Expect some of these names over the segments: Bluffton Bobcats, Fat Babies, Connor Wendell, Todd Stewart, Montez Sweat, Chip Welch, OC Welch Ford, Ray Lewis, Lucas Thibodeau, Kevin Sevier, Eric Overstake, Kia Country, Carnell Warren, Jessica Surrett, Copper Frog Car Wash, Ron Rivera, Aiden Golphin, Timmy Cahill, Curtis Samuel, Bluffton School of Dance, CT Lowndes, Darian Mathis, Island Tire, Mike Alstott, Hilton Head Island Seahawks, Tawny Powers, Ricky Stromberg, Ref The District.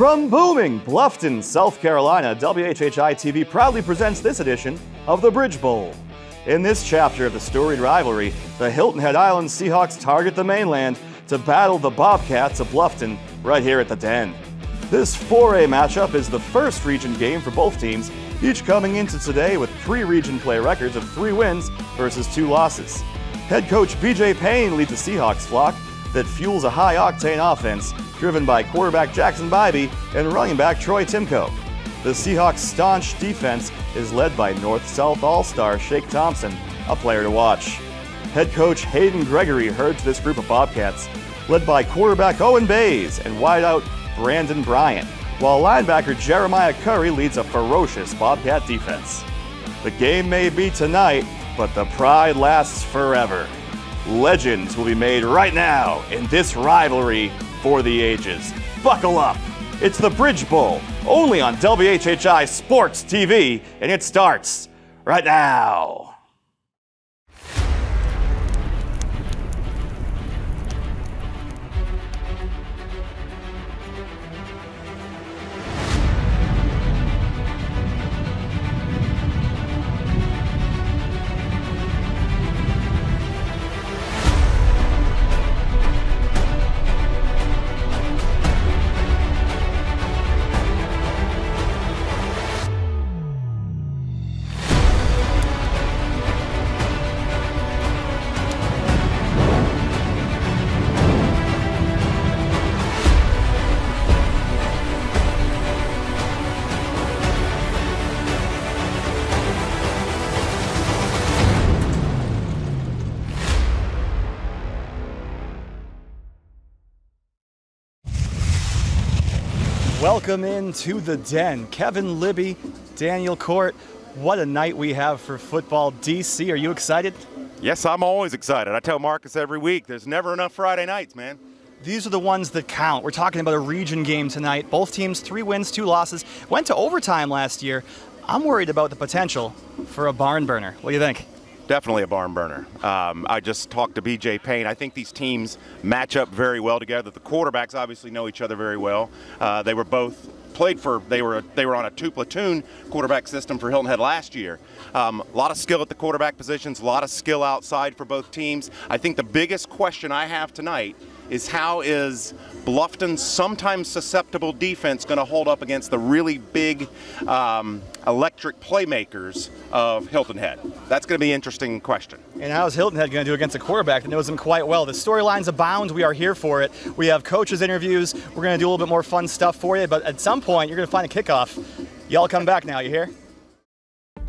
From booming Bluffton, South Carolina, WHHI TV proudly presents this edition of the Bridge Bowl. In this chapter of the storied rivalry, the Hilton Head Island Seahawks target the mainland to battle the Bobcats of Bluffton right here at the Den. This 4A matchup is the first region game for both teams, each coming into today with three region play records of 3 wins versus 2 losses. Head coach BJ Payne leads the Seahawks flock that fuels a high-octane offense driven by quarterback Jackson Bibee and running back Troy Timko. The Seahawks' staunch defense is led by North-South All-Star Shake Thompson, a player to watch. Head coach Hayden Gregory herds this group of Bobcats, led by quarterback Owen Bayes and wideout Brandon Bryant, while linebacker Jeremiah Curry leads a ferocious Bobcat defense. The game may be tonight, but the pride lasts forever. Legends will be made right now in this rivalry for the ages. Buckle up. It's the Bridge Bowl, only on WHHI Sports TV, and it starts right now. Welcome into the Den. Kevin Libby, Daniel Cort, what a night we have for football. DC, are you excited? Yes, I'm always excited. I tell Marcus every week, there's never enough Friday nights, man. These are the ones that count. We're talking about a region game tonight. Both teams, 3 wins, 2 losses. Went to overtime last year. I'm worried about the potential for a barn burner. What do you think? Definitely a barn burner. I just talked to BJ Payne. I think these teams match up very well together. The quarterbacks obviously know each other very well. They were both played for. They were on a 2-platoon quarterback system for Hilton Head last year. A lot of skill at the quarterback positions. A lot of skill outside for both teams. I think the biggest question I have tonight is how is Bluffton's sometimes susceptible defense going to hold up against the really big electric playmakers of Hilton Head? That's going to be an interesting question. And how is Hilton Head going to do against a quarterback that knows him quite well? The storylines abound. We are here for it. We have coaches' interviews. We're going to do a little bit more fun stuff for you, but at some point, you're going to find a kickoff. Y'all come back now, you hear?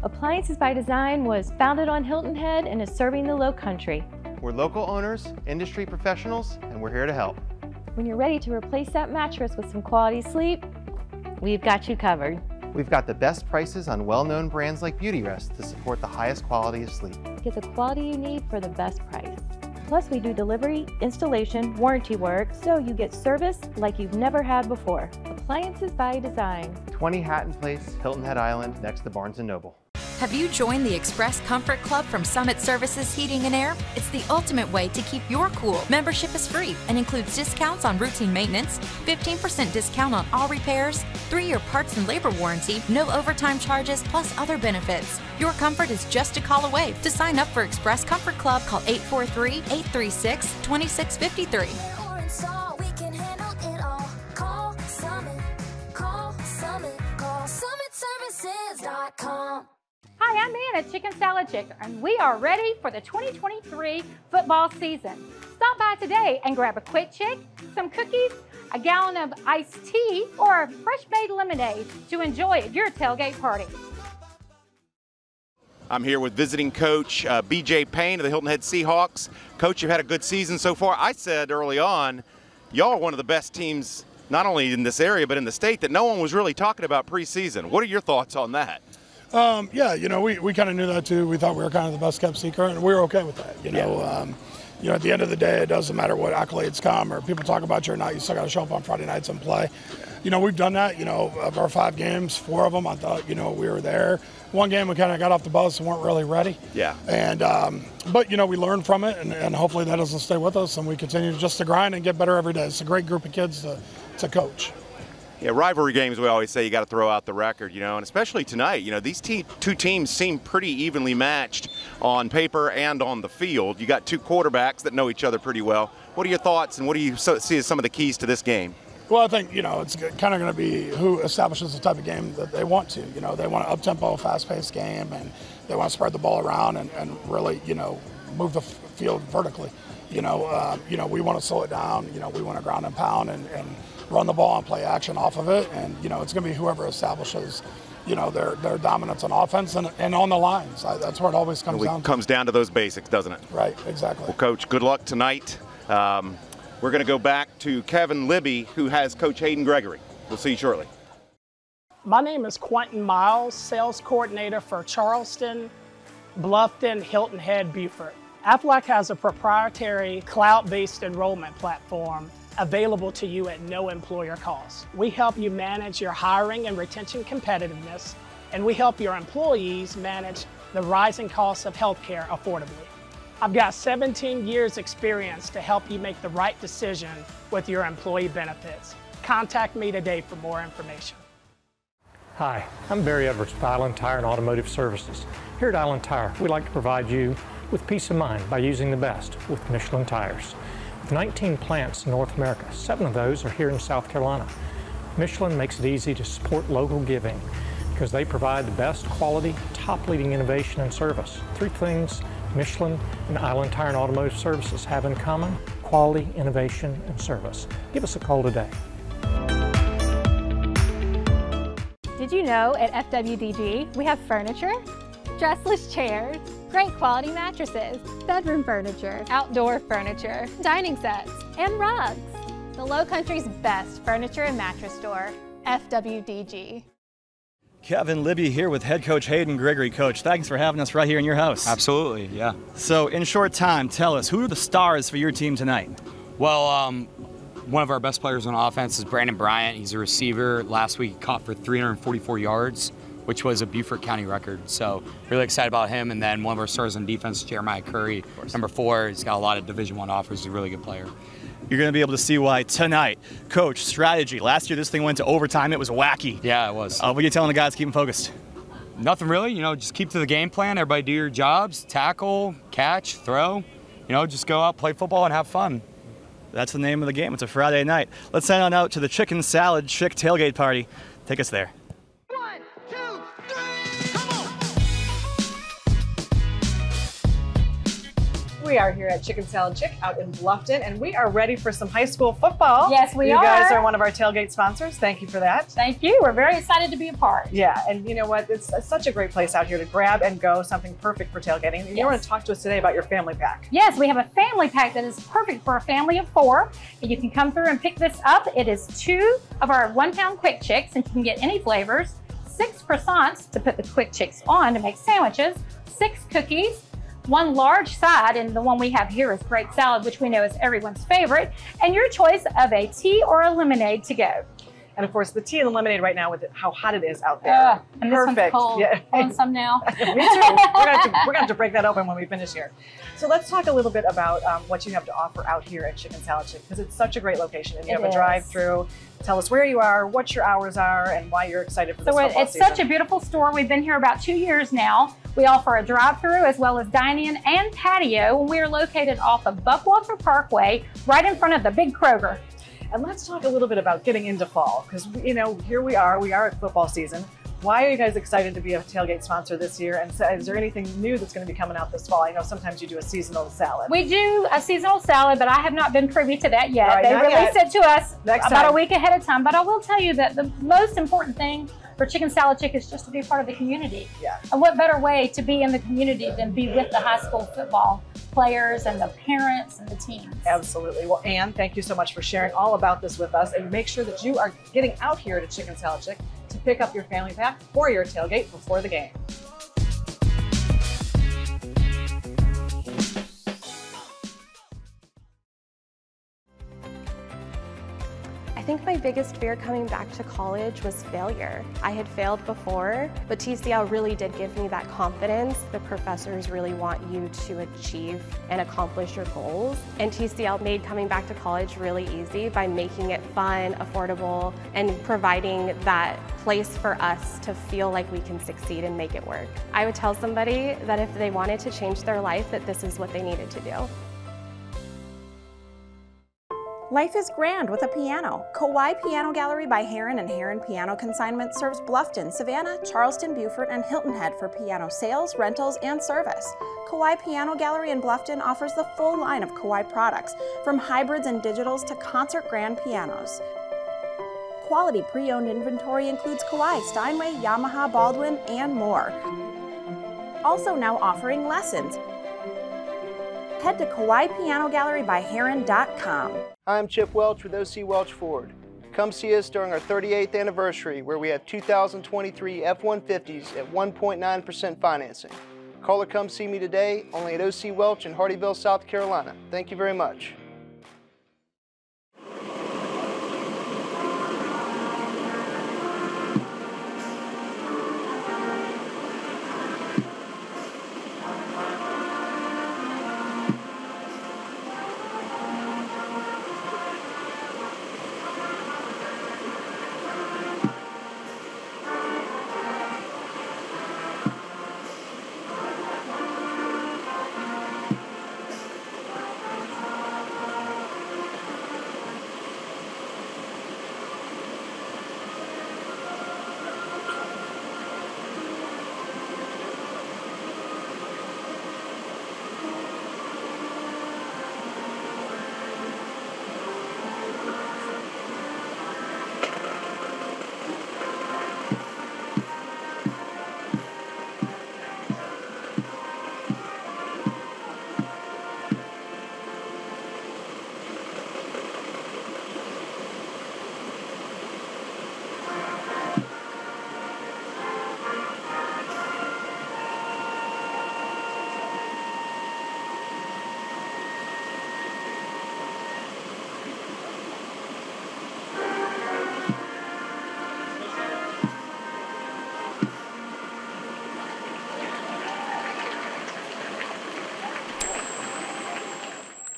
Appliances by Design was founded on Hilton Head and is serving the Lowcountry. We're local owners, industry professionals, and we're here to help. When you're ready to replace that mattress with some quality sleep, we've got you covered. We've got the best prices on well-known brands like Beautyrest to support the highest quality of sleep. Get the quality you need for the best price. Plus, we do delivery, installation, warranty work, so you get service like you've never had before. Appliances by Design. 20 Hatton Place, Hilton Head Island, next to Barnes & Noble. Have you joined the Express Comfort Club from Summit Services Heating and Air? It's the ultimate way to keep your cool. Membership is free and includes discounts on routine maintenance, 15% discount on all repairs, 3-year parts and labor warranty, no overtime charges, plus other benefits. Your comfort is just a call away. To sign up for Express Comfort Club, call 843-836-2653. Hi, I'm Ann at Chicken Salad Chick, and we are ready for the 2023 football season. Stop by today and grab a quick chick, some cookies, a gallon of iced tea, or a fresh-made lemonade to enjoy at your tailgate party. I'm here with visiting coach BJ Payne of the Hilton Head Seahawks. Coach, you've had a good season so far. I said early on, y'all are one of the best teams, not only in this area but in the state, that no one was really talking about preseason. What are your thoughts on that? Yeah, you know, we kind of knew that too. We thought we were kind of the best kept secret, and we were okay with that. You know, yeah. You know, at the end of the day, it doesn't matter what accolades come or people talk about you or not. You still got to show up on Friday nights and play. You know, we've done that. You know, of our 5 games, 4 of them, I thought, you know, we were there. 1 game we kind of got off the bus and weren't really ready. Yeah. And but, you know, we learned from it, and hopefully that doesn't stay with us, and we continue just to grind and get better every day. It's a great group of kids to coach. Yeah, rivalry games, we always say you got to throw out the record, you know, and especially tonight, you know, these two teams seem pretty evenly matched on paper and on the field. You got two quarterbacks that know each other pretty well. What are your thoughts and what do you see as some of the keys to this game? Well, I think, you know, it's kind of going to be who establishes the type of game that they want to. You know, they want an up-tempo, fast-paced game, and they want to spread the ball around and really, you know, move the field vertically. You know, we want to slow it down. You know, we want to ground and pound and run the ball and play action off of it. And, you know, it's going to be whoever establishes, you know, their dominance on offense and on the lines. That's where it always comes down to. It comes down to those basics, doesn't it? Right, exactly. Well, Coach, good luck tonight. We're going to go back to Kevin Libby, who has Coach Hayden Gregory. We'll see you shortly. My name is Quentin Miles, sales coordinator for Charleston, Bluffton, Hilton Head, Beaufort. Aflac has a proprietary cloud-based enrollment platform available to you at no employer cost. We help you manage your hiring and retention competitiveness, and we help your employees manage the rising costs of healthcare affordably. I've got 17 years experience to help you make the right decision with your employee benefits. Contact me today for more information. Hi, I'm Barry Edwards with Island Tire and Automotive Services. Here at Island Tire, we like to provide you with peace of mind by using the best with Michelin tires. With 19 plants in North America, 7 of those are here in South Carolina. Michelin makes it easy to support local giving because they provide the best quality, top-leading innovation and service. 3 things Michelin and Island Tire and Automotive Services have in common: quality, innovation, and service. Give us a call today. Did you know at FWDG we have furniture, dressless chairs, great quality mattresses, bedroom furniture, outdoor furniture, dining sets, and rugs. The Low Country's best furniture and mattress store, FWDG. Kevin Libby here with head coach Hayden Gregory. Coach, thanks for having us right here in your house. Absolutely, yeah. So in short time, tell us, who are the stars for your team tonight? Well, one of our best players on offense is Brandon Bryant. He's a receiver. Last week he caught for 344 yards, which was a Beaufort County record. So really excited about him. And then one of our stars on defense, Jeremiah Curry, number 4. He's got a lot of Division I offers. He's a really good player. You're going to be able to see why tonight. Coach, strategy. Last year, this thing went to overtime. It was wacky. Yeah, it was. What are you telling the guys to keep them focused? Nothing really. You know, just keep to the game plan. Everybody do your jobs. Tackle, catch, throw. You know, just go out, play football, and have fun. That's the name of the game. It's a Friday night. Let's head on out to the Chicken Salad Chick tailgate party. Take us there. We are here at Chicken Salad Chick out in Bluffton, and we are ready for some high school football. Yes, we are. You guys are one of our tailgate sponsors. Thank you for that. Thank you. We're very excited to be a part. Yeah, and you know what? It's such a great place out here to grab and go, something perfect for tailgating. And you want to talk to us today about your family pack. Yes, we have a family pack that is perfect for a family of 4. You can come through and pick this up. It is 2 of our 1-pound quick chicks, and you can get any flavors, 6 croissants to put the quick chicks on to make sandwiches, 6 cookies, 1 large side, and the one we have here is grape salad, which we know is everyone's favorite, and your choice of a tea or a lemonade to go. And of course, the tea and the lemonade right now with how hot it is out there. And perfect. This one's cold. Yeah. I want some now. Me too. We're gonna have to break that open when we finish here. So let's talk a little bit about what you have to offer out here at Chicken Salad Chick, because it's such a great location, and you have a drive-through. Tell us where you are, what your hours are, and why you're excited for this football season. So it's such a beautiful store. We've been here about 2 years now. We offer a drive-through as well as dine-in and patio. We are located off of Buckwalter Parkway, right in front of the big Kroger. And let's talk a little bit about getting into fall, because you know, here we are at football season. Why are you guys excited to be a tailgate sponsor this year? And so is there anything new that's going to be coming out this fall? I know sometimes you do a seasonal salad. We do a seasonal salad, but I have not been privy to that yet. Right, they release it to us about a week ahead of time. But I will tell you that the most important thing for Chicken Salad Chick is just to be part of the community. Yeah. And what better way to be in the community than be with the high school football players and the parents and the teams. Absolutely. Well, Ann, thank you so much for sharing all about this with us. And make sure that you are getting out here to Chicken Salad Chick to pick up your family pack or your tailgate before the game. I think my biggest fear coming back to college was failure. I had failed before, but TCL really did give me that confidence. The professors really want you to achieve and accomplish your goals. And TCL made coming back to college really easy by making it fun, affordable, and providing that place for us to feel like we can succeed and make it work. I would tell somebody that if they wanted to change their life, that this is what they needed to do. Life is grand with a piano. Kawai Piano Gallery by Heron and Heron Piano Consignment serves Bluffton, Savannah, Charleston, Beaufort, and Hilton Head for piano sales, rentals, and service. Kawai Piano Gallery in Bluffton offers the full line of Kawai products, from hybrids and digitals to concert grand pianos. Quality pre-owned inventory includes Kawai, Steinway, Yamaha, Baldwin, and more. Also now offering lessons. Head to KawaiPianoGalleryByHeron.com. I'm Chip Welch with OC Welch Ford. Come see us during our 38th anniversary, where we have 2023 F-150s at 1.9% financing. Call or come see me today, only at OC Welch in Hardyville, South Carolina. Thank you very much.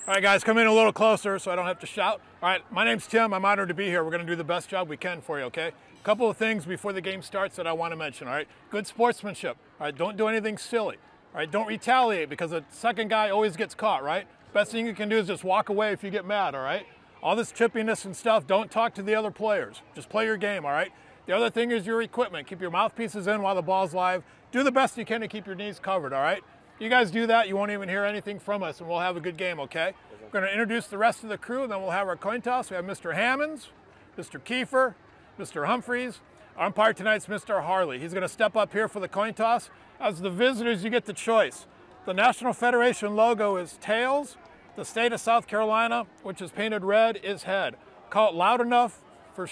All right, guys, come in a little closer so I don't have to shout. All right, my name's Tim. I'm honored to be here. We're going to do the best job we can for you, okay? A couple of things before the game starts that I want to mention, all right? Good sportsmanship, all right? Don't do anything silly, all right? Don't retaliate, because the second guy always gets caught, right? Best thing you can do is just walk away if you get mad, all right? All this chippiness and stuff, don't talk to the other players. Just play your game, all right? The other thing is your equipment. Keep your mouthpieces in while the ball's live. Do the best you can to keep your knees covered, all right? You guys do that, you won't even hear anything from us, and we'll have a good game, okay? We're going to introduce the rest of the crew, and then we'll have our coin toss. We have Mr. Hammonds, Mr. Kiefer, Mr. Humphreys. Our umpire tonight's Mr. Harley. He's going to step up here for the coin toss. As the visitors, you get the choice. The National Federation logo is tails. The state of South Carolina, which is painted red, is head. Call it loud enough for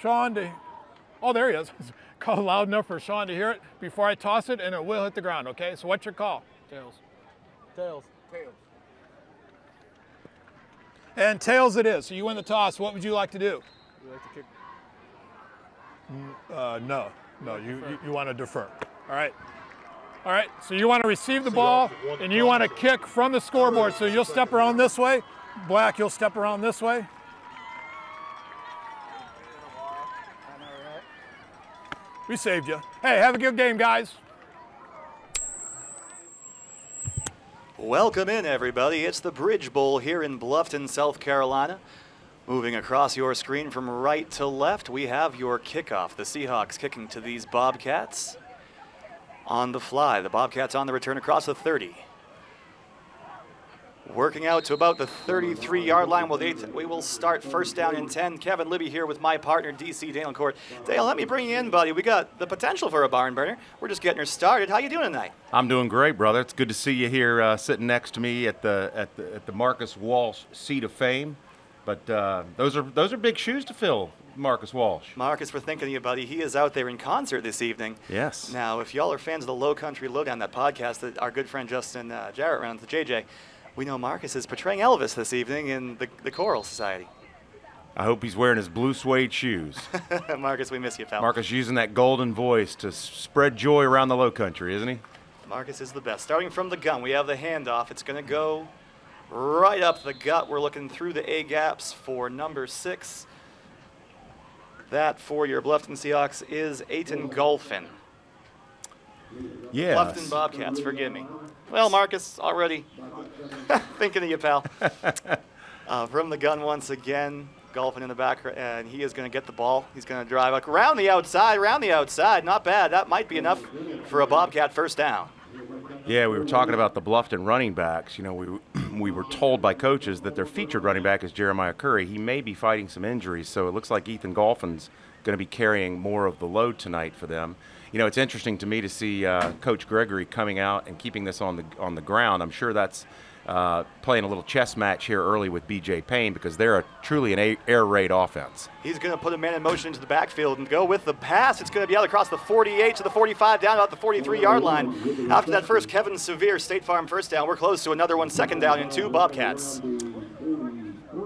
Sean to... Oh, there he is. Call it loud enough for Sean to hear it before I toss it, and it will hit the ground, okay? So what's your call? Tails. Tails. Tails. And tails it is. So you win the toss. What would you like to do? You like to kick? No. No, you want to defer. All right. All right. So you want to receive the ball, and you want to kick from the scoreboard. So you'll step around this way. Black, you'll step around this way. We saved you. Hey, have a good game, guys. Welcome in, everybody. It's the Bridge Bowl here in Bluffton, South Carolina. Moving across your screen from right to left, we have your kickoff. The Seahawks kicking to these Bobcats. On the fly, the Bobcats on the return across the 30. Working out to about the 33-yard line. We will start first down and 10. Kevin Libby here with my partner, DC Daniel Cort. Dale, let me bring you in, buddy. We got the potential for a barn burner. We're just getting her started. How you doing tonight? I'm doing great, brother. It's good to see you here, sitting next to me at the Marcus Walsh Seat of Fame. But those are big shoes to fill, Marcus Walsh. Marcus, we're thinking of you, buddy. He is out there in concert this evening. Yes. Now, if y'all are fans of the Low Country Lowdown, that podcast that our good friend Justin Jarrett runs, the JJ. We know Marcus is portraying Elvis this evening in the Choral Society. I hope he's wearing his blue suede shoes. Marcus, we miss you, pal. Marcus using that golden voice to spread joy around the low country, isn't he? Marcus is the best. Starting from the gun, we have the handoff. It's going to go right up the gut. We're looking through the A-gaps for number 6. That for your Bluffton Seahawks is Aiden Golphin. Yes. Bluffton Bobcats, forgive me. Well, Marcus, already thinking of you, pal. From the gun once again. Golphin in the back, and he is going to get the ball. He's going to drive around the outside, Not bad. That might be enough for a Bobcat first down. Yeah, we were talking about the Bluffton running backs. You know, we were told by coaches that their featured running back is Jeremiah Curry. He may be fighting some injuries, so it looks like Ethan Golphin's going to be carrying more of the load tonight for them. You know, it's interesting to me to see Coach Gregory coming out and keeping this on the ground. I'm sure that's playing a little chess match here early with BJ Payne, because they're truly an air raid offense. He's going to put a man in motion into the backfield and go with the pass. It's going to be out across the 48 to the 45, down about the 43-yard line. After that first Kevin Sevier State Farm first down, we're close to another one, second down and 2 Bobcats.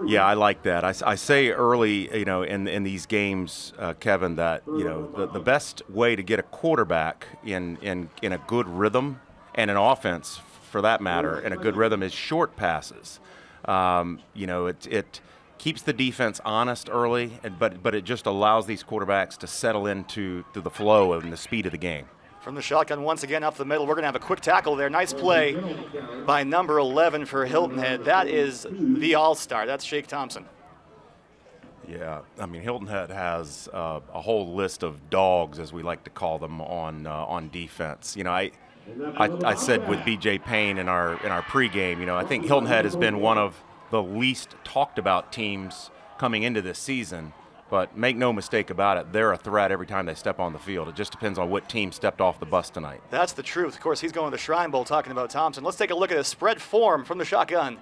Yeah, I like that. I say early, you know, in these games, Kevin, that, you know, the best way to get a quarterback in a good rhythm, and an offense for that matter, in a good rhythm, is short passes. You know, it keeps the defense honest early, but it just allows these quarterbacks to settle into the flow and the speed of the game. From the shotgun once again up the middle, we're going to have a quick tackle there. Nice play by number 11 for Hilton Head. That is the all-star. That's Shake Thompson. Yeah, I mean, Hilton Head has a whole list of dogs, as we like to call them, on defense. You know, I said with B.J. Payne in our pregame, you know, I think Hilton Head has been one of the least talked about teams coming into this season. But make no mistake about it, they're a threat every time they step on the field. It just depends on what team stepped off the bus tonight. That's the truth. Of course, he's going to the Shrine Bowl talking about Thompson. Let's take a look at his spread form from the shotgun.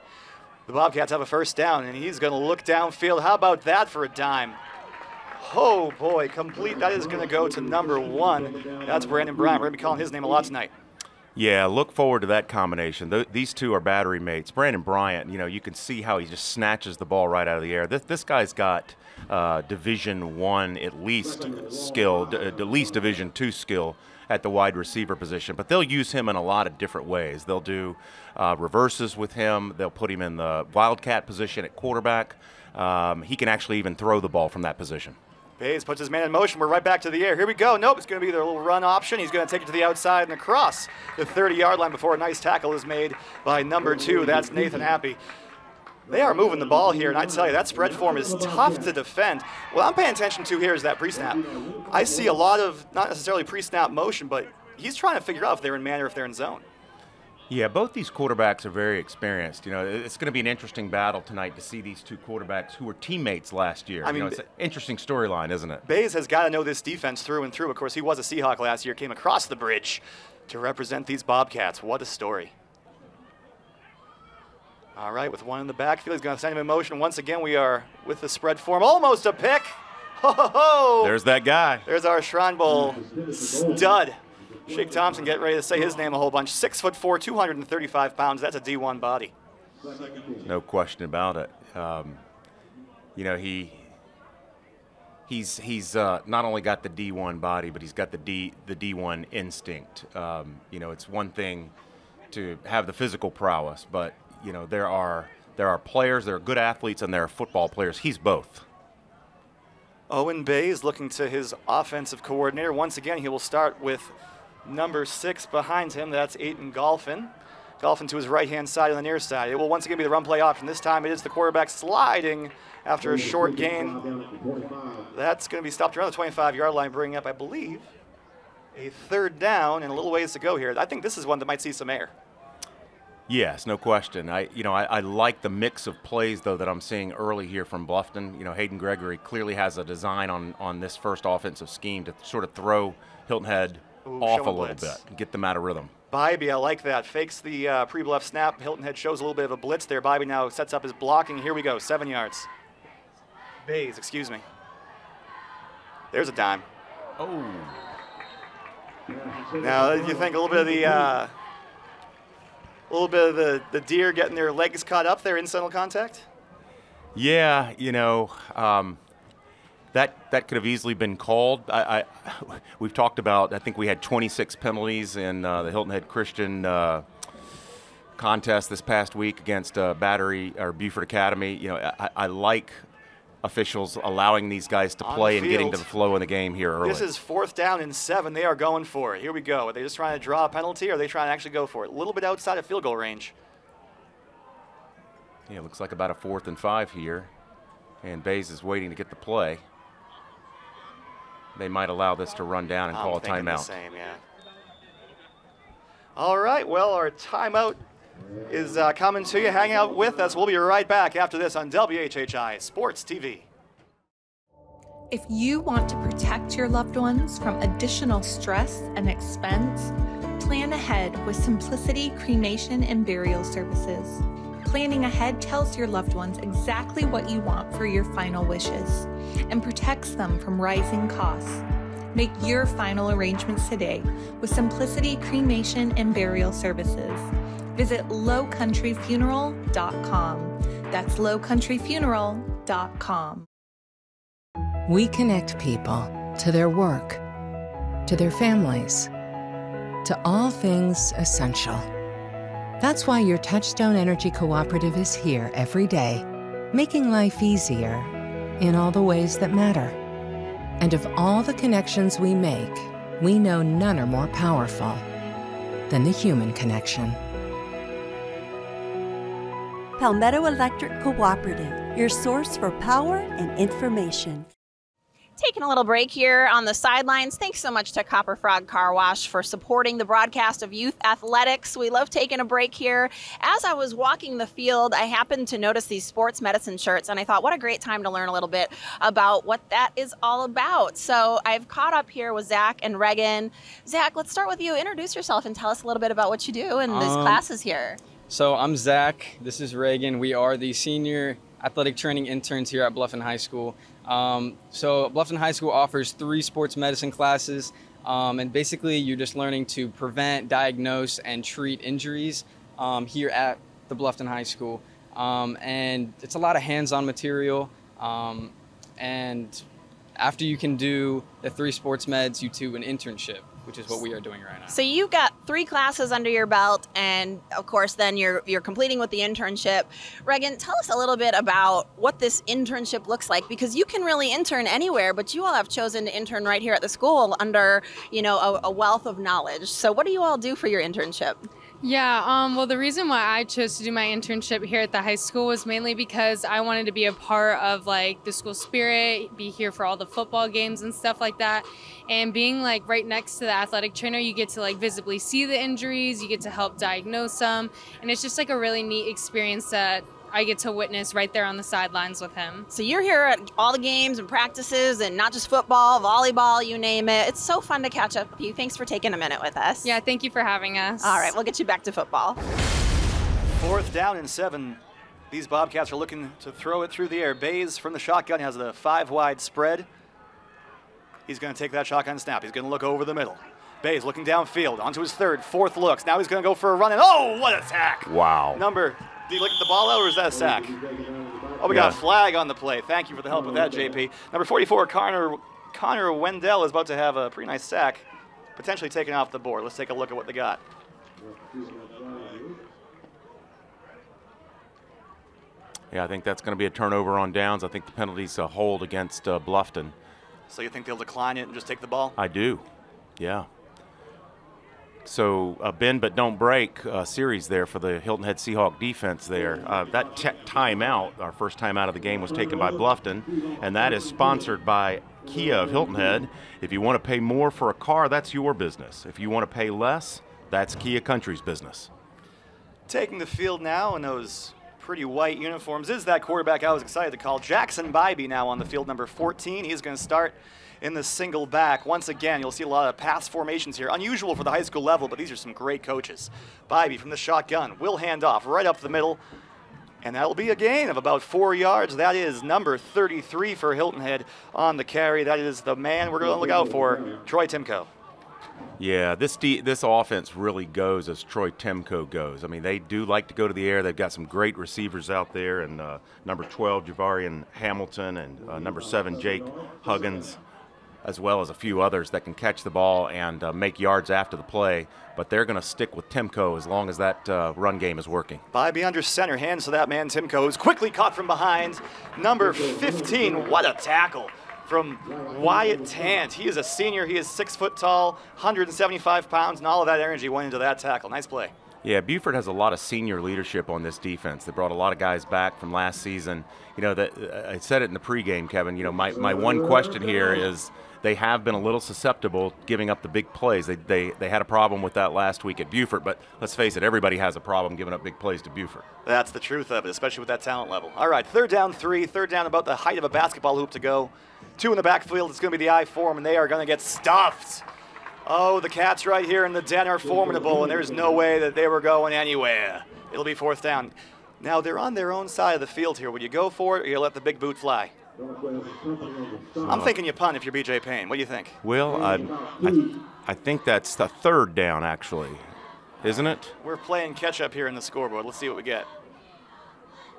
The Bobcats have a first down, and he's going to look downfield. How about that for a dime? Oh, boy, complete. That is going to go to number 1. That's Brandon Bryant. We're going to be calling his name a lot tonight. Yeah, look forward to that combination. These two are battery mates. Brandon Bryant, you know, you can see how he just snatches the ball right out of the air. This guy's got Division I at least skill, at least Division II skill at the wide receiver position. But they'll use him in a lot of different ways. They'll do reverses with him. They'll put him in the wildcat position at quarterback. He can actually even throw the ball from that position. Hayes puts his man in motion. We're right back to the air. Here we go. Nope, it's going to be their little run option. He's going to take it to the outside and across the 30-yard line before a nice tackle is made by number 2. That's Nathan Happy. They are moving the ball here, and I tell you, that spread form is tough to defend. What I'm paying attention to here is that pre-snap. I see a lot of not necessarily pre-snap motion, but he's trying to figure out if they're in man or if they're in zone. Yeah, both these quarterbacks are very experienced. You know, it's going to be an interesting battle tonight to see these two quarterbacks who were teammates last year. I mean, you know, it's an interesting storyline, isn't it? Bayes has got to know this defense through and through. Of course, he was a Seahawk last year, came across the bridge to represent these Bobcats. What a story. All right, with one in the backfield, he's going to send him in motion. Once again, we are with the spread form. Almost a pick. Ho, ho, ho. There's that guy. There's our Shrine Bowl stud. Shake Thompson, get ready to say his name a whole bunch. 6'4", 235 pounds. That's a D1 body. No question about it. You know, he's not only got the D1 body, but he's got the D1 instinct. You know, it's one thing to have the physical prowess, but you know there are players, there are good athletes, and there are football players. He's both. Owen Bayes looking to his offensive coordinator once again. He will start with number 6 behind him. That's Aiden Golphin. Golphin to his right-hand side on the near side. It will once again be the run play option. This time it is the quarterback sliding after a short gain. That's going to be stopped around the 25-yard line, bringing up, I believe, a third down and a little ways to go here. I think this is one that might see some air. Yes, no question. I like the mix of plays, though, that I'm seeing early here from Bluffton. You know, Hayden Gregory clearly has a design on this first offensive scheme to sort of throw Hilton Head off a little bit and get them out of rhythm. Bibee, I like that. Fakes the pre-bluff snap. Hilton Head shows a little bit of a blitz there. Bibee now sets up his blocking. Here we go, 7 yards. Bayes, excuse me. There's a dime. Oh. Now, you think a little bit of the deer getting their legs caught up there in central contact? Yeah, you know, that could have easily been called. We've talked about, I think we had 26 penalties in the Hilton Head Christian contest this past week against Battery or Buford Academy. You know, I like officials allowing these guys to play and getting to the flow of the game here early. This is 4th down and 7. They are going for it. Here we go. Are they just trying to draw a penalty, or are they trying to actually go for it? A little bit outside of field goal range. Yeah, it looks like about a 4th and 5 here. And Bayes is waiting to get the play. They might allow this to run down and call a timeout. Same, yeah. All right, well, our timeout is coming to you. Hang out with us. We'll be right back after this on WHHI Sports TV. If you want to protect your loved ones from additional stress and expense, plan ahead with Simplicity Cremation and Burial Services. Planning ahead tells your loved ones exactly what you want for your final wishes and protects them from rising costs. Make your final arrangements today with Simplicity Cremation and Burial Services. Visit lowcountryfuneral.com. That's lowcountryfuneral.com. We connect people to their work, to their families, to all things essential. That's why your Touchstone Energy Cooperative is here every day, making life easier in all the ways that matter. And of all the connections we make, we know none are more powerful than the human connection. Palmetto Electric Cooperative, your source for power and information. Taking a little break here on the sidelines. Thanks so much to Copper Frog Car Wash for supporting the broadcast of youth athletics. We love taking a break here. As I was walking the field, I happened to notice these sports medicine shirts, and I thought, what a great time to learn a little bit about what that is all about. So I've caught up here with Zach and Regan. Zach, let's start with you. Introduce yourself and tell us a little bit about what you do in these classes here. So I'm Zach. This is Regan. We are the senior athletic training interns here at Bluffton High School. So Bluffton High School offers 3 sports medicine classes, and basically you're just learning to prevent, diagnose, and treat injuries here at the Bluffton High School. And it's a lot of hands-on material, and after you can do the 3 sports meds, you do an internship, which is what we are doing right now. So you got 3 classes under your belt, and of course then you're completing with the internship. Regan, tell us a little bit about what this internship looks like, because you can really intern anywhere, but you all have chosen to intern right here at the school under, you know, a wealth of knowledge. So what do you all do for your internship? Yeah, well, the reason why I chose to do my internship here at the high school was mainly because I wanted to be a part of like the school spirit, be here for all the football games and stuff like that. And being like right next to the athletic trainer, you get to like visibly see the injuries, you get to help diagnose them. And it's just like a really neat experience that I get to witness right there on the sidelines with him. So you're here at all the games and practices, and not just football, volleyball, you name it. It's so fun to catch up with you. Thanks for taking a minute with us. Yeah, thank you for having us. All right, we'll get you back to football. 4th down and 7. These Bobcats are looking to throw it through the air. Bayes from the shotgun has the 5-wide spread. He's going to take that shotgun snap. He's going to look over the middle. Bayes looking downfield, onto his 4th looks. Now he's going to go for a run, and oh, what a sack! Wow. Did he look at the ball out, or was that a sack? Oh, we got a flag on the play. Thank you for the help with that, JP. Number 44, Connor Wendell is about to have a pretty nice sack, potentially taken off the board. Let's take a look at what they got. Yeah, I think that's going to be a turnover on downs. I think the penalty's a hold against Bluffton. So you think they'll decline it and just take the ball? I do, yeah. So a bend but don't break series there for the Hilton Head Seahawk defense there. That timeout, our first timeout of the game, was taken by Bluffton, and that is sponsored by Kia of Hilton Head. If you want to pay more for a car, that's your business. If you want to pay less, that's Kia Country's business. Taking the field now in those pretty white uniforms is that quarterback I was excited to call, Jackson Bibee, now on the field, number 14. He's going to start in the single back. Once again, you'll see a lot of pass formations here. Unusual for the high school level, but these are some great coaches. Bibee from the shotgun will hand off right up the middle, and that'll be a gain of about 4 yards. That is number 33 for Hilton Head on the carry. That is the man we're going to look out for, Troy Timko. Yeah, this offense really goes as Troy Timko goes. I mean, they do like to go to the air. They've got some great receivers out there, and number 12, Javarian Hamilton, and number 7, Jake Huggins, as well as a few others that can catch the ball and make yards after the play. But they're going to stick with Timko as long as that run game is working. Bibee under center, hands to that man Timko, who's quickly caught from behind. Number 15, what a tackle from Wyatt Tant. He is a senior. He is 6 foot tall, 175 pounds, and all of that energy went into that tackle. Nice play. Yeah, Buford has a lot of senior leadership on this defense. They brought a lot of guys back from last season. You know, I said it in the pregame, Kevin. You know, my one question here is they have been a little susceptible giving up the big plays. They had a problem with that last week at Buford, but let's face it, everybody has a problem giving up big plays to Buford. That's the truth of it, especially with that talent level. All right, third down 3, third down about the height of a basketball hoop to go. 2 in the backfield. It's going to be the I form, and they are going to get stuffed. Oh, the Cats right here in the den are formidable, and there's no way that they were going anywhere. It'll be fourth down. Now, they're on their own side of the field here. Will you go for it, or you let the big boot fly? I'm thinking you punt if you're BJ Payne. What do you think? Well, I think that's the third down, actually, isn't it? We're playing catch-up here in the scoreboard. Let's see what we get.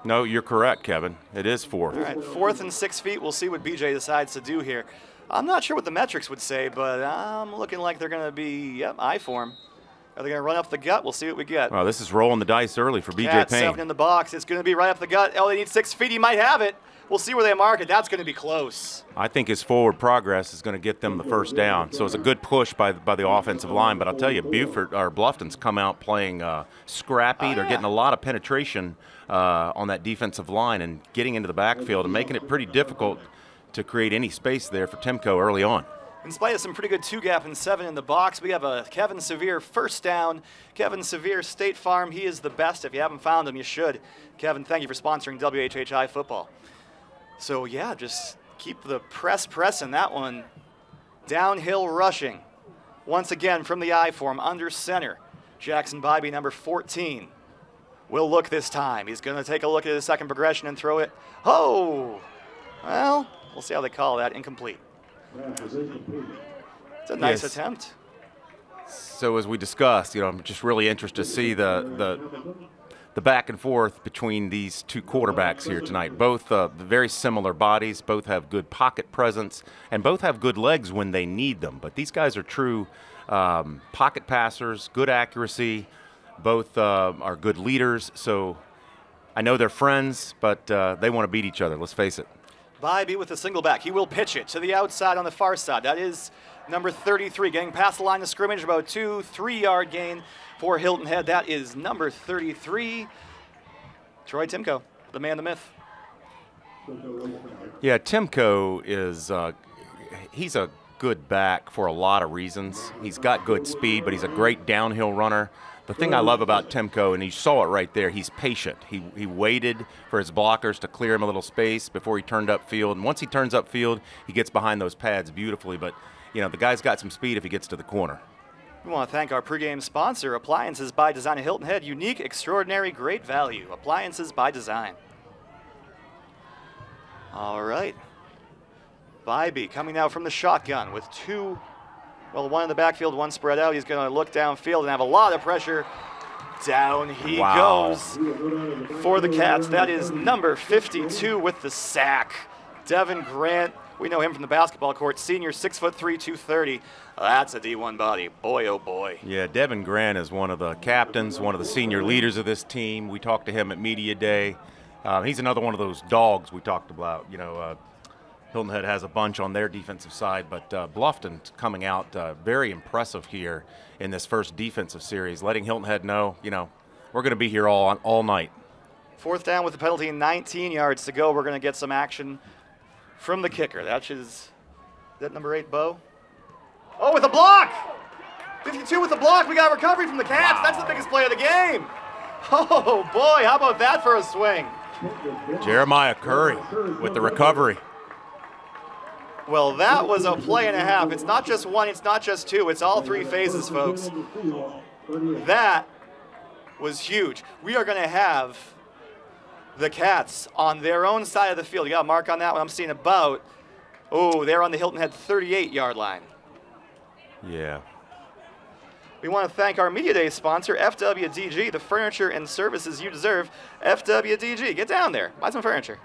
No, you're correct, Kevin. It is fourth. All right, fourth and 6 feet. We'll see what BJ decides to do here. I'm not sure what the metrics would say, but I'm looking like they're going to be, yep, I form. Are they going to run up the gut? We'll see what we get. Wow, this is rolling the dice early for BJ Payne. 7 in the box. It's going to be right up the gut. Oh, they need 6 feet. He might have it. We'll see where they mark it. That's going to be close. I think his forward progress is going to get them the first down. So it's a good push by the offensive line. But I'll tell you, Buford or Bluffton's come out playing scrappy. They're getting a lot of penetration on that defensive line and getting into the backfield and making it pretty difficult to create any space there for Timko early on. In spite of some pretty good two-gap and 7 in the box, we have a Kevin Sevier first down. Kevin Sevier, State Farm. He is the best. If you haven't found him, you should. Kevin, thank you for sponsoring WHHI football. So, yeah, just keep the pressing that one. Downhill rushing. Once again, from the I form, under center. Jackson Bibee, number 14. Will look this time. He's going to take a look at his second progression and throw it. Oh! Well, we'll see how they call that. Incomplete. It's a nice attempt. So as we discussed, you know, I'm just really interested to see the back and forth between these two quarterbacks here tonight. Both very similar bodies, both have good pocket presence, and both have good legs when they need them. But these guys are true pocket passers, good accuracy. Both are good leaders. So I know they're friends, but they want to beat each other, let's face it. Bibee with a single back. He will pitch it to the outside on the far side. That is number 33. Getting past the line of scrimmage, about 2-3 yard gain for Hilton Head. That is number 33, Troy Timko, the man, the myth. Yeah, Timko is, he's a good back for a lot of reasons. He's got good speed, but he's a great downhill runner. The thing I love about Timko, and you saw it right there, he's patient. He waited for his blockers to clear him a little space before he turned upfield. And once he turns upfield, he gets behind those pads beautifully. But, you know, the guy's got some speed if he gets to the corner. We want to thank our pregame sponsor, Appliances by Design at Hilton Head. Unique, extraordinary, great value. Appliances by Design. All right. Bibee coming out from the shotgun with two. Well, one in the backfield, one spread out. He's going to look downfield and have a lot of pressure. Down he goes for the Cats. That is number 52 with the sack. Devin Grant, we know him from the basketball court. Senior, 6'3", 230. That's a D1 body. Boy, oh boy. Yeah, Devin Grant is one of the captains, one of the senior leaders of this team. We talked to him at Media Day. He's another one of those dogs we talked about, you know, Hilton Head has a bunch on their defensive side, but Bluffton coming out very impressive here in this first defensive series, letting Hilton Head know, you know, we're going to be here all night. Fourth down with the penalty and 19 yards to go. We're going to get some action from the kicker. Is that number 8, Bo? Oh, with a block! 52 with a block. We got a recovery from the Cats. Wow. That's the biggest play of the game. Oh, boy, how about that for a swing? Jeremiah Curry with the recovery. Well, that was a play and a half. It's not just one, it's not just two, it's all three phases, folks. That was huge. We are going to have the Cats on their own side of the field. You got a mark on that one. I'm seeing about, oh, they're on the Hilton Head 38-yard line. Yeah. We want to thank our Media Day sponsor, FWDG, the furniture and services you deserve. FWDG, get down there, buy some furniture.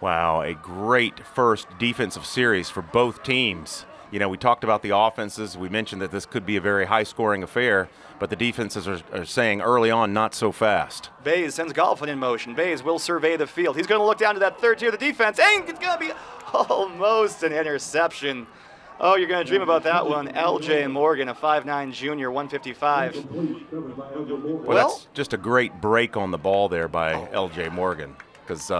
Wow, a great first defensive series for both teams. You know, we talked about the offenses. We mentioned that this could be a very high-scoring affair, but the defenses are saying early on, not so fast. Bayes sends Golphin in motion. Bayes will survey the field. He's going to look down to that third tier of the defense, and it's going to be almost an interception. Oh, you're going to dream about that one. LJ Morgan, a 5'9 junior, 155. Well, that's just a great break on the ball there by LJ Morgan, because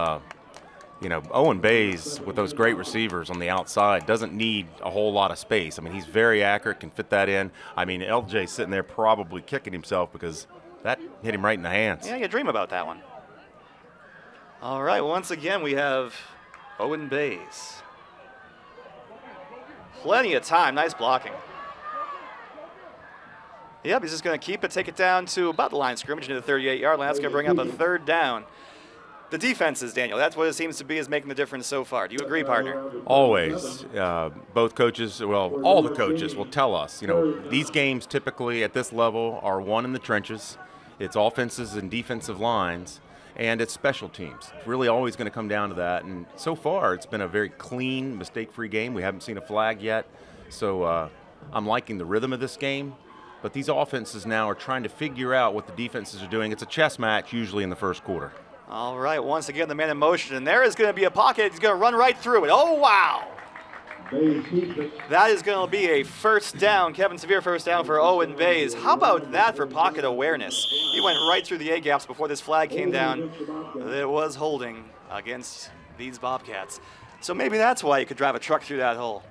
you know, Owen Bayes, with those great receivers on the outside, doesn't need a whole lot of space. I mean, he's very accurate, can fit that in. I mean, LJ sitting there probably kicking himself because that hit him right in the hands. Yeah, you dream about that one. All right, once again, we have Owen Bayes. Plenty of time, nice blocking. Yep, he's just going to keep it, take it down to about the line of scrimmage into the 38-yard line. That's going to bring up a third down. The defenses, Daniel, that's what it seems to be is making the difference so far. Do you agree, partner? Always. Both coaches, well, all the coaches will tell us, you know, these games typically at this level are won in the trenches. It's offenses and defensive lines, and it's special teams. It's really always going to come down to that. And so far, it's been a very clean, mistake-free game. We haven't seen a flag yet. So I'm liking the rhythm of this game. But these offenses now are trying to figure out what the defenses are doing. It's a chess match usually in the first quarter. All right, once again, the man in motion, and there is going to be a pocket. He's going to run right through it. Oh, wow. That is going to be a first down. Kevin Sevier, first down for Owen Bayes. How about that for pocket awareness? He went right through the A-gaps before this flag came down. It was holding against these Bobcats. So maybe that's why you could drive a truck through that hole.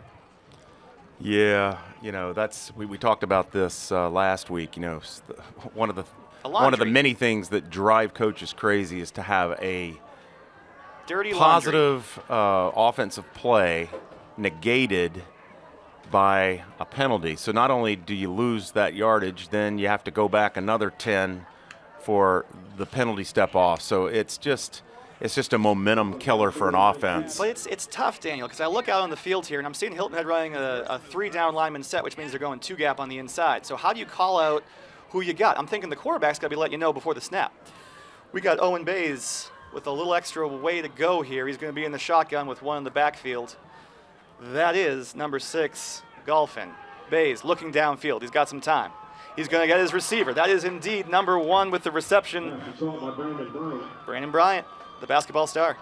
Yeah, you know, that's we talked about this last week. You know, one of the many things that drive coaches crazy is to have a dirty positive offensive play negated by a penalty. So not only do you lose that yardage, then you have to go back another 10 for the penalty step off. So it's just a momentum killer for an offense. But it's tough, Daniel, because I look out on the field here, and I'm seeing Hilton Head running a three-down lineman set, which means they're going two-gap on the inside. So how do you call out who you got? I'm thinking the quarterback's got to be letting you know before the snap. We got Owen Bayes with a little extra way to go here. He's going to be in the shotgun with one in the backfield. That is number 6, Golphin. Bayes looking downfield. He's got some time. He's going to get his receiver. That is indeed number 1 with the reception. Brandon Bryant, the basketball star.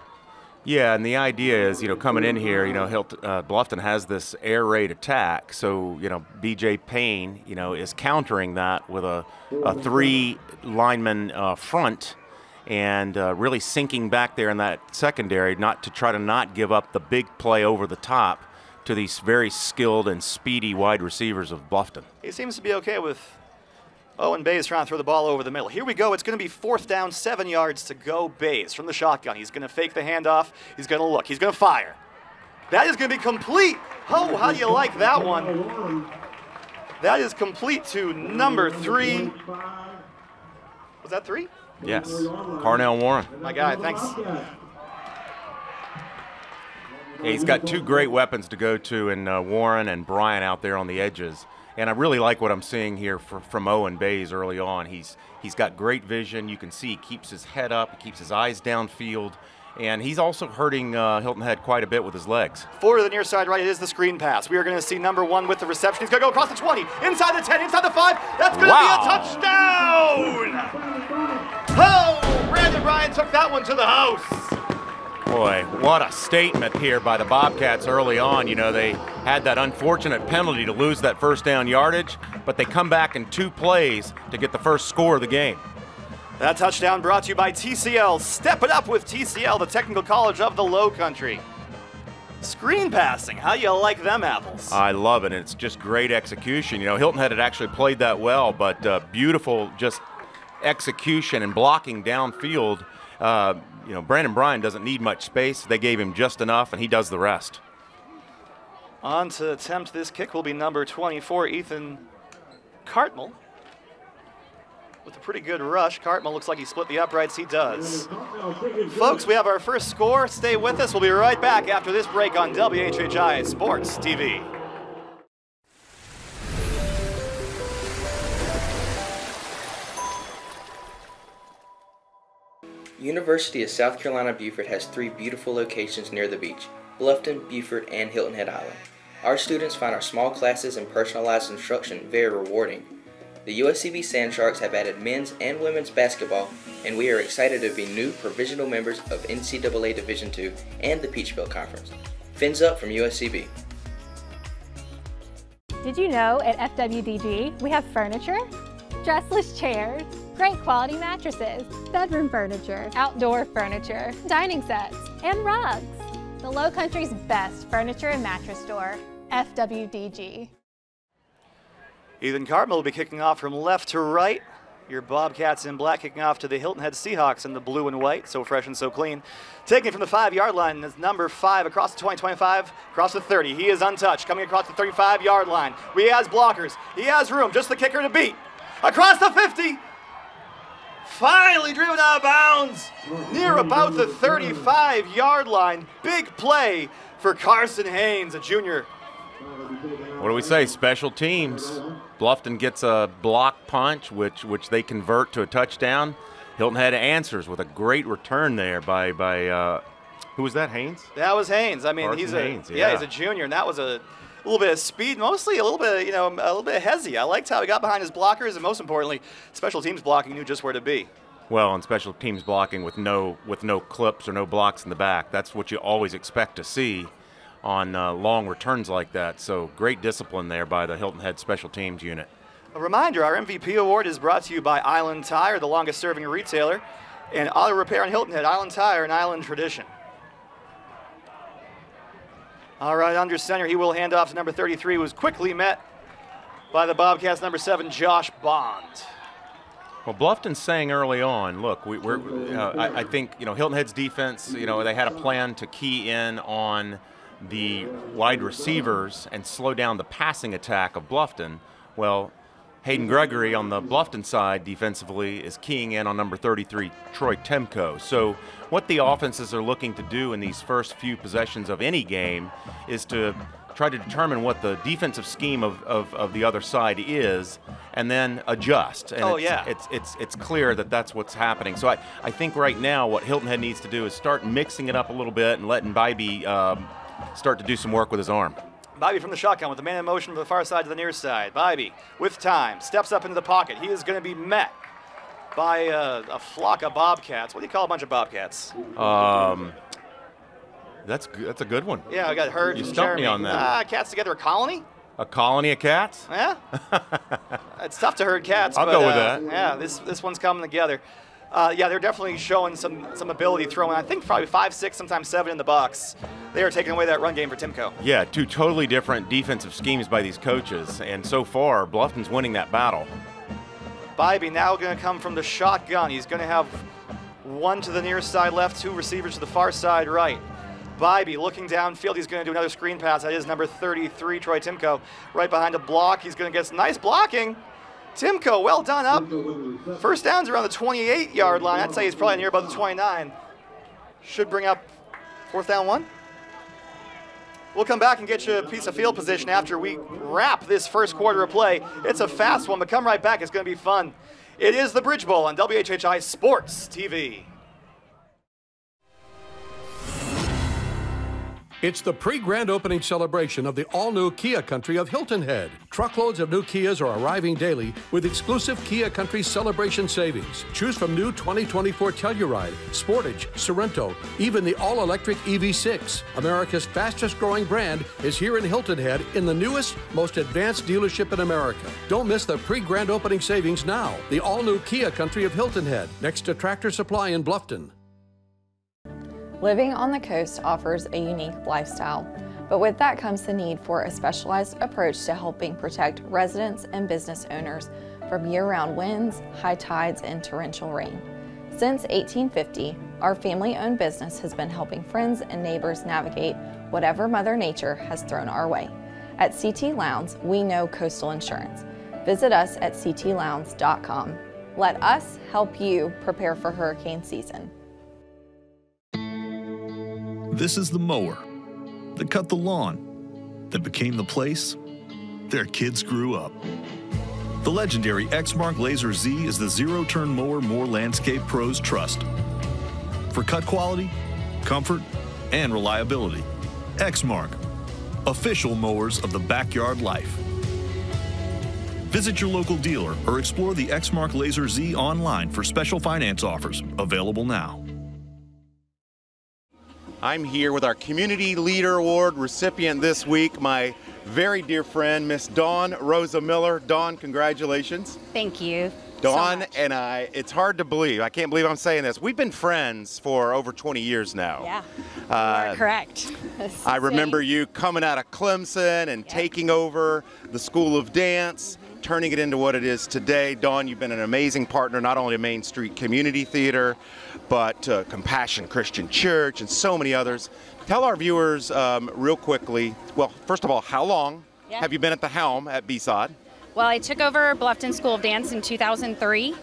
Yeah, and the idea is, you know, coming in here, you know, Bluffton has this air raid attack. So, you know, BJ Payne, you know, is countering that with a three-lineman front and really sinking back there in that secondary to try to not give up the big play over the top to these very skilled and speedy wide receivers of Bluffton. He seems to be okay with Owen Bayes trying to throw the ball over the middle. Here we go. It's going to be fourth down, 7 yards to go. Bayes from the shotgun. He's going to fake the handoff. He's going to look. He's going to fire. That is going to be complete. Oh, how do you like that one? That is complete to number 3. Was that 3? Yes. Carnell Warren. My guy, thanks. Yeah, he's got two great weapons to go to in Warren and Bryant out there on the edges. And I really like what I'm seeing here from Owen Bayes early on. He's got great vision. You can see he keeps his head up, he keeps his eyes downfield, and he's also hurting Hilton Head quite a bit with his legs. Forward to the near side right, it is the screen pass. We are going to see number 1 with the reception. He's going to go across the 20, inside the 10, inside the 5. That's going to be a touchdown! Oh, Brandon Ryan took that one to the house. Boy, what a statement here by the Bobcats early on. You know, they had that unfortunate penalty to lose that first down yardage, but they come back in 2 plays to get the first score of the game. That touchdown brought to you by TCL. Step it up with TCL, the technical college of the Low Country. Screen passing, how you like them apples? I love it, and it's just great execution. You know, Hilton Head had actually played that well, but beautiful just execution and blocking downfield. You know, Brandon Bryan doesn't need much space. They gave him just enough, and he does the rest. On to attempt this kick will be number 24, Ethan Cartmell. With a pretty good rush. Cartmell looks like he split the uprights. He does. Folks, we have our first score. Stay with us. We'll be right back after this break on WHHI Sports TV. The University of South Carolina Beaufort has three beautiful locations near the beach: Bluffton, Beaufort, and Hilton Head Island. Our students find our small classes and personalized instruction very rewarding. The USCB Sand Sharks have added men's and women's basketball, and we are excited to be new provisional members of NCAA Division II and the Peach Belt Conference. Fins up from USCB. Did you know at FWDG we have furniture, dressless chairs, great quality mattresses, bedroom furniture, outdoor furniture, dining sets, and rugs. The Low Country's best furniture and mattress store, FWDG. Ethan Cartmell will be kicking off from left to right. Your Bobcats in black kicking off to the Hilton Head Seahawks in the blue and white, so fresh and so clean. Taking from the 5-yard line is number 5, across the 20, 25, across the 30. He is untouched, coming across the 35-yard line. He has blockers, he has room, just the kicker to beat. Across the 50, finally driven out of bounds, near about the 35-yard line. Big play for Carson Haynes, a junior. What do we say, special teams. Bluffton gets a block punch, which they convert to a touchdown. Hilton Head answers with a great return there by who was that, Haynes? That was Haynes. I mean, Carson Haynes, yeah, he's a junior, and that was a little bit of speed, mostly a little bit of, a little bit of hezzy. I liked how he got behind his blockers, and most importantly, special teams blocking knew just where to be. Well, and special teams blocking with no clips or no blocks in the back. That's what you always expect to see on long returns like that. So great discipline there by the Hilton Head special teams unit. A reminder, our MVP award is brought to you by Island Tire, the longest serving retailer, and auto repair on Hilton Head. Island Tire, an island tradition. All right, under center, he will hand off to number 33, who was quickly met by the Bobcats, number 7, Josh Bond. Well, Bluffton saying early on, look, I think, Hilton Head's defense, they had a plan to key in on the wide receivers and slow down the passing attack of Bluffton. Well, Hayden Gregory on the Bluffton side defensively is keying in on number 33, Troy Timko. So what the offenses are looking to do in these first few possessions of any game is to try to determine what the defensive scheme of the other side is and then adjust. And it's clear that that's what's happening. So I think right now what Hilton Head needs to do is start mixing it up a little bit and letting Bibee start to do some work with his arm. Bobby from the shotgun with the man in motion from the far side to the near side. Bobby with time, steps up into the pocket. He is going to be met by a flock of Bobcats. What do you call a bunch of Bobcats? That's a good one. Yeah, I got Hurd. You stumped me on that. Cats together, a colony? A colony of cats? Yeah. It's tough to herd cats. I'll go with that. Yeah, this one's coming together. Yeah, they're definitely showing some ability throwing. I think probably 5, 6, sometimes 7 in the box. They are taking away that run game for Timko. Yeah, two totally different defensive schemes by these coaches, and so far Bluffton's winning that battle. Bibee now going to come from the shotgun. He's going to have one to the near side left, 2 receivers to the far side right. Bibee looking downfield. He's going to do another screen pass. That is number 33, Troy Timko, right behind a block. He's going to get some nice blocking. Timko, well done up. First down's around the 28-yard line. I'd say he's probably near about the 29. Should bring up 4th and 1. We'll come back and get you a piece of field position after we wrap this first quarter of play. It's a fast one, but come right back. It's going to be fun. It is the Bridge Bowl on WHHI Sports TV. It's the pre-grand opening celebration of the all-new Kia Country of Hilton Head. Truckloads of new Kias are arriving daily with exclusive Kia Country celebration savings. Choose from new 2024 Telluride, Sportage, Sorento, even the all-electric EV6. America's fastest-growing brand is here in Hilton Head in the newest, most advanced dealership in America. Don't miss the pre-grand opening savings now. The all-new Kia Country of Hilton Head, next to Tractor Supply in Bluffton. Living on the coast offers a unique lifestyle, but with that comes the need for a specialized approach to helping protect residents and business owners from year-round winds, high tides, and torrential rain. Since 1850, our family-owned business has been helping friends and neighbors navigate whatever Mother Nature has thrown our way. At CT Lowndes, we know coastal insurance. Visit us at ctlowndes.com. Let us help you prepare for hurricane season. This is the mower that cut the lawn, that became the place their kids grew up. The legendary Exmark Laser Z is the zero-turn mower more landscape pros trust. for cut quality, comfort, and reliability. Exmark, official mowers of the backyard life. Visit your local dealer or explore the Exmark Laser Z online for special finance offers available now. I'm here with our Community Leader Award recipient this week, my very dear friend, Miss Dawn Rosa Miller. Dawn, congratulations. Thank you. Dawn and I, it's hard to believe. I can't believe I'm saying this. We've been friends for over 20 years now. Yeah, you are correct. I remember you coming out of Clemson and taking over the School of Dance, turning it into what it is today. Dawn, you've been an amazing partner, not only to Main Street Community Theater, but Compassion Christian Church and so many others. Tell our viewers real quickly, well, first of all, how long have you been at the helm at BSOD? Well, I took over Bluffton School of Dance in 2003.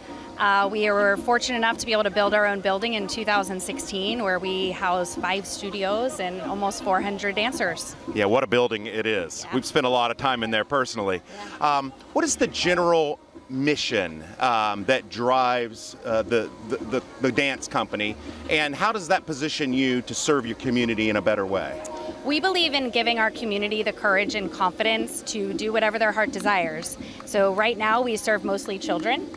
We were fortunate enough to be able to build our own building in 2016, where we house 5 studios and almost 400 dancers. Yeah, what a building it is. Yeah. We've spent a lot of time in there personally. Yeah. What is the general mission that drives the dance company, and how does that position you to serve your community in a better way? We believe in giving our community the courage and confidence to do whatever their heart desires. So right now we serve mostly children.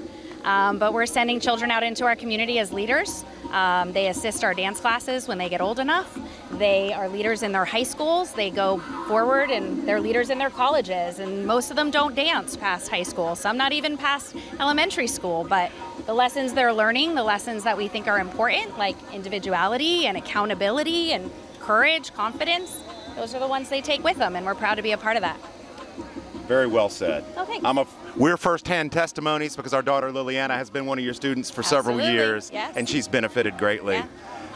But we're sending children out into our community as leaders. They assist our dance classes when they get old enough. They are leaders in their high schools. They go forward and they're leaders in their colleges. And most of them don't dance past high school, some not even past elementary school. But the lessons they're learning, the lessons that we think are important, like individuality and accountability and courage, confidence, those are the ones they take with them. And we're proud to be a part of that. Very well said. Oh, thanks. We're firsthand testimonies because our daughter Liliana has been one of your students for several years, and she's benefited greatly. Yeah,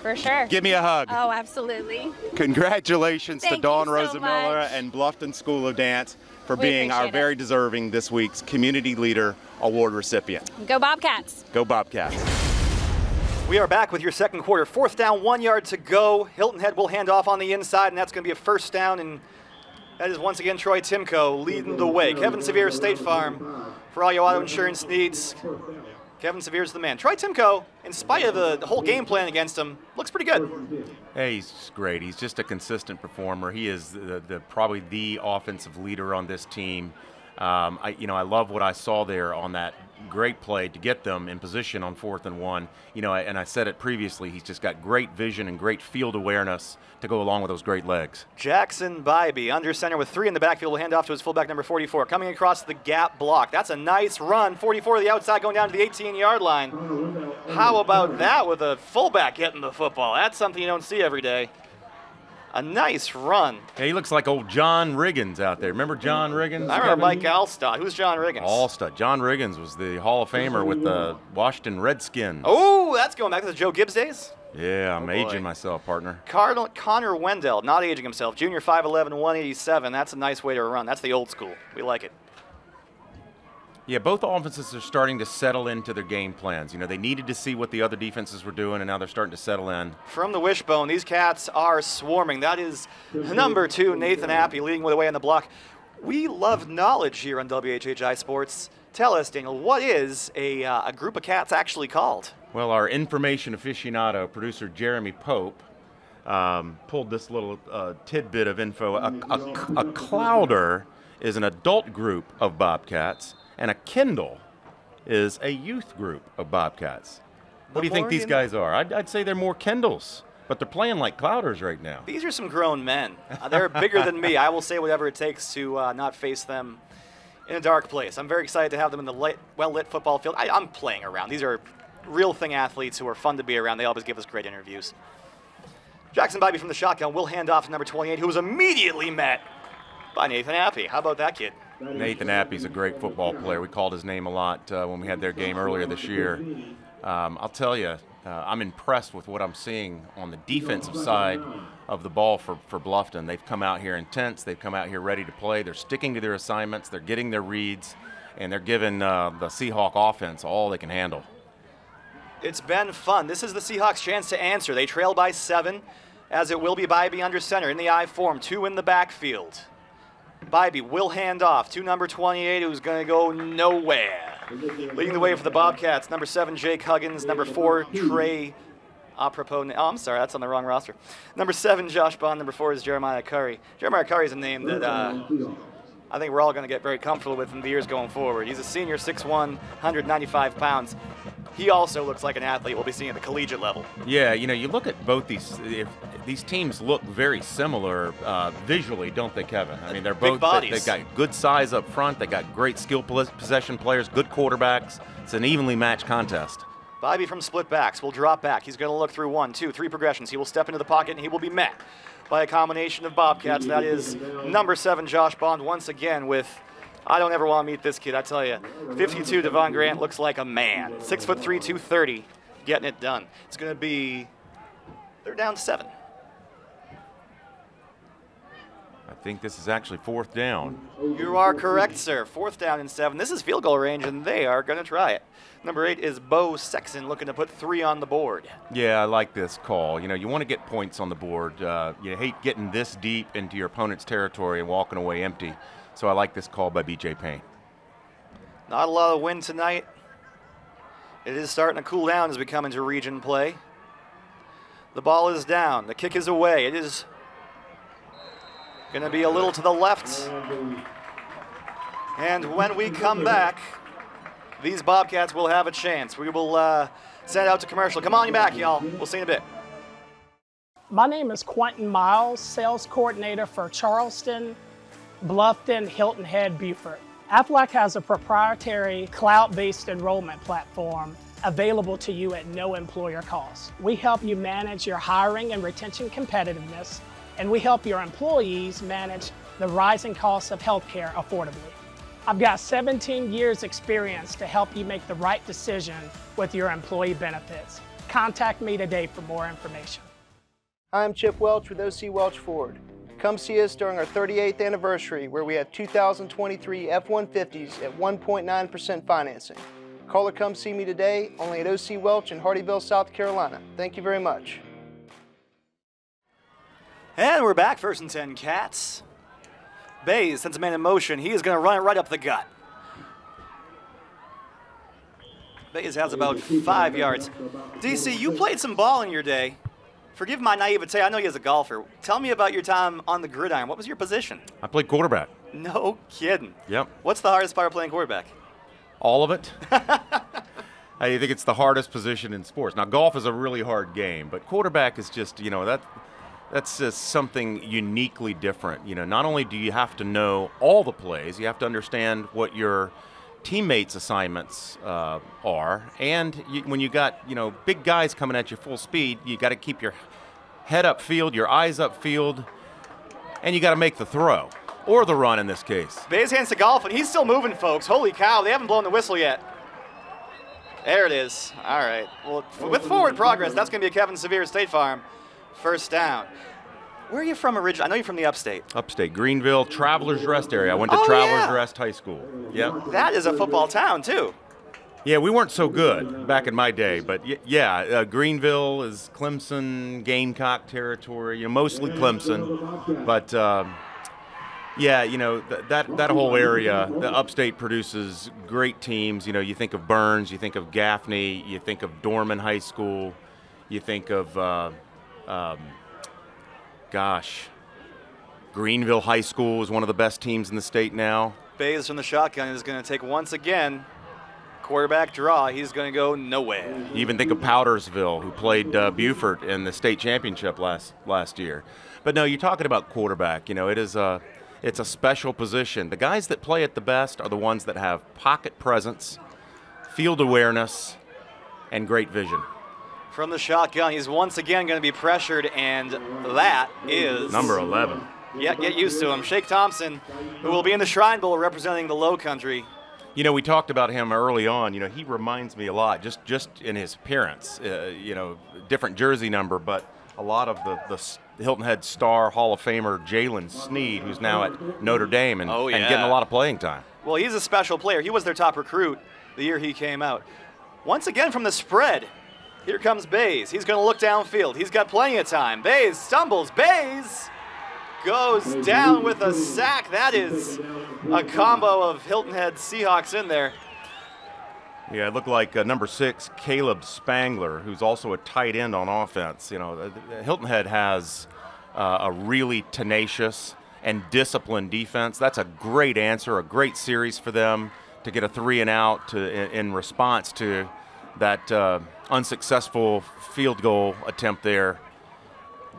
for sure. Give me a hug. Oh, absolutely. Congratulations to Dawn Rosa Miller and Bluffton School of Dance for being our very deserving this week's Community Leader Award recipient. Go Bobcats. Go Bobcats. We are back with your second quarter. 4th down, 1 yard to go. Hilton Head will hand off on the inside, and that's going to be a 1st down and that is once again Troy Timko leading the way. Kevin Sevier, State Farm, for all your auto insurance needs. Kevin Sevier's the man. Troy Timko, in spite of the whole game plan against him, looks pretty good. Hey, he's great. He's just a consistent performer. He is probably the offensive leader on this team. I love what I saw there on that great play to get them in position on 4th and 1. You know, and I said it previously, he's just got great vision and great field awareness to go along with those great legs. Jackson Bibee, under center with 3 in the backfield, will hand off to his fullback number 44, coming across the gap block. That's a nice run. 44 to the outside, going down to the 18-yard line. How about that with a fullback getting the football? That's something you don't see every day. A nice run. Yeah, he looks like old John Riggins out there. Remember John Riggins? I remember Mike Alstott. Who's John Riggins? Alstott. John Riggins was the Hall of Famer with the Washington Redskins. Oh, that's going back to the Joe Gibbs days? Yeah, I'm aging myself, partner. Cardinal Connor Wendell, not aging himself. Junior, 5'11", 187. That's a nice way to run. That's the old school. We like it. Yeah, both offenses are starting to settle into their game plans. You know, they needed to see what the other defenses were doing, and now they're starting to settle in. From the wishbone, these cats are swarming. That is number 2, Nathan Appy, leading the way on the block. We love knowledge here on WHHI Sports. Tell us, Daniel, what is a group of cats actually called? Well, our information aficionado, producer Jeremy Pope, pulled this little tidbit of info. A clowder is an adult group of bobcats, and a Kindle is a youth group of bobcats. What do you think these guys are? I'd say they're more Kindles, but they're playing like clouders right now. These are some grown men. They're bigger than me. I will say whatever it takes to not face them in a dark place. I'm very excited to have them in the well-lit football field. I'm playing around. These are real thing athletes who are fun to be around. They always give us great interviews. Jackson Bibee from the shotgun will hand off to number 28, who was immediately met by Nathan Appy. How about that kid? Nathan Appy's a great football player. We called his name a lot when we had their game earlier this year. I'll tell you, I'm impressed with what I'm seeing on the defensive side of the ball for Bluffton. They've come out here intense. They've come out here ready to play. They're sticking to their assignments. They're getting their reads, and they're giving the Seahawk offense all they can handle. It's been fun. This is the Seahawks' chance to answer. They trail by 7, as it will be Bibee under center in the I form, 2 in the backfield. Bibee will hand off to number 28, who's going to go nowhere. Leading the way for the Bobcats, number 7, Jake Huggins, number 4, Trey apropos name. Oh, I'm sorry, that's on the wrong roster. Number 7, Josh Bond. Number 4 is Jeremiah Curry. Jeremiah Curry is a name that I think we're all going to get very comfortable with in the years going forward. He's a senior, 6'1", 195 pounds. He also looks like an athlete we'll be seeing at the collegiate level. Yeah, you know, you look at both these. If these teams look very similar visually, don't they, Kevin? I mean, they're both big bodies. They've got good size up front. They've got great skill possession players, good quarterbacks. It's an evenly matched contest. Bobby from split backs will drop back. He's going to look through 1, 2, 3 progressions. He will step into the pocket, and he will be met by a combination of Bobcats. That is number 7, Josh Bond, once again with, I don't ever want to meet this kid, I tell you. 52 Devon Grant looks like a man. 6'3", 230, getting it done. It's going to be, they're down 7. I think this is actually 4th down. You are correct, sir. 4th down and 7. This is field goal range, and they are going to try it. Number 8 is Bo Sexton, looking to put 3 on the board. Yeah, I like this call. You know, you want to get points on the board. You hate getting this deep into your opponent's territory and walking away empty. So I like this call by BJ Payne. Not a lot of wind tonight. It is starting to cool down as we come into region play. The ball is down. The kick is away. It is going to be a little to the left. And when we come back, these Bobcats will have a chance. We will send out to commercial. Come on, you back, y'all. We'll see you in a bit. My name is Quentin Miles, sales coordinator for Charleston, Bluffton, Hilton Head, Beaufort. Aflac has a proprietary cloud-based enrollment platform available to you at no employer cost. We help you manage your hiring and retention competitiveness, and we help your employees manage the rising costs of healthcare affordably. I've got 17 years experience to help you make the right decision with your employee benefits. Contact me today for more information. Hi, I'm Chip Welch with OC Welch Ford. Come see us during our 38th anniversary, where we have 2023 F-150s at 1.9% financing. Call or come see me today, only at OC Welch in Hardyville, South Carolina. Thank you very much. And we're back, 1st and 10 Cats. Bayes sends a man in motion. He is going to run it right up the gut. Bayes has about 5 yards. DC, you played some ball in your day. Forgive my naivete. I know you as a golfer. Tell me about your time on the gridiron. What was your position? I played quarterback. No kidding. Yep. What's the hardest part of playing quarterback? All of it. I think it's the hardest position in sports. Now, golf is a really hard game, but quarterback is just, you know, that's just something uniquely different. You know, not only do you have to know all the plays, you have to understand what your teammates' assignments are, and when you got, you know, big guys coming at you full speed, you got to keep your head upfield, your eyes upfield, and you got to make the throw or the run in this case. Bayes hands to Golphin, and he's still moving, folks. Holy cow! They haven't blown the whistle yet. There it is. All right. Well, with forward progress, that's going to be a Kevin Sevier State Farm. 1st down. Where are you from originally? I know you're from the upstate. Upstate, Greenville, Travelers Rest area. I went to Travelers Rest High School. Yeah. That is a football town, too. Yeah, we weren't so good back in my day, but yeah, Greenville is Clemson, Gamecock territory, you know, mostly Clemson. But yeah, you know, that whole area, the upstate produces great teams. You know, you think of Burns, you think of Gaffney, you think of Dorman High School, you think of Greenville High School is one of the best teams in the state now. Bayes from the shotgun is going to take, once again, quarterback draw. He's going to go nowhere. You even think of Powdersville, who played Beaufort in the state championship last year. But no, you're talking about quarterback. You know, it's a special position. The guys that play it the best are the ones that have pocket presence, field awareness, and great vision. From the shotgun, he's once again going to be pressured, and that is number 11. Yeah, get used to him. Shake Thompson, who will be in the Shrine Bowl representing the Low Country. You know, we talked about him early on. You know, he reminds me a lot, just in his appearance. You know, different jersey number, but a lot of the Hilton Head star Hall of Famer Jalen Sneed, who's now at Notre Dame and, and getting a lot of playing time. Well, he's a special player. He was their top recruit the year he came out. Once again from the spread. Here comes Bayes. He's going to look downfield. He's got plenty of time. Bayes stumbles. Bayes goes down with a sack. That is a combo of Hilton Head Seahawks in there. Yeah, it looked like number 6, Caleb Spangler, who's also a tight end on offense. You know, Hilton Head has a really tenacious and disciplined defense. That's a great answer, a great series for them to get a 3-and-out in response to that unsuccessful field goal attempt there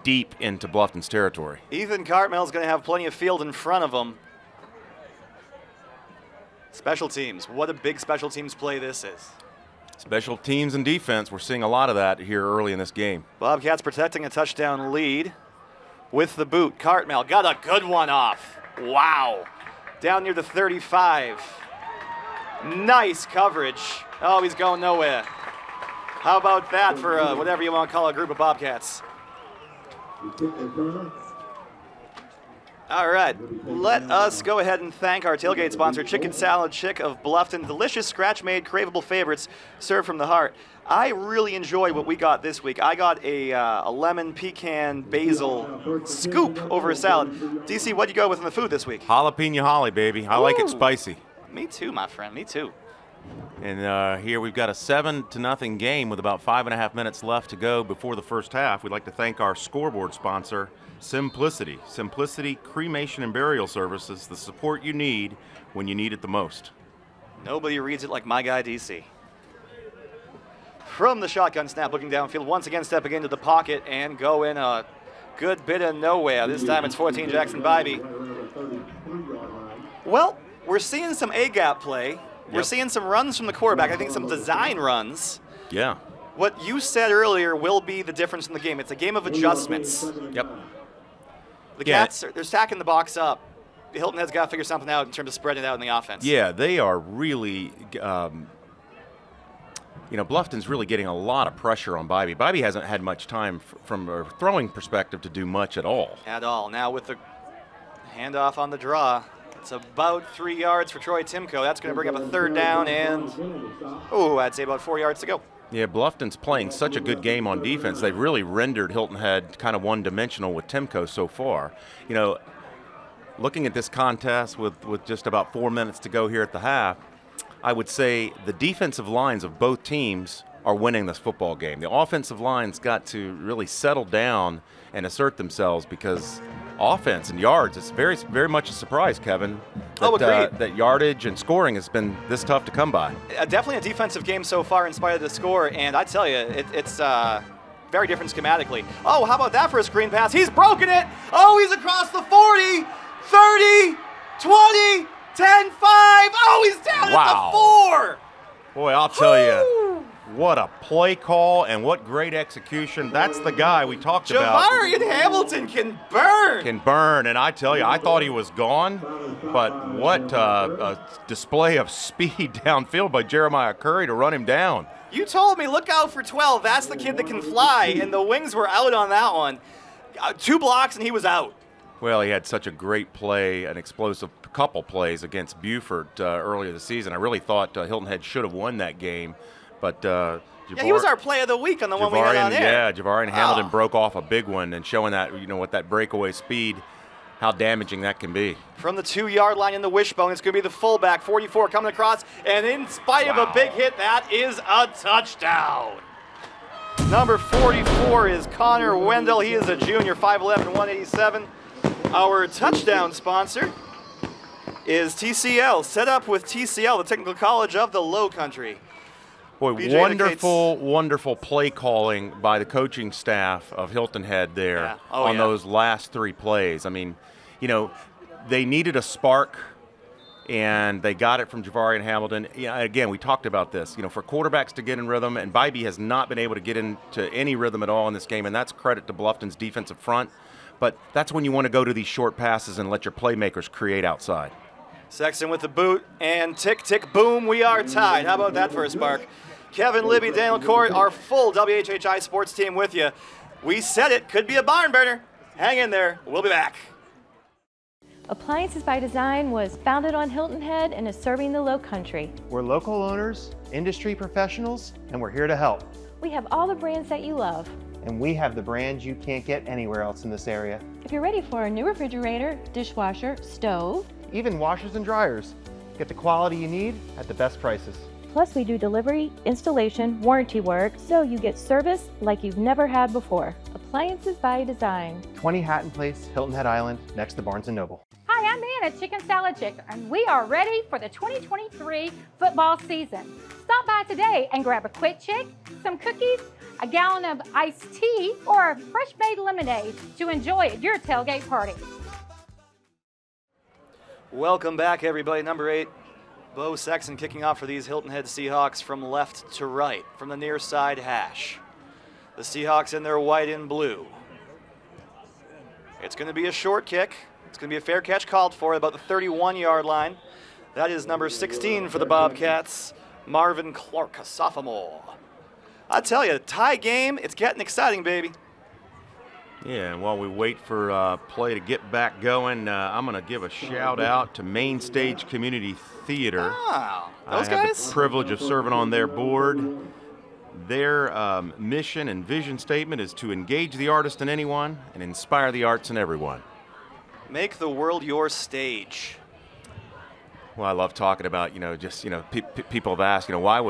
deep into Bluffton's territory. Ethan Cartmell's going to have plenty of field in front of him. Special teams. What a big special teams play this is. Special teams and defense. We're seeing a lot of that here early in this game. Bobcats protecting a touchdown lead with the boot. Cartmell got a good one off. Wow. Down near the 35. Nice coverage. Oh, he's going nowhere. How about that for whatever you want to call a group of Bobcats? All right, let us go ahead and thank our tailgate sponsor, Chicken Salad Chick of Bluffton. Delicious, scratch-made, craveable favorites served from the heart. I really enjoy what we got this week. I got a lemon pecan basil scoop over a salad. DC, what do you go with in the food this week? Jalapeno holly, baby. I like it spicy. Me too, my friend. Me too. And here we've got a 7-0 game with about 5.5 minutes left to go before the first half. We'd like to thank our scoreboard sponsor, Simplicity. Simplicity Cremation and Burial Services, the support you need when you need it the most. Nobody reads it like my guy, DC. From the shotgun snap, looking downfield, once again stepping into the pocket and go in a good bit of nowhere. This time it's 14, Jackson Bibee. Well, we're seeing some A-gap play. Yep. We're seeing some runs from the quarterback. I think some design runs. Yeah. What you said earlier will be the difference in the game. It's a game of adjustments. Yep. The Cats, they're stacking the box up. Hilton Head's got to figure something out in terms of spreading it out in the offense. Yeah, they are really, you know, Bluffton's really getting a lot of pressure on Bibee. Bibee hasn't had much time from a throwing perspective to do much at all. At all. Now with the handoff on the draw. It's about 3 yards for Troy Timko. That's going to bring up a 3rd down and, I'd say about 4 yards to go. Yeah, Bluffton's playing such a good game on defense. They've really rendered Hilton Head kind of one-dimensional with Timko so far. You know, looking at this contest with just about 4 minutes to go here at the half, I would say the defensive lines of both teams are winning this football game. The offensive line's got to really settle down and assert themselves because offense and yards, it's very, very much a surprise, Kevin, that, that yardage and scoring has been this tough to come by. Definitely a defensive game so far in spite of the score, and I tell you, it's very different schematically. Oh, how about that for a screen pass? He's broken it! Oh, he's across the 40, 30, 20, 10, 5. Oh, he's down at the 4. Boy, I'll tell you. What a play call and what great execution. That's the guy we talked about. Javarian Hamilton can burn. Can burn, and I tell you, I thought he was gone, but what a display of speed downfield by Jeremiah Curry to run him down. You told me, look out for 12. That's the kid that can fly, and the wings were out on that one. 2 blocks, and he was out. Well, he had such a great play, an explosive couple plays against Buford earlier this season. I really thought Hilton Head should have won that game. But yeah, he was our play of the week on the one we had on air. Yeah, Javarian Hamilton broke off a big one and showing that, you know, what that breakaway speed, how damaging that can be. From the 2-yard line in the wishbone, it's going to be the fullback, 44, coming across. And in spite of a big hit, that is a touchdown. Number 44 is Connor Wendell. He is a junior, 5'11", 187. Our touchdown sponsor is TCL, set up with TCL, the Technical College of the Low Country. Boy, wonderful, wonderful play calling by the coaching staff of Hilton Head there on those last 3 plays. I mean, you know, they needed a spark, and they got it from Javarian Hamilton. Yeah, again, we talked about this. You know, for quarterbacks to get in rhythm, and Bibee has not been able to get into any rhythm at all in this game, and that's credit to Bluffton's defensive front. But that's when you want to go to these short passes and let your playmakers create outside. Sexton with the boot, and tick, tick, boom, we are tied. How about that for a spark? Kevin Libby, Daniel Cort, our full WHHI sports team with you. We said it could be a barn burner. Hang in there. We'll be back. Appliances by Design was founded on Hilton Head and is serving the Low Country. We're local owners, industry professionals, and we're here to help. We have all the brands that you love. And we have the brands you can't get anywhere else in this area. If you're ready for a new refrigerator, dishwasher, stove, even washers and dryers. Get the quality you need at the best prices. Plus, we do delivery, installation, warranty work, so you get service like you've never had before. Appliances by Design. 20 Hatton Place, Hilton Head Island, next to Barnes & Noble. Hi, I'm Ann at Chicken Salad Chick, and we are ready for the 2023 football season. Stop by today and grab a quick chick, some cookies, a gallon of iced tea, or a fresh-made lemonade to enjoy at your tailgate party. Welcome back, everybody. Number 8, Bo Sexton kicking off for these Hilton Head Seahawks from left to right, from the near side hash. The Seahawks in their white and blue. It's going to be a short kick. It's going to be a fair catch called for about the 31-yard line. That is number 16 for the Bobcats, Marvin Clark, a sophomore. I tell you, tie game, it's getting exciting, baby. Yeah, and while we wait for play to get back going, I'm going to give a shout out to Main Stage Community Theater. Wow, those guys? I have the privilege of serving on their board. Their mission and vision statement is to engage the artist in anyone and inspire the arts in everyone. Make the world your stage. Well, I love talking about, people have asked, why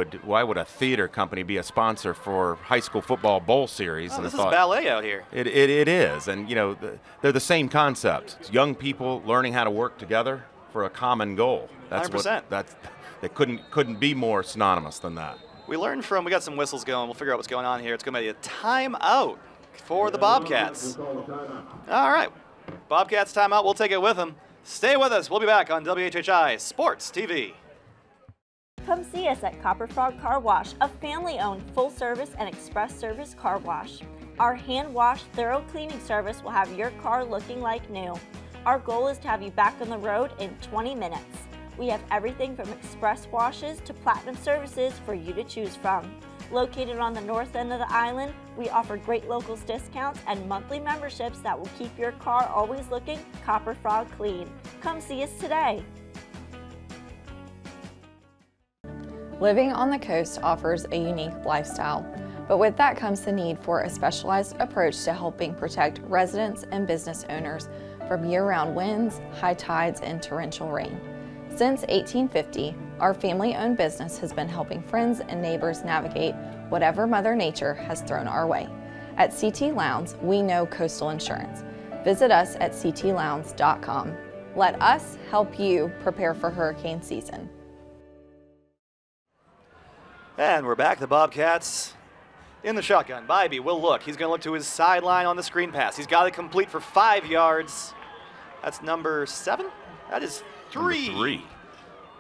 would a theater company be a sponsor for high school football bowl series? Oh, and this is ballet out here. It is, and they're the same concept. It's young people learning how to work together for a common goal. That's 100%. They couldn't be more synonymous than that. We got some whistles going. We'll figure out what's going on here. It's going to be a timeout for the Bobcats. All right, Bobcats timeout. We'll take it with them. Stay with us. We'll be back on WHHI Sports TV. Come see us at Copper Frog Car Wash, a family-owned full-service and express service car wash. Our hand-wash, thorough cleaning service will have your car looking like new. Our goal is to have you back on the road in 20 minutes. We have everything from express washes to platinum services for you to choose from. Located on the north end of the island, we offer great locals discounts and monthly memberships that will keep your car always looking Copper Frog clean. Come see us today. Living on the coast offers a unique lifestyle, but with that comes the need for a specialized approach to helping protect residents and business owners from year-round winds, high tides, and torrential rain. Since 1850, our family-owned business has been helping friends and neighbors navigate whatever Mother Nature has thrown our way. At CT Lowndes, we know coastal insurance. Visit us at ctlowndes.com. Let us help you prepare for hurricane season. And we're back. The Bobcats in the shotgun. Bibee will look. He's going to look to his sideline on the screen pass. He's got it complete for 5 yards. That's number 7. That is 3.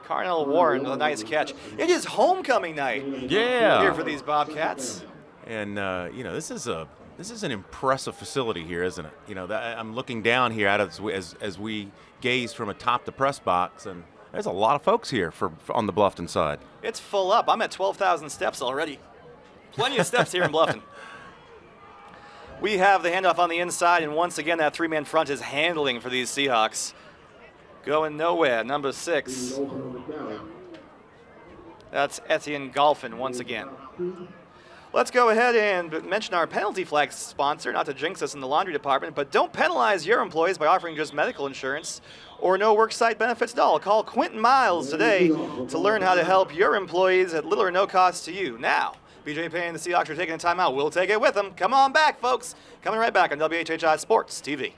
Carnell Warren with a nice catch. It is homecoming night. Yeah. Here for these Bobcats. And this is an impressive facility here, isn't it? I'm looking down here at it as we gaze from atop the press box, and there's a lot of folks here for on the Bluffton side. It's full up. I'm at 12,000 steps already. Plenty of steps here in Bluffton. We have the handoff on the inside, and once again that three-man front is handling for these Seahawks. Going nowhere, number 6. That's Aiden Golphin once again. Let's go ahead and mention our penalty flag sponsor, not to jinx us in the laundry department, but don't penalize your employees by offering just medical insurance or no worksite benefits at all. Call Quentin Miles today to learn how to help your employees at little or no cost to you. Now, BJ Payne and the Seahawks are taking a timeout. We'll take it with them. Come on back, folks. Coming right back on WHHI Sports TV.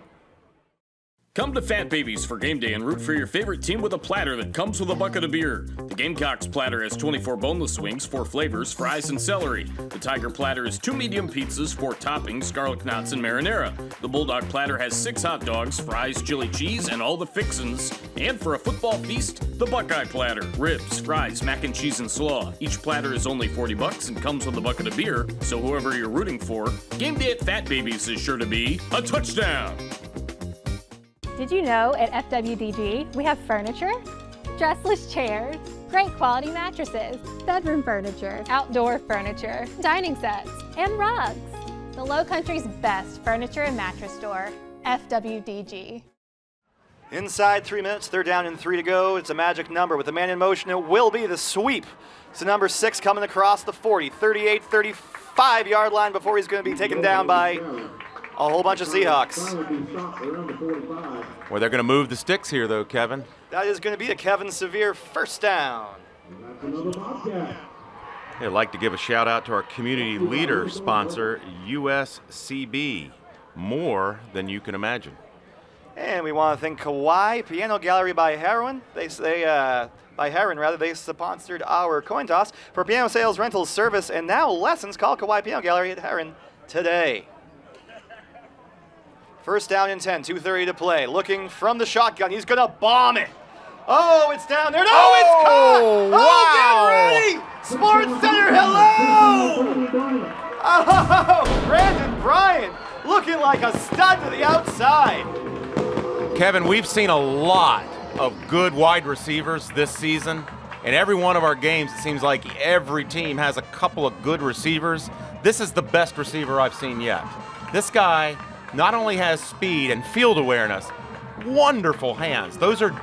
Come to Fat Babies for game day and root for your favorite team with a platter that comes with a bucket of beer. The Gamecocks platter has 24 boneless wings, 4 flavors, fries, and celery. The Tiger platter is 2 medium pizzas, 4 toppings, scarlet knots, and marinara. The Bulldog platter has 6 hot dogs, fries, chili cheese, and all the fixins. And for a football feast, the Buckeye platter, ribs, fries, mac and cheese, and slaw. Each platter is only $40 and comes with a bucket of beer, so whoever you're rooting for, game day at Fat Babies is sure to be a touchdown. Did you know at FWDG we have furniture, dressless chairs, great quality mattresses, bedroom furniture, outdoor furniture, dining sets, and rugs. The Low Country's best furniture and mattress store, FWDG. Inside 3 minutes, they're down and 3 to go. It's a magic number. With the man in motion, it will be the sweep. So number 6 coming across the 40, 38, 35-yard line before he's going to be taken down by a whole bunch of Seahawks. Well, they're going to move the sticks here, though, Kevin. That is going to be a Kevin Sevier first down. I'd like to give a shout out to our community leader sponsor, USCB. More than you can imagine. And we want to thank Kawai Piano Gallery by Heron. They sponsored our coin toss for piano sales, rental service, and now lessons. Call Kawai Piano Gallery at Heron today. First down and 10, 2:30 to play. Looking from the shotgun, he's gonna bomb it. Oh, it's down there. No, it's caught. Oh, wow. Get ready. Sports Center, hello. Oh, Brandon Bryant looking like a stud to the outside. Kevin, we've seen a lot of good wide receivers this season. In every one of our games, it seems like every team has a couple of good receivers. This is the best receiver I've seen yet. This guy not only has speed and field awareness, wonderful hands. Those are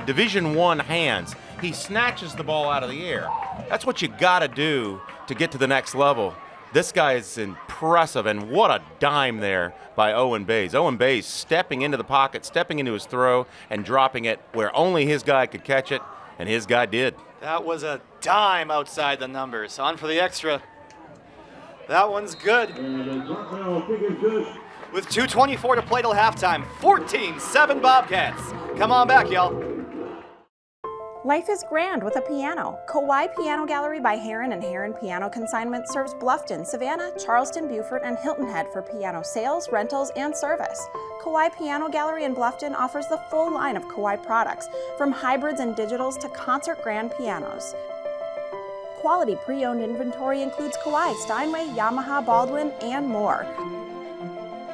Division I hands. He snatches the ball out of the air. That's what you gotta do to get to the next level. This guy is impressive, and what a dime there by Owen Bayes. Owen Bayes stepping into the pocket, stepping into his throw, and dropping it where only his guy could catch it, and his guy did. That was a dime outside the numbers. On for the extra. That one's good. With 2:24 to play till halftime, 14-7 Bobcats. Come on back, y'all. Life is grand with a piano. Kawai Piano Gallery by Heron and Heron Piano Consignment serves Bluffton, Savannah, Charleston, Beaufort, and Hilton Head for piano sales, rentals, and service. Kawai Piano Gallery in Bluffton offers the full line of Kawai products, from hybrids and digitals to concert grand pianos. Quality pre-owned inventory includes Kawai, Steinway, Yamaha, Baldwin, and more.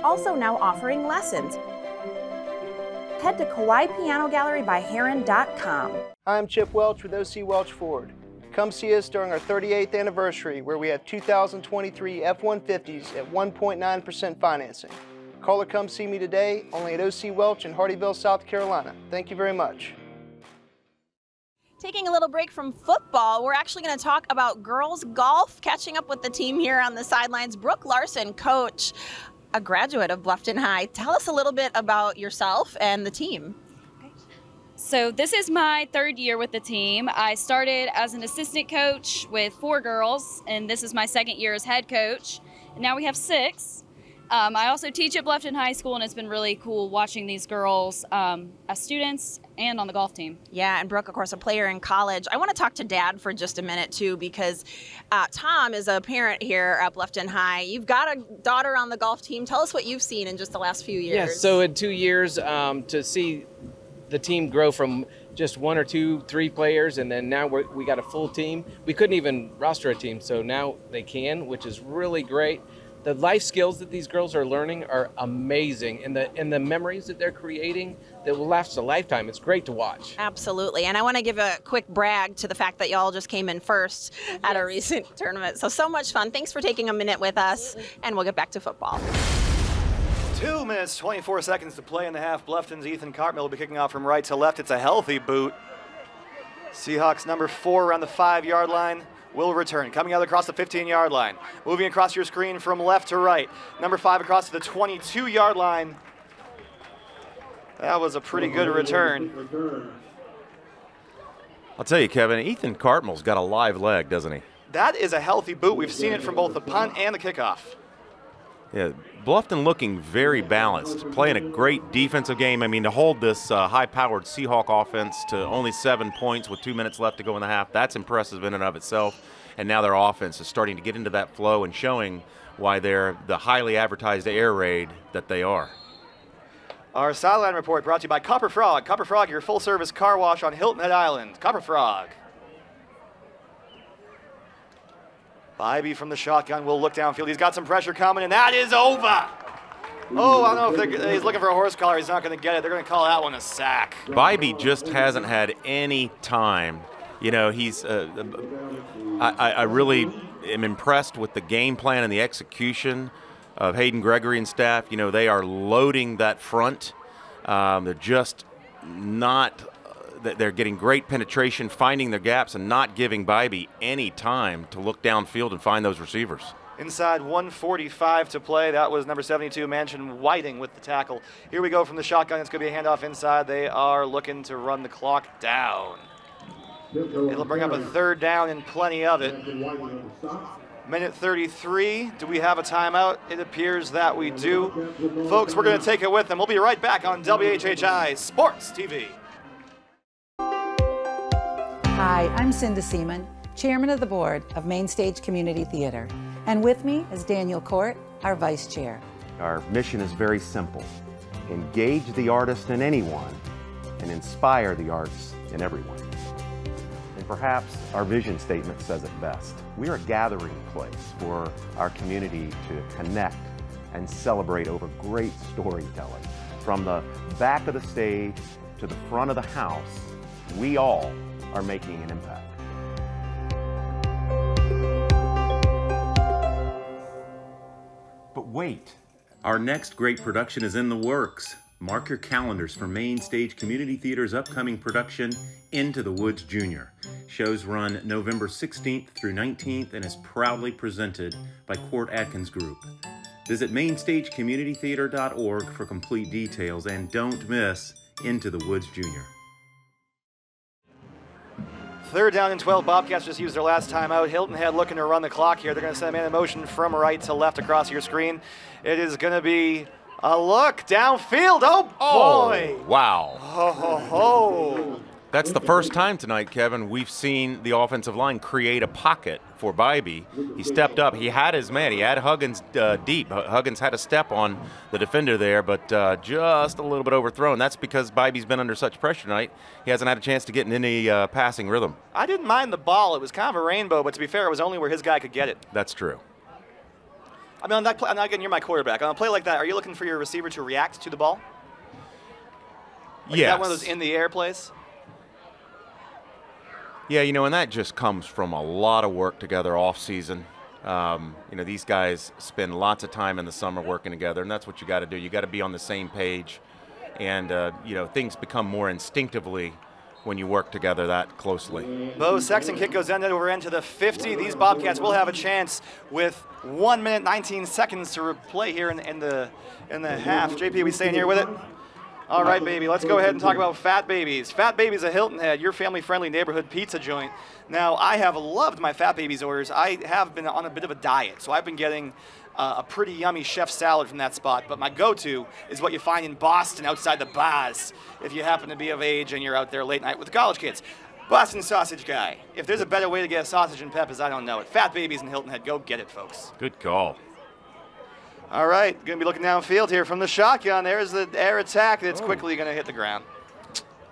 Also now offering lessons. Head to KawaiPianoGalleryByHeron.com. Hi, I'm Chip Welch with OC Welch Ford. Come see us during our 38th anniversary, where we have 2023 F-150s at 1.9% financing. Call or come see me today, only at OC Welch in Hardyville, South Carolina. Thank you very much. Taking a little break from football, we're actually going to talk about girls golf, catching up with the team here on the sidelines. Brooke Larson, coach, a graduate of Bluffton High. Tell us a little bit about yourself and the team. So this is my third year with the team. I started as an assistant coach with 4 girls, and this is my second year as head coach. And now we have 6. I also teach at Bluffton High School, and it's been really cool watching these girls as students and on the golf team. Yeah, and Brooke, of course, a player in college. I want to talk to Dad for just a minute, too, because Tom is a parent here at Bluffton High. You've got a daughter on the golf team. Tell us what you've seen in just the last few years. Yeah, so in 2 years, to see the team grow from just 1 or 2, 3 players, and then now we got a full team. We couldn't even roster a team, so now they can, which is really great. The life skills that these girls are learning are amazing, and the memories that they're creating that will last a lifetime. It's great to watch. Absolutely, and I want to give a quick brag to the fact that y'all just came in first at a recent tournament. So much fun. Thanks for taking a minute with us, and we'll get back to football. 2 minutes, 24 seconds to play in the half. Bluffton's Ethan Cartmell will be kicking off from right to left. It's a healthy boot. Seahawks number 4 around the 5-yard line. Will return, coming out across the 15-yard line. Moving across your screen from left to right. Number 5 across to the 22-yard line. That was a pretty good return. I'll tell you, Kevin, Ethan Cartmell's got a live leg, doesn't he? That is a healthy boot. We've seen it from both the punt and the kickoff. Yeah, Bluffton looking very balanced, playing a great defensive game. I mean, to hold this high-powered Seahawk offense to only 7 points with 2 minutes left to go in the half, that's impressive in and of itself. And now their offense is starting to get into that flow and showing why they're the highly advertised air raid that they are. Our sideline report brought to you by Copper Frog. Copper Frog, your full-service car wash on Hilton Head Island. Copper Frog. Bibee from the shotgun will look downfield. He's got some pressure coming, and that is over. Oh, I don't know if he's looking for a horse collar. He's not going to get it. They're going to call that one a sack. Bibee just hasn't had any time. You know, he's I really am impressed with the game plan and the execution of Hayden Gregory and staff. You know, they are loading that front. They're just not – they're getting great penetration, finding their gaps, and not giving Bibee any time to look downfield and find those receivers. Inside 1:45 to play. That was number 72, Manchin Whiting, with the tackle. Here we go from the shotgun. It's going to be a handoff inside. They are looking to run the clock down. It'll bring up a third down and plenty of it. Minute 33. Do we have a timeout? It appears that we do. Folks, we're going to take it with them. We'll be right back on WHHI Sports TV. Hi, I'm Cinda Seaman, Chairman of the Board of Mainstage Community Theater. And with me is Daniel Cort, our Vice Chair. Our mission is very simple. Engage the artist in anyone and inspire the arts in everyone. And perhaps our vision statement says it best. We're a gathering place for our community to connect and celebrate over great storytelling. From the back of the stage to the front of the house, we all are making an impact. But wait. Our next great production is in the works. Mark your calendars for Mainstage Community Theater's upcoming production, Into the Woods Jr. Shows run November 16th through 19th and is proudly presented by Court Atkins Group. Visit MainstageCommunityTheater.org for complete details, and don't miss Into the Woods Jr. Third down and 12. Bobcats just used their last timeout. Hilton Head looking to run the clock here. They're going to send a man in motion from right to left across your screen. It is going to be a look downfield. Oh, boy. Wow. Ho, ho, ho. That's the first time tonight, Kevin, we've seen the offensive line create a pocket for Bibee. He stepped up. He had his man. He had Huggins deep. Huggins had a step on the defender there, but just a little bit overthrown. That's because Bibee's been under such pressure tonight. He hasn't had a chance to get in any passing rhythm. I didn't mind the ball. It was kind of a rainbow, but to be fair, it was only where his guy could get it. That's true. I mean, on that play, I'm not getting, you're my quarterback. On a play like that, are you looking for your receiver to react to the ball? Like, yes. Is that one of those in-the-air plays? Yeah, you know, and that just comes from a lot of work together off season. You know, these guys spend lots of time in the summer working together, and that's what you got to do. You got to be on the same page, and you know, things become more instinctively when you work together that closely. Bo Sexton kick goes end over end to the 50. These Bobcats will have a chance with 1 minute 19 seconds to play here in the half. JP, we staying here with it? All right, baby, let's go ahead and talk about Fat Babies. Fat Babies of Hilton Head, your family-friendly neighborhood pizza joint. Now, I have loved my Fat Babies orders. I have been on a bit of a diet, so I've been getting a pretty yummy chef salad from that spot. But my go-to is what you find in Boston outside the bars if you happen to be of age and you're out there late night with college kids. Boston Sausage Guy. If there's a better way to get a sausage and peppers, I don't know it. Fat Babies in Hilton Head, go get it, folks. Good call. All right, going to be looking downfield here from the shotgun. There's the air attack that's quickly going to hit the ground.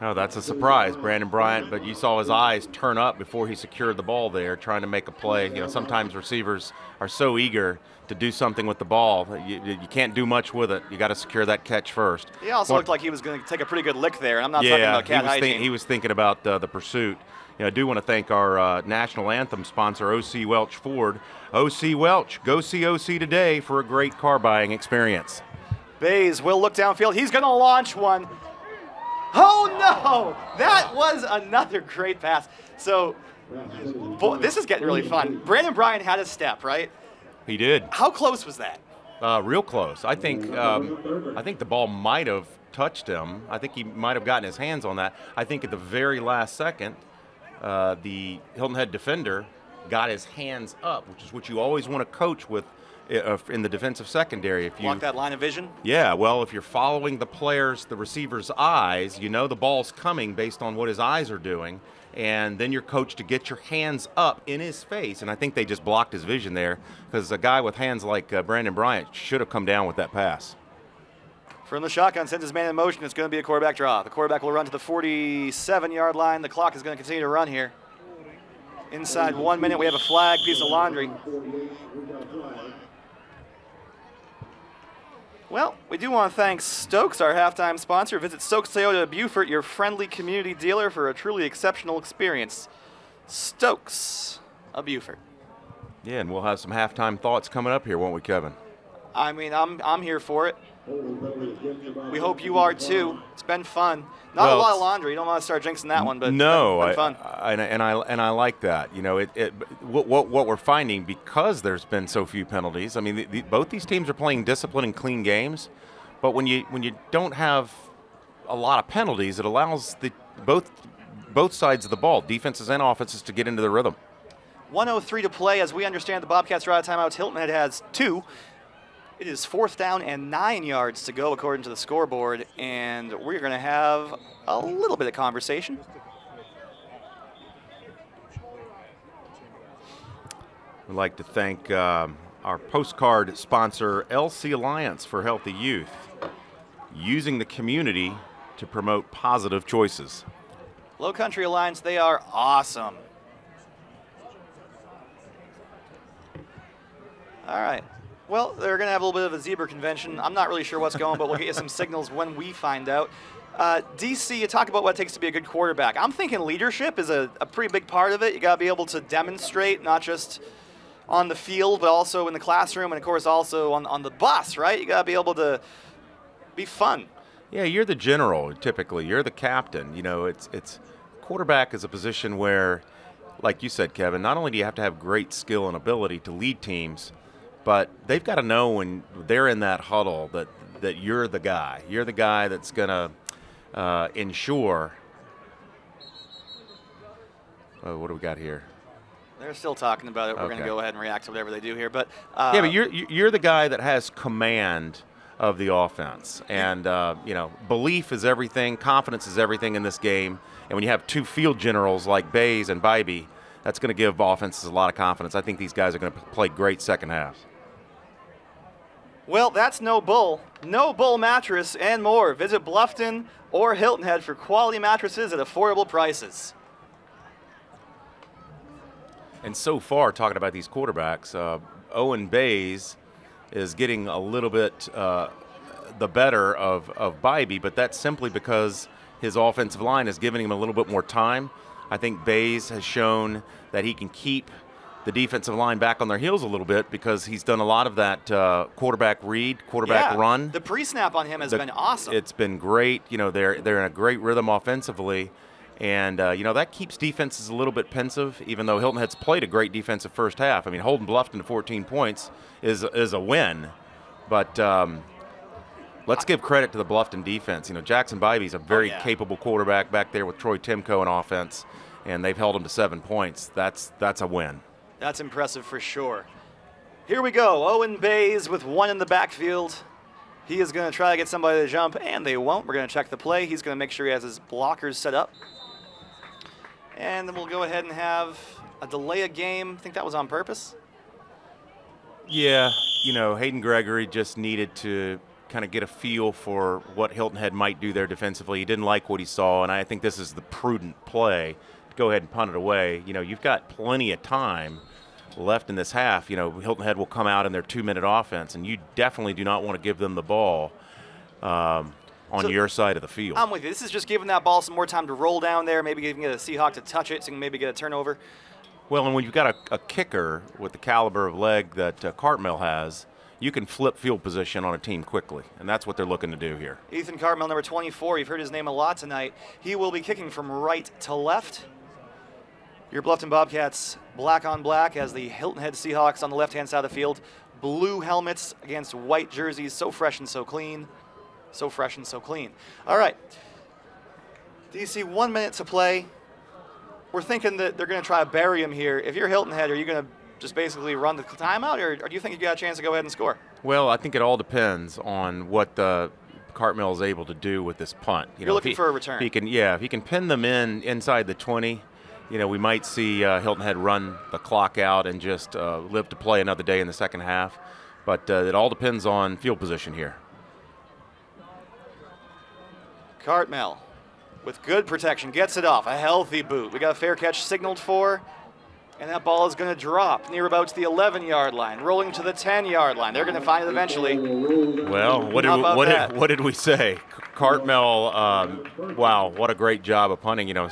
Oh, that's a surprise, Brandon Bryant, but you saw his eyes turn up before he secured the ball there, trying to make a play. You know, sometimes receivers are so eager to do something with the ball. You can't do much with it. You got to secure that catch first. He also looked like he was going to take a pretty good lick there. I'm not talking about cat hygiene. He was thinking about the pursuit. You know, I do want to thank our National Anthem sponsor, OC Welch Ford. OC Welch, go see OC today for a great car buying experience. Bayes will look downfield. He's going to launch one. Oh, no! That was another great pass. So, boy, this is getting really fun. Brandon Bryant had a step, right? He did. How close was that? Real close. I think the ball might have touched him. I think he might have gotten his hands on that. I think at the very last second, the Hilton Head defender got his hands up, which is what you always want to coach with in the defensive secondary. If you block that line of vision? Yeah, well, if you're following the receiver's eyes, you know the ball's coming based on what his eyes are doing, and then you're coached to get your hands up in his face, and I think they just blocked his vision there because a guy with hands like Brandon Bryant should have come down with that pass. From the shotgun, sends his man in motion. It's going to be a quarterback draw. The quarterback will run to the 47-yard line. The clock is going to continue to run here. Inside 1 minute, we have a flag, piece of laundry. Well, we do want to thank Stokes, our halftime sponsor. Visit Stokes Toyota Beaufort, your friendly community dealer, for a truly exceptional experience. Stokes of Beaufort. Yeah, and we'll have some halftime thoughts coming up here, won't we, Kevin? I mean, I'm here for it. We hope you are too. It's been fun. Not a lot of laundry. You don't want to start jinxing that one, but no, it's been fun. I like that. You know, what we're finding, because there's been so few penalties. I mean, both these teams are playing disciplined and clean games, but when you don't have a lot of penalties, it allows both both sides of the ball, defenses and offenses, to get into the rhythm. 1:03 to play. As we understand, the Bobcats are out of timeouts. Hilton Head has two. It is 4th down and 9 yards to go, according to the scoreboard, and we're going to have a little bit of conversation. We'd like to thank our postcard sponsor, LC Alliance for Healthy Youth, using the community to promote positive choices. Low Country Alliance, they are awesome. All right. Well, they're going to have a little bit of a zebra convention. I'm not really sure what's going on, but we'll get you some signals when we find out. DC, you talk about what it takes to be a good quarterback. I'm thinking leadership is a pretty big part of it. You got to be able to demonstrate, not just on the field, but also in the classroom, and, of course, also on the bus, right? You got to be able to be fun. Yeah, you're the general, typically. You're the captain. You know, it's quarterback is a position where, like you said, Kevin, not only do you have to have great skill and ability to lead teams, but they've got to know when they're in that huddle that you're the guy. You're the guy that's going to ensure. Oh, what do we got here? They're still talking about it. We're going to go ahead and react to whatever they do here. But yeah, but you're the guy that has command of the offense. And, you know, belief is everything. Confidence is everything in this game. And when you have two field generals like Bayes and Bibee, that's going to give offenses a lot of confidence. I think these guys are going to play great second halves. Well, that's No Bull. No Bull mattress and more. Visit Bluffton or Hilton Head for quality mattresses at affordable prices. And so far, talking about these quarterbacks, Owen Bayes is getting a little bit the better of Bibee, but that's simply because his offensive line is giving him a little bit more time. I think Bayes has shown that he can keep the defensive line back on their heels a little bit because he's done a lot of that quarterback read, quarterback run. The pre-snap on him has been awesome. It's been great. You know, they're in a great rhythm offensively. And, you know, that keeps defenses a little bit pensive, even though Hilton Head's played a great defensive first half. I mean, holding Bluffton to 14 points is a win. But let's give credit to the Bluffton defense. You know, Jackson Bibee's a very capable quarterback back there with Troy Timko in offense, and they've held him to 7 points. That's a win. That's impressive for sure. Here we go. Owen Bayes with one in the backfield. He is going to try to get somebody to jump, and they won't. We're going to check the play. He's going to make sure he has his blockers set up. And then we'll go ahead and have a delay of game. I think that was on purpose. Yeah, you know, Hayden Gregory just needed to kind of get a feel for what Hilton Head might do there defensively. He didn't like what he saw, and I think this is the prudent play to go ahead and punt it away. You know, you've got plenty of time left in this half. You know, Hilton Head will come out in their 2-minute offense, and you definitely do not want to give them the ball on your side of the field. I'm with you. This is just giving that ball some more time to roll down there, maybe giving a Seahawk to touch it so you can maybe get a turnover. Well, and when you've got a kicker with the caliber of leg that Cartmell has, you can flip field position on a team quickly, and that's what they're looking to do here. Ethan Cartmell, number 24. You've heard his name a lot tonight. He will be kicking from right to left. Your Bluffton Bobcats black on black as the Hilton Head Seahawks on the left-hand side of the field. Blue helmets against white jerseys, so fresh and so clean. So fresh and so clean. All right. DC, 1 minute to play. We're thinking that they're going to try to bury him here. If you're Hilton Head, are you going to just basically run the timeout, or do you think you got a chance to go ahead and score? Well, I think it all depends on what Cartmell is able to do with this punt. You know, looking for a return. He can, yeah, if he can pin them in inside the 20, you know, we might see Hilton Head run the clock out and just live to play another day in the second half. But it all depends on field position here. Cartmell, with good protection, gets it off. A healthy boot. We got a fair catch signaled for, and that ball is going to drop near about to the 11-yard line, rolling to the 10-yard line. They're going to find it eventually. Well, what did we say? Cartmell, wow, what a great job of punting. You know,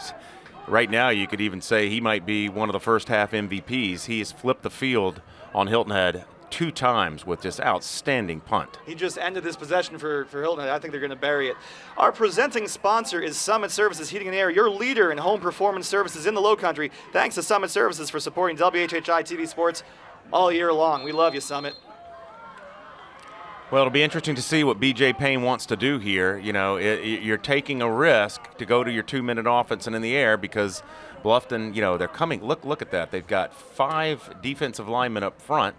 right now you could even say he might be one of the first half MVPs. He has flipped the field on Hilton Head 2 times with this outstanding punt. He just ended this possession for Hilton. I think they're going to bury it. Our presenting sponsor is Summit Services Heating and Air, your leader in home performance services in the Low Country. Thanks to Summit Services for supporting WHHI TV Sports all year long. We love you, Summit. Well, it'll be interesting to see what BJ Payne wants to do here. You know, you're taking a risk to go to your two-minute offense and in the air because Bluffton, you know, they're coming. Look at that. They've got 5 defensive linemen up front,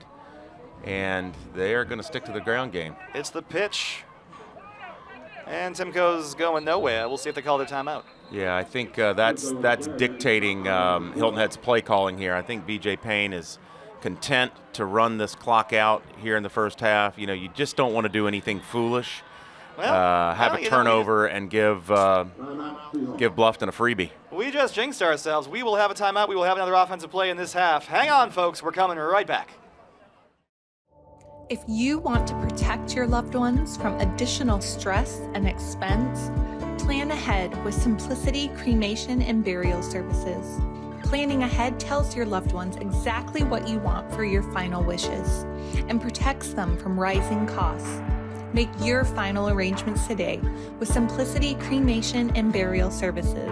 and they're going to stick to the ground game. It's the pitch. And Timko's going nowhere. We'll see if they call their timeout. Yeah, I think that's dictating Hilton Head's play calling here. I think BJ Payne is content to run this clock out here in the first half. You know, you just don't want to do anything foolish. Well, have a turnover and give Bluffton a freebie. We just jinxed ourselves. We will have a timeout. We will have another offensive play in this half. Hang on, folks. We're coming right back. If you want to protect your loved ones from additional stress and expense, plan ahead with Simplicity Cremation and Burial Services. Planning ahead tells your loved ones exactly what you want for your final wishes and protects them from rising costs. Make your final arrangements today with Simplicity Cremation and Burial Services.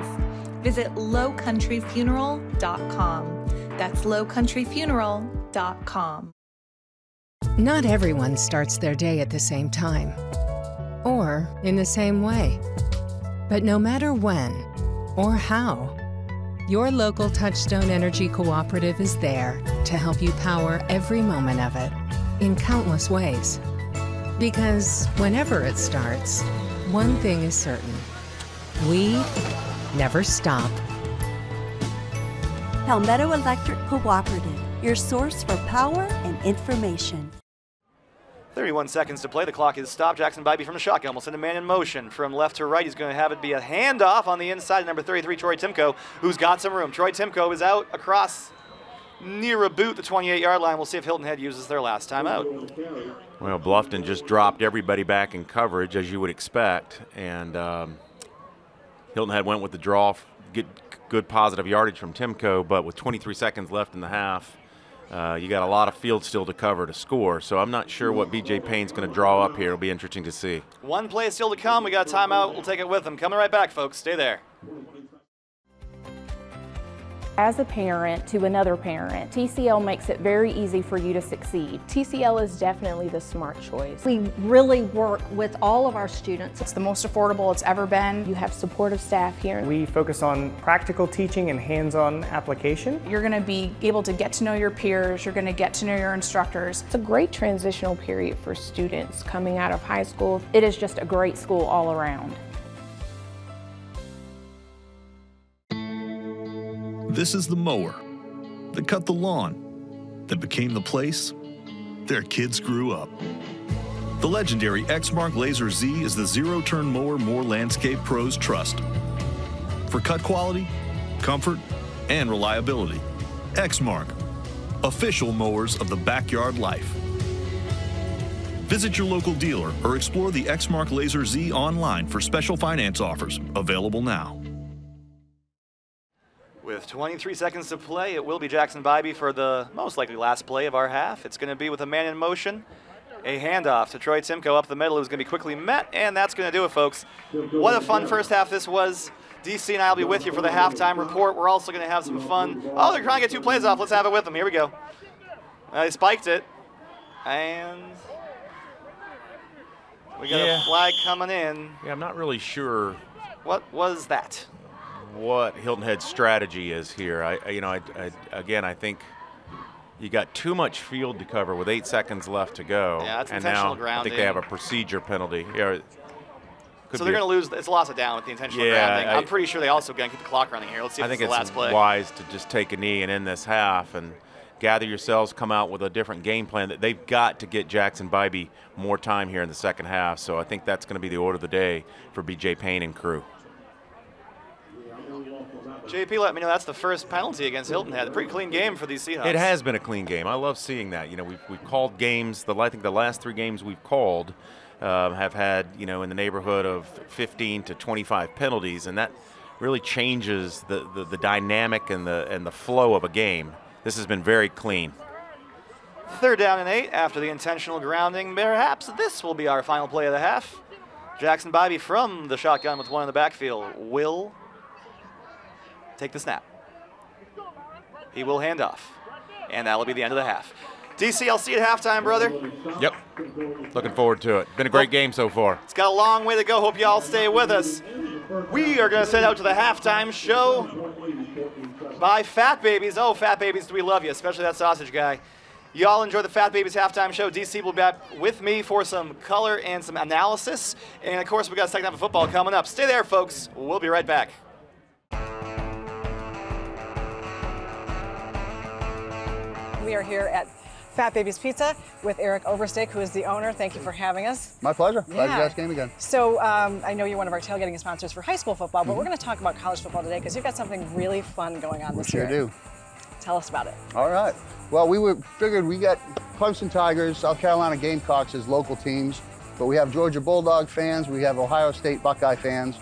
Visit lowcountryfuneral.com. That's lowcountryfuneral.com. Not everyone starts their day at the same time or in the same way. But no matter when or how, your local Touchstone Energy Cooperative is there to help you power every moment of it in countless ways. Because whenever it starts, one thing is certain: we never stop. Palmetto Electric Cooperative, your source for power and information. 31 seconds to play. The clock is stopped. Jackson Bibee from the shotgun will send a man in motion from left to right. He's going to have it be a handoff on the inside of number 33, Troy Timko, who's got some room. Troy Timko is out across near a boot, the 28-yard line. We'll see if Hilton Head uses their last timeout. Well, Bluffton just dropped everybody back in coverage, as you would expect, and Hilton Head went with the draw, get good positive yardage from Timko, but with 23 seconds left in the half, you got a lot of field still to cover to score, so I'm not sure what B.J. Payne's going to draw up here. It'll be interesting to see. One play still to come. We got timeout. We'll take it with them. Coming right back, folks. Stay there. As a parent to another parent, TCL makes it very easy for you to succeed. TCL is definitely the smart choice. We really work with all of our students. It's the most affordable it's ever been. You have supportive staff here. We focus on practical teaching and hands-on application. You're going to be able to get to know your peers. You're going to get to know your instructors. It's a great transitional period for students coming out of high school. It is just a great school all around. This is the mower that cut the lawn, that became the place their kids grew up. The legendary Xmark Laser Z is the zero-turn mower more landscape pros trust. For cut quality, comfort, and reliability, Xmark, official mowers of the backyard life. Visit your local dealer or explore the Xmark Laser Z online for special finance offers, available now. With 23 seconds to play, it will be Jackson Bibee for the most likely last play of our half. It's going to be with a man in motion, a handoff to Troy Timko up the middle, who's going to be quickly met, and that's going to do it, folks. What a fun first half this was. DC and I will be with you for the halftime report. We're also going to have some fun. Oh, they're trying to get 2 plays off. Let's have it with them. Here we go. They spiked it, and we got a flag coming in. Yeah, I'm not really sure. What was that? What Hilton Head's strategy is here. I think you got too much field to cover with 8 seconds left to go. Yeah, that's intentional grounding. I think they have a procedure penalty. Yeah, so they're going to lose. It's a loss of down with the intentional grounding. I'm pretty sure they also going to keep the clock running here. Let's see if it's the last play. I think it's wise to just take a knee and end this half and gather yourselves, come out with a different game plan. That they've got to get Jackson Bibee more time here in the second half. So I think that's going to be the order of the day for B.J. Payne and crew. JP, let me know that's the first penalty against Hilton Head. A pretty clean game for these Seahawks. It has been a clean game. I love seeing that. You know, we've called games. I think the last 3 games we've called have had, you know, in the neighborhood of 15 to 25 penalties, and that really changes the dynamic and the flow of a game. This has been very clean. 3rd down and 8 after the intentional grounding. Perhaps this will be our final play of the half. Jackson Bibee from the shotgun with one in the backfield. Will take the snap. He will hand off. And that will be the end of the half. DCL, see you at halftime, brother. Yep. Looking forward to it. Been a great game so far. It's got a long way to go. Hope you all stay with us. We are going to set out to the halftime show by Fat Babies. Oh, Fat Babies, do we love you, especially that sausage guy. Y'all enjoy the Fat Babies halftime show. DC will be back with me for some color and some analysis. And, of course, we got a second half of football coming up. Stay there, folks. We'll be right back. We are here at Fat Babies Pizza with Eric Overstake, who is the owner. Thank you for having us. My pleasure. Yeah. Glad you guys came again. So I know you're one of our tailgating sponsors for high school football, but we're going to talk about college football today because you've got something really fun going on this year. We sure do. Tell us about it. All right. Well, we figured we got Clemson Tigers, South Carolina Gamecocks as local teams, but we have Georgia Bulldog fans, we have Ohio State Buckeye fans.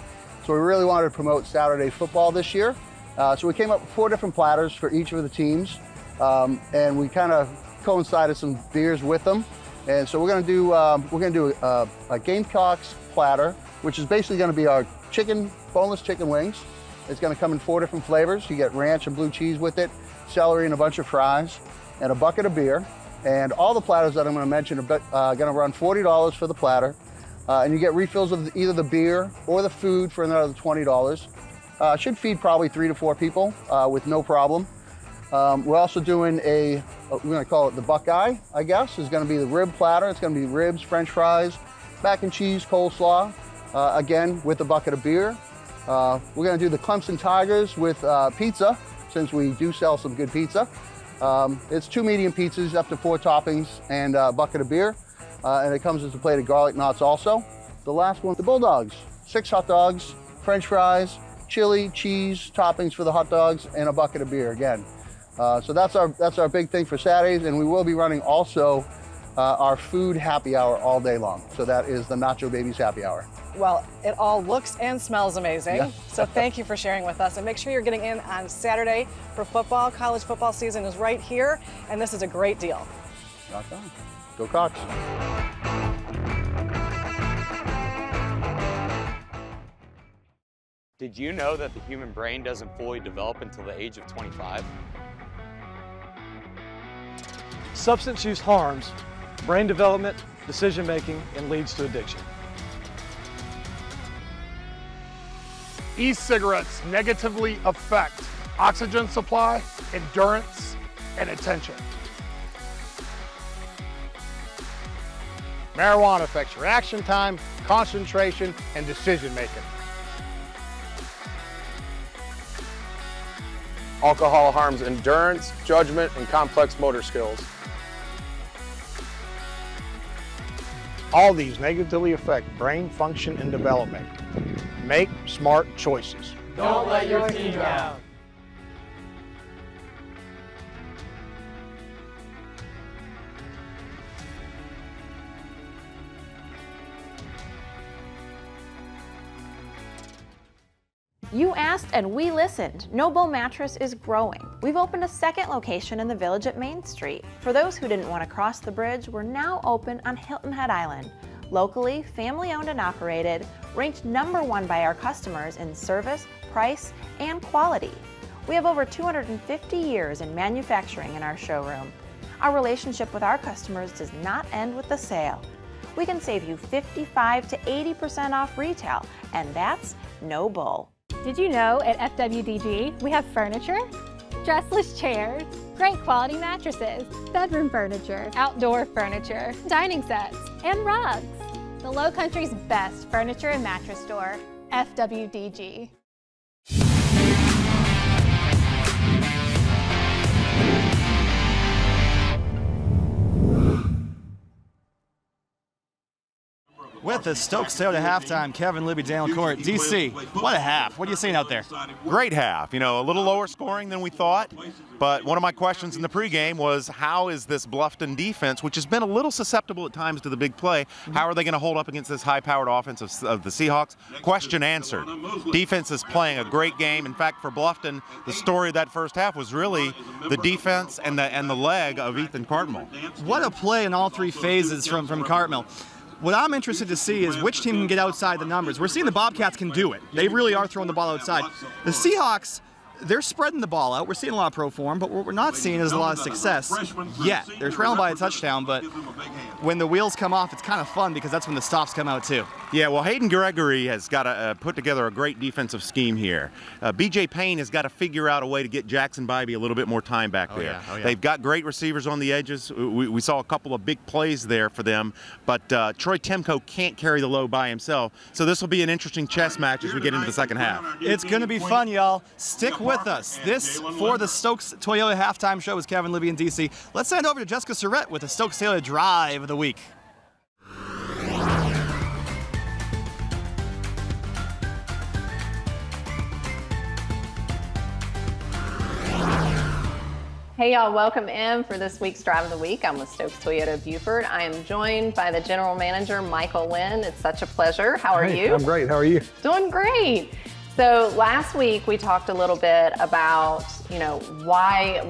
So we really wanted to promote Saturday football this year. So we came up with 4 different platters for each of the teams, and we kind of coincided some beers with them. And so we're gonna do a Gamecocks platter, which is basically gonna be our chicken, boneless chicken wings. It's gonna come in 4 different flavors. You get ranch and blue cheese with it, celery and a bunch of fries, and a bucket of beer. And all the platters that I'm gonna mention are gonna run $40 for the platter. And you get refills of either the beer or the food for another $20. Should feed probably 3 to 4 people with no problem. We're also doing we're gonna call it the Buckeye, I guess, is gonna be the rib platter. It's gonna be ribs, French fries, mac and cheese, coleslaw, again, with a bucket of beer. We're gonna do the Clemson Tigers with pizza, since we do sell some good pizza. It's 2 medium pizzas, up to 4 toppings, and a bucket of beer. And it comes as a plate of garlic knots also. The last one, the Bulldogs, 6 hot dogs, French fries, chili, cheese, toppings for the hot dogs, and a bucket of beer again. So that's our big thing for Saturdays, and we will be running also our food happy hour all day long. So that is the Nacho Babies happy hour. Well, it all looks and smells amazing. Yeah. So thank you for sharing with us, and make sure you're getting in on Saturday for football. College football season is right here, and this is a great deal. Go Cox. Did you know that the human brain doesn't fully develop until the age of 25? Substance use harms brain development, decision making, and leads to addiction. E-cigarettes negatively affect oxygen supply, endurance, and attention. Marijuana affects reaction time, concentration, and decision making. Alcohol harms endurance, judgment, and complex motor skills. All these negatively affect brain function and development. Make smart choices. Don't let your team down. You asked and we listened. Noble Mattress is growing. We've opened a second location in the Village at Main Street. For those who didn't want to cross the bridge, we're now open on Hilton Head Island. Locally, family owned and operated, ranked #1 by our customers in service, price, and quality. We have over 250 years in manufacturing in our showroom. Our relationship with our customers does not end with the sale. We can save you 55 to 80% off retail, and that's no bull. Did you know at FWDG we have furniture, dressless chairs, great quality mattresses, bedroom furniture, outdoor furniture, dining sets, and rugs. The Low Country's best furniture and mattress store, FWDG. With the Stokes Toyota halftime, Kevin Libby, Daniel Cort. DC, what a half. What are you seeing out there? Great half. You know, a little lower scoring than we thought, but one of my questions in the pregame was, how is this Bluffton defense, which has been a little susceptible at times to the big play, how are they going to hold up against this high-powered offense of the Seahawks? Question answered. Defense is playing a great game. In fact, for Bluffton, the story of that first half was really the defense and the leg of Ethan Cartmell. What a play in all 3 phases from Cartmell. What I'm interested to see is which team can get outside the numbers. We're seeing the Bobcats can do it. They really are throwing the ball outside. The Seahawks, they're spreading the ball out. We're seeing a lot of pro form, but what we're not seeing is a lot of success yet. They're trailing by a touchdown, but when the wheels come off, it's kind of fun because that's when the stops come out too. Yeah, well, Hayden Gregory has got to put together a great defensive scheme here. BJ Payne has got to figure out a way to get Jackson Bibee a little bit more time back there. Yeah. Oh, yeah. They've got great receivers on the edges. We saw a couple of big plays there for them, but Troy Timko can't carry the load by himself, so this will be an interesting chess match as we get into the second half. It's going to be fun, y'all. Stick with us. This for the Stokes Toyota Halftime Show is Kevin Libby in DC. Let's hand over to Jessica Surrett with the Stokes Toyota Drive of the Week. Hey y'all, welcome in for this week's Drive of the Week. I'm with Stokes Toyota Beaufort. I am joined by the General Manager, Michael Lynn. It's such a pleasure. How are you? I'm great, how are you? Doing great. So last week we talked a little bit about, you know,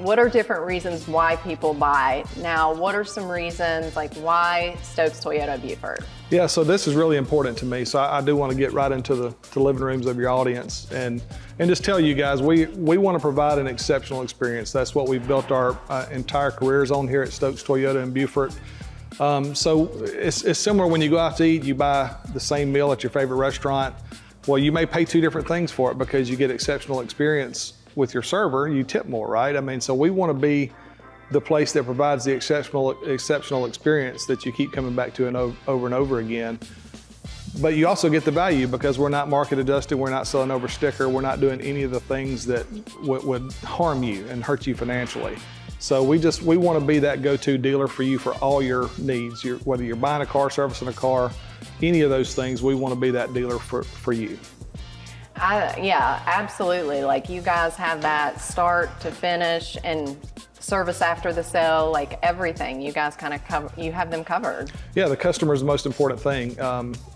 what are different reasons why people buy. Now, what are some reasons, like why Stokes Toyota Beaufort? Yeah, so this is really important to me. So I do want to get right into the living rooms of your audience and just tell you guys, we want to provide an exceptional experience. That's what we've built our entire careers on here at Stokes Toyota in Beaufort. So it's similar when you go out to eat, you buy the same meal at your favorite restaurant. Well, you may pay two different things for it because you get exceptional experience with your server, you tip more, right? I mean, so we want to be the place that provides the exceptional experience that you keep coming back to and over and over again. But you also get the value because we're not market adjusted, we're not selling over sticker, we're not doing any of the things that would harm you and hurt you financially. So we want to be that go-to dealer for you for all your needs, whether you're buying a car, servicing a car, any of those things, we want to be that dealer for you. Yeah, absolutely. Like you guys have that start to finish and service after the sale, like everything. You guys kind of cover, you have them covered. Yeah, the customer is the most important thing.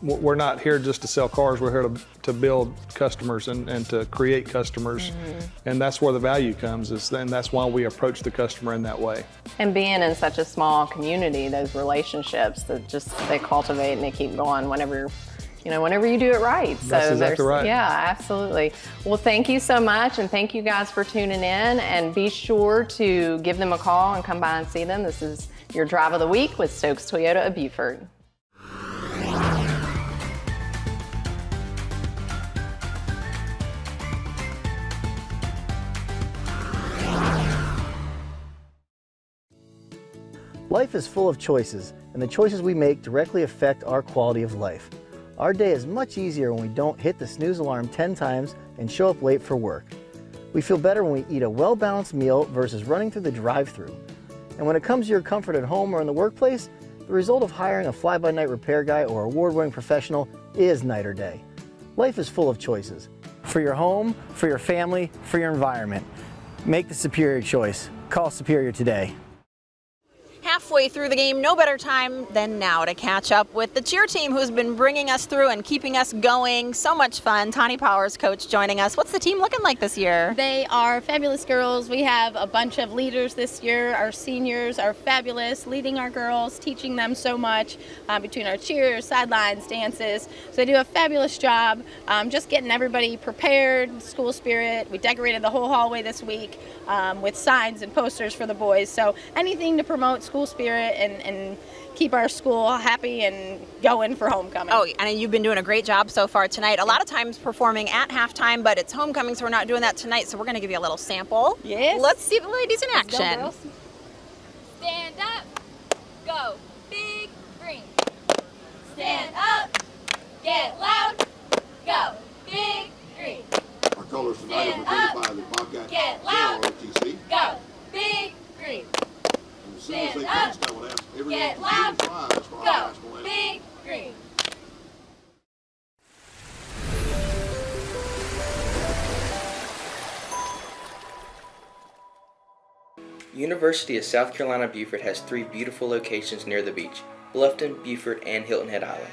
We're not here just to sell cars. We're here to build customers and to create customers. Mm-hmm. And that's where the value comes. And that's why we approach the customer in that way. And being in such a small community, those relationships that just, they cultivate and they keep going whenever whenever you do it right. So that's exactly right. Yeah, absolutely. Well, thank you so much, and thank you guys for tuning in, and be sure to give them a call and come by and see them. This is your Drive of the Week with Stokes Toyota of Beaufort. Life is full of choices, and the choices we make directly affect our quality of life. Our day is much easier when we don't hit the snooze alarm 10 times and show up late for work. We feel better when we eat a well-balanced meal versus running through the drive-thru. And when it comes to your comfort at home or in the workplace, the result of hiring a fly-by-night repair guy or award-winning professional is night or day. Life is full of choices. For your home, for your family, for your environment. Make the superior choice. Call Superior today. Halfway through the game, no better time than now to catch up with the cheer team who's been bringing us through and keeping us going. So much fun. Tawny Powers, coach, joining us. What's the team looking like this year? They are fabulous girls. We have a bunch of leaders this year. Our seniors are fabulous, leading our girls, teaching them so much between our cheers, sidelines, dances. So they do a fabulous job just getting everybody prepared, school spirit. We decorated the whole hallway this week with signs and posters for the boys. So anything to promote school spirit and keep our school happy and going for homecoming. Oh, and you've been doing a great job so far tonight. A lot of times performing at halftime, but it's homecoming, so we're not doing that tonight. So we're going to give you a little sample. Yes. Let's see the ladies in action. Stand up, go big green. Stand up, get loud, go big green. Our colors tonight are presented by the Bobcats. Get loud, go big green. Stand up, get loud, go big green. University of South Carolina Beaufort has three beautiful locations near the beach, Bluffton, Beaufort, and Hilton Head Island.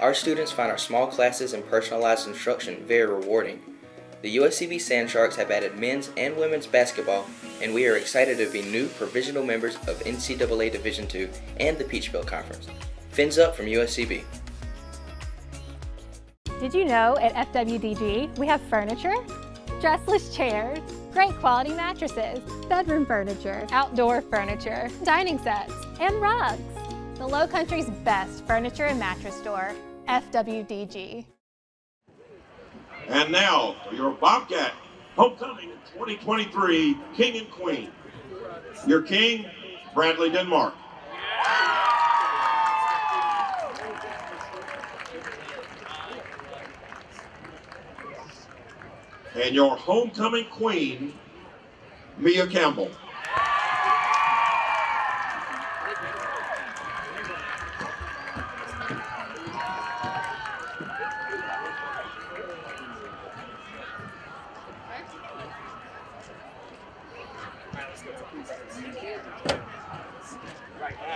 Our students find our small classes and personalized instruction very rewarding. The USCB Sand Sharks have added men's and women's basketball, and we are excited to be new provisional members of NCAA Division II and the Peach Belt Conference. Fins up from USCB. Did you know at FWDG we have furniture, dressless chairs, great quality mattresses, bedroom furniture, outdoor furniture, dining sets, and rugs. The Low Country's best furniture and mattress store, FWDG. And now, for your Bobcat Homecoming 2023 King and Queen. Your King, Bradley Denmark. And your homecoming queen, Mia Campbell.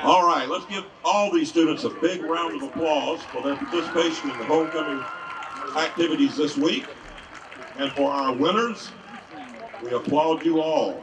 All right, let's give all these students a big round of applause for their participation in the homecoming activities this week. And for our winners, we applaud you all.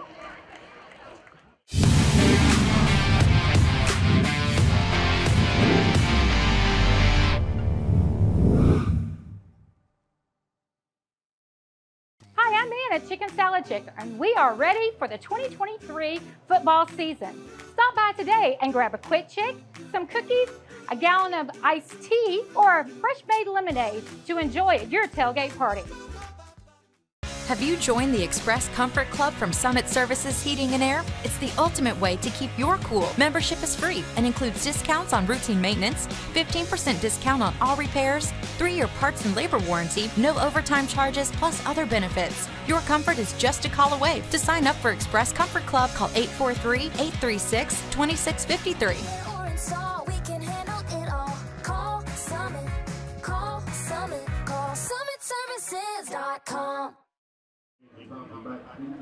Chicken Salad Chick, and we are ready for the 2023 football season. Stop by today and grab a quick chick, some cookies, a gallon of iced tea, or a fresh made lemonade to enjoy at your tailgate party. Have you joined the Express Comfort Club from Summit Services Heating and Air? It's the ultimate way to keep your cool. Membership is free and includes discounts on routine maintenance, 15% discount on all repairs, 3-year parts and labor warranty, no overtime charges, plus other benefits. Your comfort is just a call away. To sign up for Express Comfort Club, call 843-836-2653.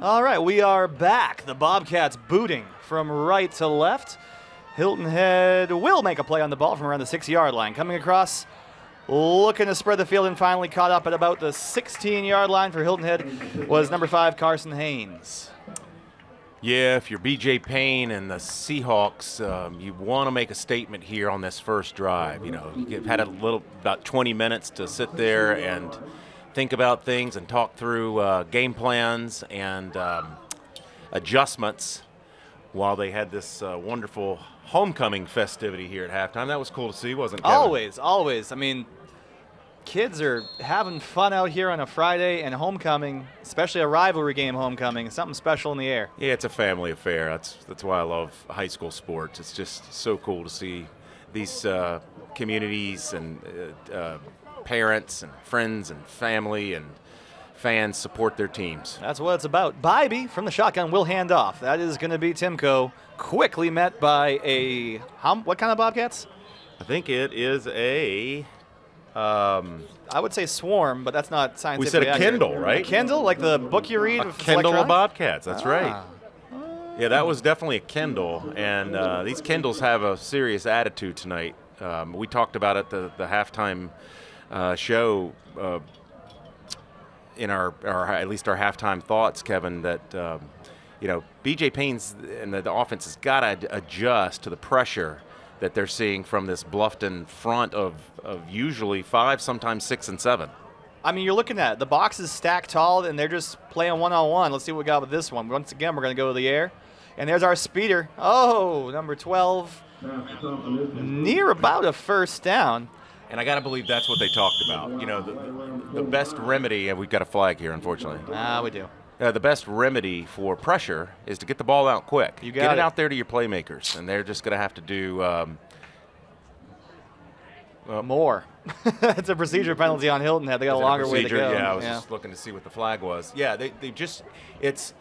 All right, we are back. The Bobcats booting from right to left. Hilton Head will make a play on the ball from around the 6-yard line. Coming across, looking to spread the field, and finally caught up at about the 16-yard line for Hilton Head was number 5, Carson Haynes. Yeah, if you're BJ Payne and the Seahawks, you want to make a statement here on this first drive. You know, you've had about 20 minutes to sit there and think about things and talk through game plans and adjustments while they had this wonderful homecoming festivity here at halftime. That was cool to see, wasn't it, Kevin? Always, always. I mean, kids are having fun out here on a Friday, and homecoming, especially a rivalry game homecoming, is something special in the air. Yeah, it's a family affair. That's why I love high school sports. It's just so cool to see these communities and parents and friends and family and fans support their teams. That's what it's about. Bibee from the shotgun will hand off. That is going to be Timko, quickly met by a what kind of Bobcats? I think it is a I would say swarm, but that's not scientific. We said a Kindle, right? A Kindle, like the book you read. A Kindle of Bobcats. That's right. Yeah, that was definitely a Kindle, and these Kindles have a serious attitude tonight. We talked about it the halftime show in our at least our halftime thoughts, Kevin, that you know, BJ Payne's and the offense has got to adjust to the pressure that they're seeing from this Bluffton front of usually 5, sometimes 6 and 7. I mean, you're looking at the boxes stacked tall, and they're just playing one-on-one. Let's see what we got with this one. Once again, we're going to go to the air, and there's our speeder. Oh, number 12, near about a first down. And I got to believe that's what they talked about. You know, the best remedy, and we've got a flag here, unfortunately. Ah, we do. The best remedy for pressure is to get the ball out quick. You get it out there to your playmakers, and they're just going to have to do more. It's a procedure penalty on Hilton Head. They got a longer way to go. Yeah, I was just looking to see what the flag was. Yeah, they just – it's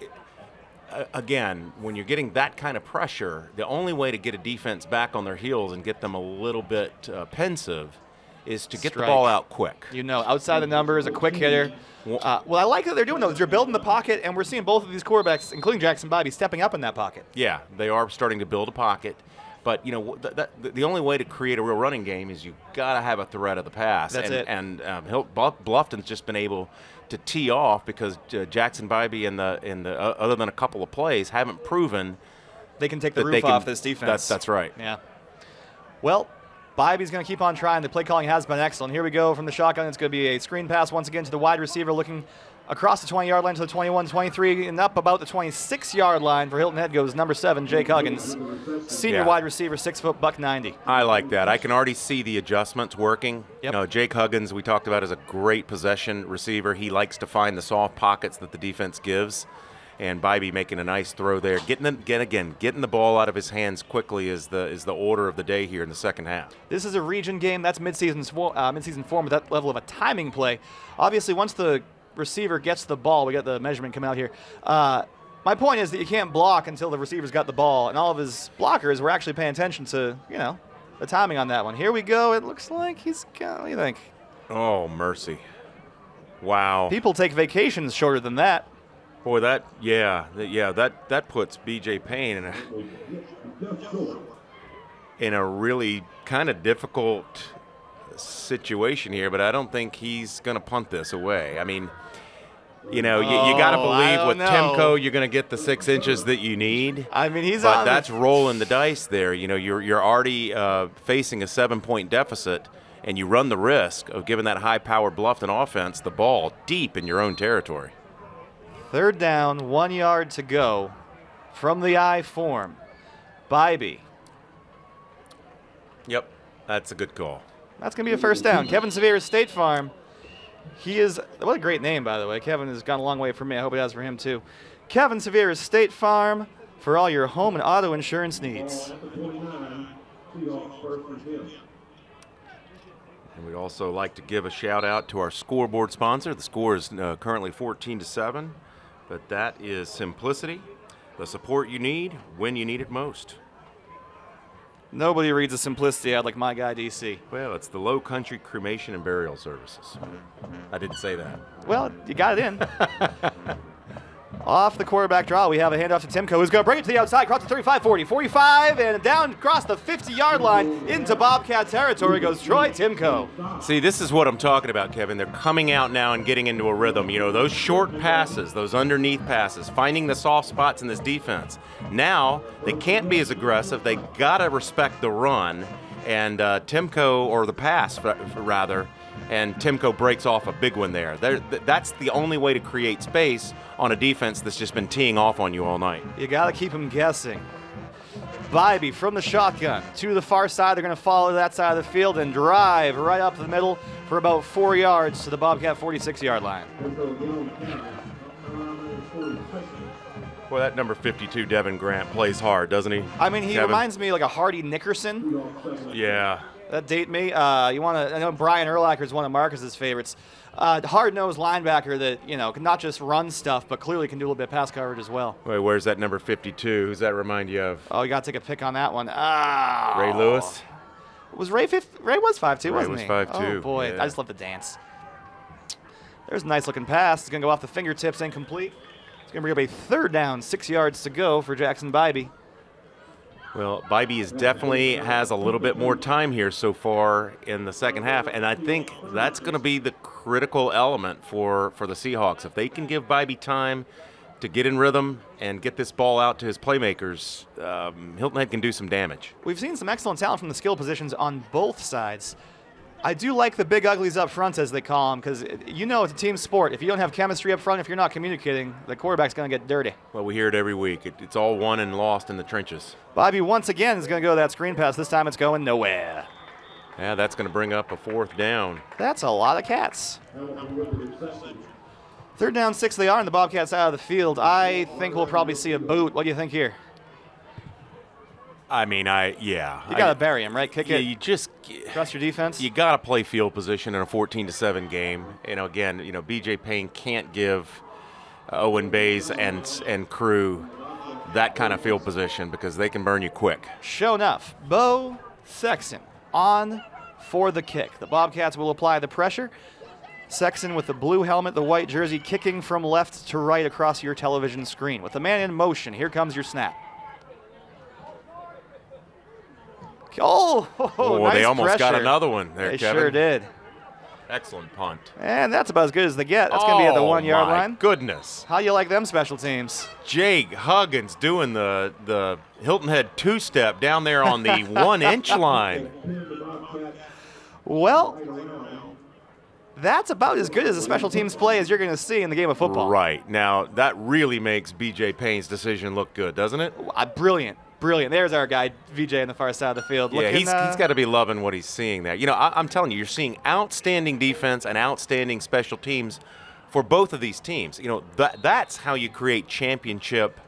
again, when you're getting that kind of pressure, the only way to get a defense back on their heels and get them a little bit pensive is to get the ball out quick. You know, outside the numbers, a quick hitter. Well, I like that they're doing those. They're building the pocket, and we're seeing both of these quarterbacks, including Jackson Bibee, stepping up in that pocket. Yeah, they are starting to build a pocket. But, you know, the only way to create a real running game is you've got to have a threat of the pass. That's it. And Bluffton's just been able to tee off because Jackson Bibee and other than a couple of plays, haven't proven they can take the roof off this defense. That's right. Yeah. Well, Bybee's going to keep on trying. The play calling has been excellent. Here we go from the shotgun. It's going to be a screen pass once again to the wide receiver looking across the 20-yard line to the 21, 23, and up about the 26-yard line for Hilton Head goes number 7, Jake Huggins, senior wide receiver, 6 foot, $190. I like that. I can already see the adjustments working. Yep. You know, Jake Huggins, we talked about, is a great possession receiver. He likes to find the soft pockets that the defense gives, and Bibee making a nice throw there, getting the ball out of his hands quickly is the order of the day here in the second half. This is a region game. That's midseason form at that level of a timing play. Obviously, once the receiver gets the ball, we got the measurement coming out here. My point is that you can't block until the receiver's got the ball, and all of his blockers were actually paying attention to, you know, the timing on that one. Here we go. It looks like he's got, what do you think? Oh, mercy. Wow. People take vacations shorter than that. Boy, that, that puts BJ Payne in a really kind of difficult situation here, but I don't think he's going to punt this away. I mean, you know, you got to believe with Timko you're going to get the 6 inches that you need. I mean, he's but that's rolling the dice there. You know, you're already facing a 7-point deficit, and you run the risk of giving that high-powered Bluffton offense the ball deep in your own territory. Third down, 1 yard to go from the I form. Bibee. Yep, that's a good call. That's going to be a first down. Kevin Sevier, State Farm. He is, what a great name, by the way. Kevin has gone a long way for me. I hope it has for him, too. Kevin Sevier, State Farm, for all your home and auto insurance needs. And we'd also like to give a shout out to our scoreboard sponsor. The score is currently 14-7. But that is Simplicity, the support you need when you need it most. Nobody reads a Simplicity ad like my guy, DC. Well, it's the Low Country Cremation and Burial Services. I didn't say that. Well, you got it in. Off the quarterback draw, we have a handoff to Timko, who's going to bring it to the outside, cross the 35, 40, 45, and down across the 50-yard line into Bobcat territory goes Troy Timko. See, this is what I'm talking about, Kevin. They're coming out now and getting into a rhythm. You know, those short passes, those underneath passes, finding the soft spots in this defense. Now, they can't be as aggressive. They got to respect the run, and Timko, or the pass, rather, and Timko breaks off a big one there. That's the only way to create space on a defense that's just been teeing off on you all night. You got to keep them guessing. Bibee from the shotgun to the far side. They're going to follow that side of the field and drive right up the middle for about 4 yards to the Bobcat 46-yard line. Boy, that number 52, Devin Grant, plays hard, doesn't he? I mean, he reminds me like a Hardy Nickerson. Yeah. That date me. You want to? I know Brian Urlacher is one of Marcus's favorites. Hard-nosed linebacker that, you know, can not just run stuff, but clearly can do a little bit of pass coverage as well. Wait, where's that number 52? Who's that remind you of? Oh, you got to take a pick on that one. Ah, oh. Ray Lewis. Was Ray 5'2"? Ray was 5'2", wasn't he? Ray was 5'2". Oh boy, yeah. I just love the dance. There's a nice-looking pass. It's gonna go off the fingertips, incomplete. It's gonna bring up a third down, 6 yards to go for Jackson Bibee. Well, Bibee definitely has a little bit more time here so far in the second half, and I think that's going to be the critical element for the Seahawks. If they can give Bibee time to get in rhythm and get this ball out to his playmakers, Hilton Head can do some damage. We've seen some excellent talent from the skill positions on both sides. I do like the big uglies up front, as they call them, because, you know, it's a team sport. If you don't have chemistry up front, if you're not communicating, the quarterback's going to get dirty. Well, we hear it every week. It's all won and lost in the trenches. Bibee once again is going to go to that screen pass. This time it's going nowhere. Yeah, that's going to bring up a fourth down. That's a lot of cats. Third down, 6 they are, and the Bobcats out of the field. I think we'll probably see a boot. What do you think here? I mean, you got to bury him, right? Kick it. You just trust your defense. You got to play field position in a 14-7 game. And again, you know, BJ Payne can't give Owen Bayes and crew that kind of field position because they can burn you quick. Sure enough, Bo Sexton on for the kick. The Bobcats will apply the pressure. Sexton with the blue helmet, the white jersey, kicking from left to right across your television screen. With the man in motion, here comes your snap. Oh, nice, they almost pressure. Got another one there, Kevin. They sure did. Excellent punt. And that's about as good as they get. That's going to be at the 1-yard line. Oh, goodness. How you like them special teams? Jake Huggins doing the Hilton Head two-step down there on the 1-inch line. Well, that's about as good as a special teams play as you're going to see in the game of football. Right. Now, that really makes BJ Payne's decision look good, doesn't it? Brilliant. Brilliant. There's our guy, VJ, on the far side of the field. Yeah, looking, he's got to be loving what he's seeing there. You know, I'm telling you, you're seeing outstanding defense and outstanding special teams for both of these teams. You know, that's how you create championship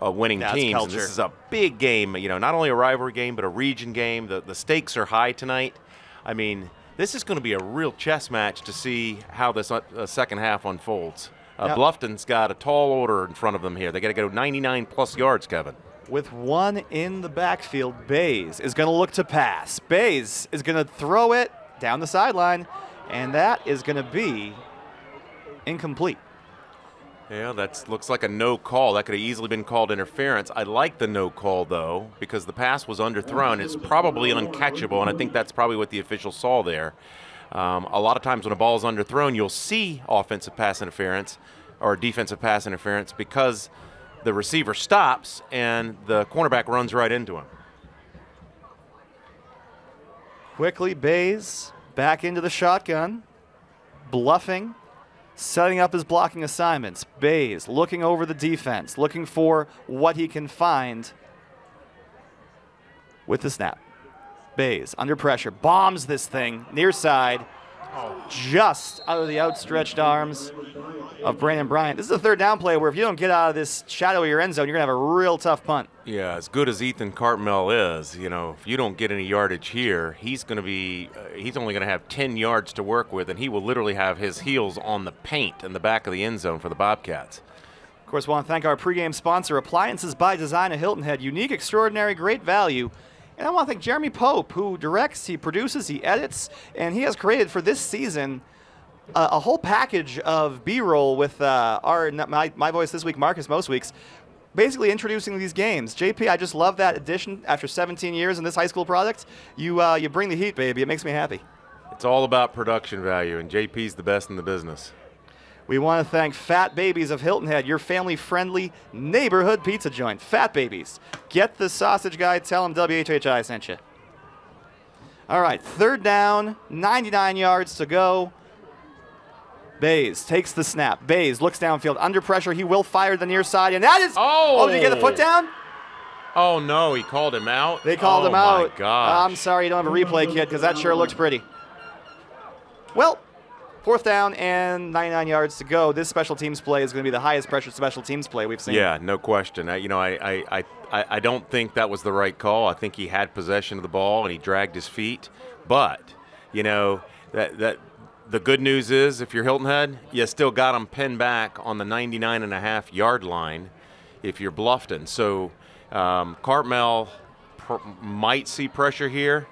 winning teams. And this is a big game, you know, not only a rivalry game, but a region game. The stakes are high tonight. I mean, this is going to be a real chess match to see how this second half unfolds. Bluffton's got a tall order in front of them here. They got to go 99-plus yards, Kevin. With one in the backfield, Bayes is going to look to pass. Bayes is going to throw it down the sideline, and that is going to be incomplete. Yeah, that looks like a no call. That could have easily been called interference. I like the no call, though, because the pass was underthrown. It's probably uncatchable, and I think that's probably what the official saw there. A lot of times when a ball is underthrown, you'll see offensive pass interference or defensive pass interference because the receiver stops and the cornerback runs right into him. Quickly, Bayes back into the shotgun, bluffing, setting up his blocking assignments. Bayes looking over the defense, looking for what he can find with the snap. Bayes under pressure, bombs this thing near side, just out of the outstretched arms of Brandon Bryant. This is a third down play where if you don't get out of this shadow of your end zone, you're going to have a real tough punt. Yeah, as good as Ethan Cartmell is, you know, if you don't get any yardage here, he's going to be, he's only going to have 10 yards to work with, and he will literally have his heels on the paint in the back of the end zone for the Bobcats. Of course, we want to thank our pregame sponsor, Appliances by Design at Hilton Head. Unique, extraordinary, great value. And I want to thank Jeremy Pope, who directs, he produces, he edits, and he has created for this season a whole package of B-roll with my voice this week, Marcus most weeks, basically introducing these games. JP, I just love that addition. After 17 years in this high school product, you bring the heat, baby. It makes me happy. It's all about production value, and JP's the best in the business. We want to thank Fat Babies of Hilton Head, your family-friendly neighborhood pizza joint. Fat Babies. Get the sausage guy. Tell him WHHI sent you. All right, third down, 99 yards to go. Bayes takes the snap. Bayes looks downfield. Under pressure, he will fire the near side, and that is... Oh, did he get the foot down? Oh, no, he called him out. They called him out. Oh, my gosh. I'm sorry you don't have a replay, kid, because that sure looked pretty. Well... Fourth down and 99 yards to go. This special teams play is going to be the highest pressure special teams play we've seen. Yeah, no question. I don't think that was the right call. I think he had possession of the ball and he dragged his feet. But, you know, the good news is if you're Hilton Head, you still got him pinned back on the 99.5-yard line if you're Bluffton. So Cartmell might see pressure here.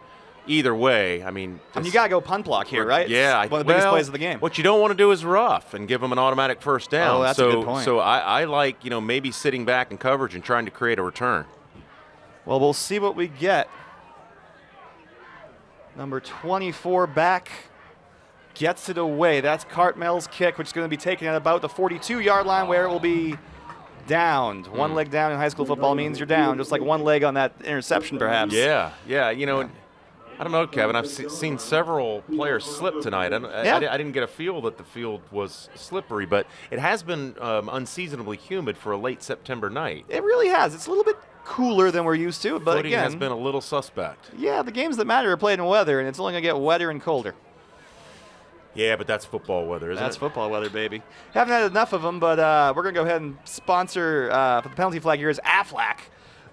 Either way, I mean... And you got to go punt block here, right? Yeah. It's one of the biggest plays of the game. What you don't want to do is rough and give them an automatic first down. Oh, that's a good point. So I like, you know, maybe sitting back in coverage and trying to create a return. Well, we'll see what we get. Number 24 back. Gets it away. That's Cartmell's kick, which is going to be taken at about the 42-yard line where it will be downed. One leg down in high school football means you're down, just like one leg on that interception, perhaps. Yeah. Yeah, you know... Yeah. I don't know, Kevin. I've seen several players slip tonight. I didn't get a feel that the field was slippery, but it has been unseasonably humid for a late September night. It really has. It's a little bit cooler than we're used to, but footing again, has been a little suspect. Yeah, the games that matter are played in weather, and it's only going to get wetter and colder. Yeah, but that's football weather, isn't it? That's football weather, baby. Haven't had enough of them, but we're going to go ahead and sponsor for the penalty flag here is Aflac.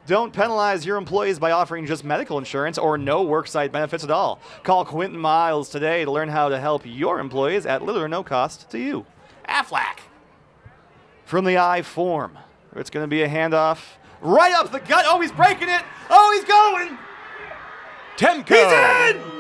Don't penalize your employees by offering just medical insurance or no worksite benefits at all. Call Quentin Miles today to learn how to help your employees at little or no cost to you. Aflac. From the I form. It's going to be a handoff. Right up the gut. Oh, he's breaking it. Oh, he's going. Timko. He's in.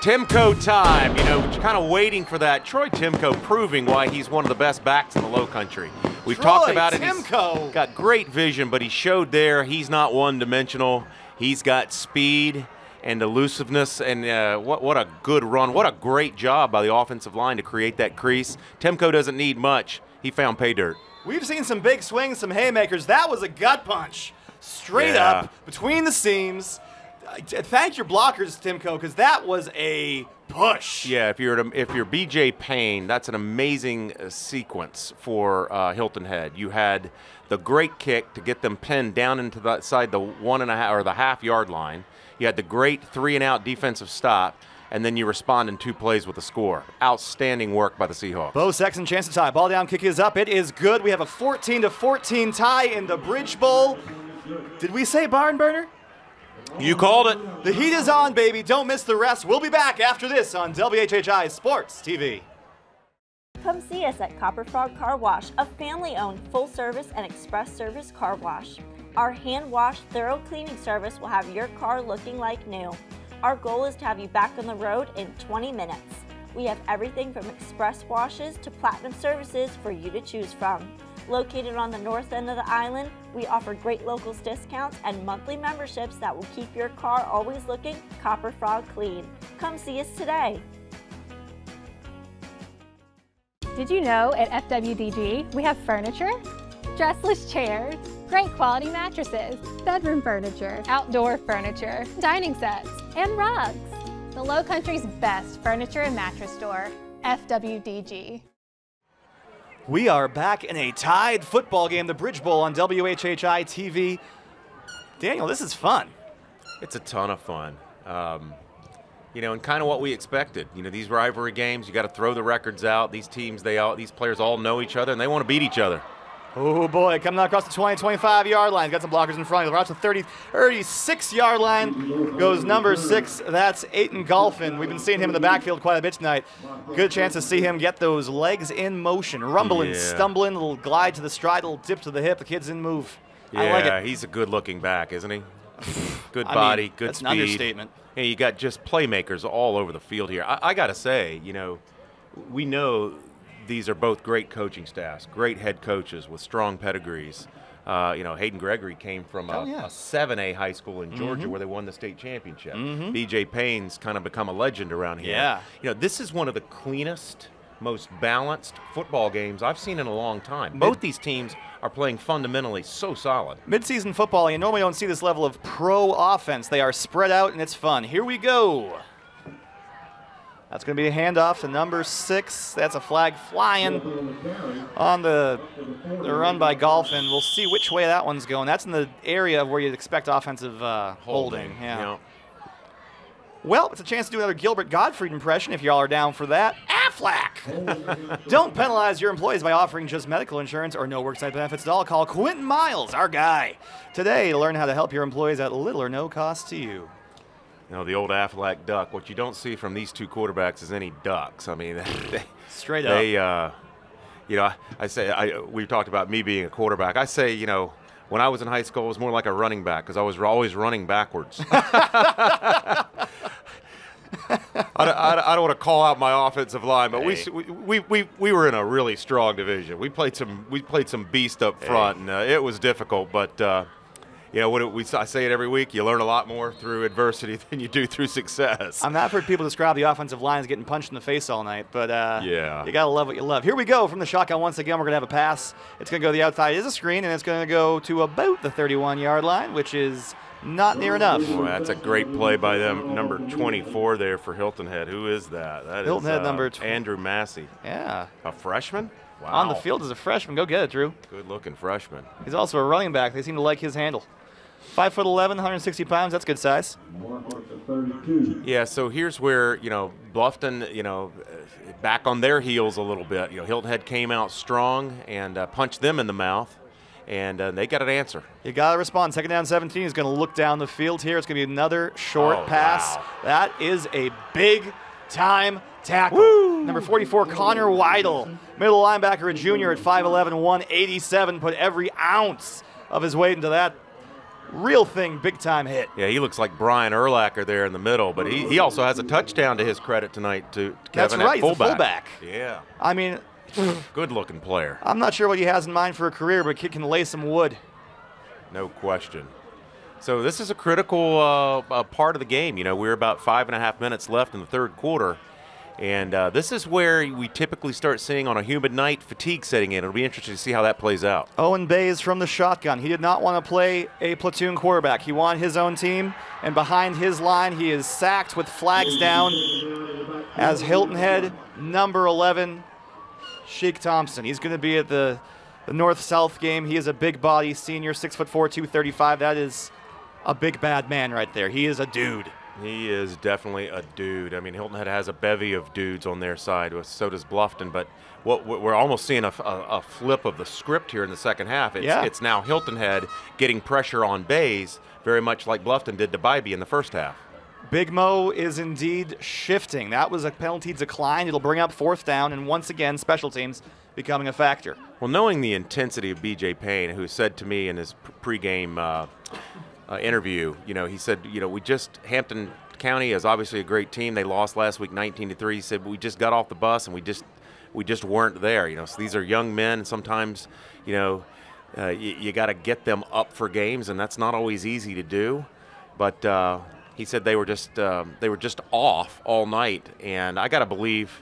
Timko time. You know, kind of waiting for that. Troy Timko proving why he's one of the best backs in the Low Country. We've talked about it. Timko. He's got great vision, but he showed there he's not one-dimensional. He's got speed and elusiveness, and what a good run. What a great job by the offensive line to create that crease. Timko doesn't need much. He found pay dirt. We've seen some big swings, some haymakers. That was a gut punch. Straight up, between the seams. Thank your blockers, Timko, because that was a push. Yeah, if you're BJ Payne, that's an amazing sequence for Hilton Head. You had the great kick to get them pinned down into the side the 1.5 or the half-yard line. You had the great 3-and-out defensive stop, and then you respond in 2 plays with a score. Outstanding work by the Seahawks. Bo Sexton, chance to tie. Ball down, kick is up. It is good. We have a 14-14 tie in the Bridge Bowl. Did we say barn burner? You called it. The heat is on, baby. Don't miss the rest. We'll be back after this on WHHI Sports TV. Come see us at Copper Frog Car Wash, a family-owned full-service and express service car wash. Our hand-wash, thorough cleaning service will have your car looking like new. Our goal is to have you back on the road in 20 minutes. We have everything from express washes to platinum services for you to choose from. Located on the north end of the island, we offer great locals discounts and monthly memberships that will keep your car always looking Copper Frog clean. Come see us today. Did you know at FWDG we have furniture, dressless chairs, great quality mattresses, bedroom furniture, outdoor furniture, dining sets, and rugs. The Low Country's best furniture and mattress store, FWDG. We are back in a tied football game, the Bridge Bowl on WHHI TV. Daniel, this is fun. It's a ton of fun. You know, and kind of what we expected. You know, these rivalry games, you got to throw the records out. These teams, these players all know each other, and they want to beat each other. Oh, boy, coming across the 20, 25-yard line. Got some blockers in front. Across the 30, 36-yard line goes number 6. That's Aiden Golphin. We've been seeing him in the backfield quite a bit tonight. Good chance to see him get those legs in motion. Rumbling, stumbling, a little glide to the stride, a little dip to the hip. The kid's in move. Yeah, I like it. He's a good-looking back, isn't he? Good body, good that's speed. That's an understatement. Hey, you got just playmakers all over the field here. I got to say, you know, we know these are both great coaching staffs, great head coaches with strong pedigrees. You know, Hayden Gregory came from a 7A high school in Georgia where they won the state championship. BJ Payne's kind of become a legend around here. Yeah. You know, this is one of the cleanest, most balanced football games I've seen in a long time. Both these teams are playing fundamentally so solid. Midseason football, you normally don't see this level of pro offense. They are spread out, and it's fun. Here we go. That's going to be a handoff to number 6. That's a flag flying on the run by Golphin. We'll see which way that one's going. That's in the area where you'd expect offensive holding. Yeah. Well, it's a chance to do another Gilbert Gottfried impression if y'all are down for that. Aflac! Don't penalize your employees by offering just medical insurance or no worksite benefits at all. Call Quentin Miles, our guy, today to learn how to help your employees at little or no cost to you. You know, the old Aflac duck. What you don't see from these two quarterbacks is any ducks. I mean, straight up. You know, we talked about me being a quarterback. I say, you know, when I was in high school, I was more like a running back because I was always running backwards. I don't want to call out my offensive line, but we were in a really strong division. We played some beast up front, and it was difficult, but. You know, I say it every week, you learn a lot more through adversity than you do through success. I've heard people describe the offensive line as getting punched in the face all night, but you got to love what you love. Here we go from the shotgun once again. We're going to have a pass. It's going to go the outside. It is a screen, and it's going to go to about the 31-yard line, which is not near enough. Well, that's a great play by them, number 24 there for Hilton Head. Who is that? That Hilton Head number 20. Andrew Massey. Yeah. A freshman? Wow. On the field as a freshman. Go get it, Drew. Good-looking freshman. He's also a running back. They seem to like his handle. 5'11", 160 pounds. That's good size. Yeah, so here's where, you know, Bluffton, you know, back on their heels a little bit. You know, Hilton Head came out strong and punched them in the mouth, and they got an answer. You got to respond. Second down, 17. He's going to look down the field here. It's going to be another short pass. Wow. That is a big-time tackle. Woo! Number 44, Connor Weidel, middle linebacker, a junior at 5'11", 187, put every ounce of his weight into that real thing, big-time hit. Yeah, he looks like Brian Urlacher there in the middle, but he also has a touchdown to his credit tonight to Kevin at fullback. Yeah. I mean, good-looking player. I'm not sure what he has in mind for a career, but kid can lay some wood. No question. So this is a critical part of the game. You know, we're about 5.5 minutes left in the third quarter. And this is where we typically start seeing on a humid night fatigue setting in. It'll be interesting to see how that plays out. Owen Bayes from the shotgun. He did not want to play a platoon quarterback. He wanted his own team. And behind his line, he is sacked with flags down. as Hilton Head number 11, Sheik Thompson. He's going to be at the north-south game. He is a big body senior, 6'4", 235. That is a big bad man right there. He is a dude. He is definitely a dude. I mean, Hilton Head has a bevy of dudes on their side. So does Bluffton. But what we're almost seeing a flip of the script here in the second half. It's now Hilton Head getting pressure on Bayes, very much like Bluffton did to Bibee in the first half. Big Mo is indeed shifting. That was a penalty decline. It'll bring up fourth down. And once again, special teams becoming a factor. Well, knowing the intensity of BJ Payne, who said to me in his pregame interview, he said, we just, Hampton County is obviously a great team. They lost last week 19-3. He said, we just got off the bus and we just weren't there. So these are young men, and sometimes, you got to get them up for games, and that's not always easy to do. But he said they were just off all night, and I got to believe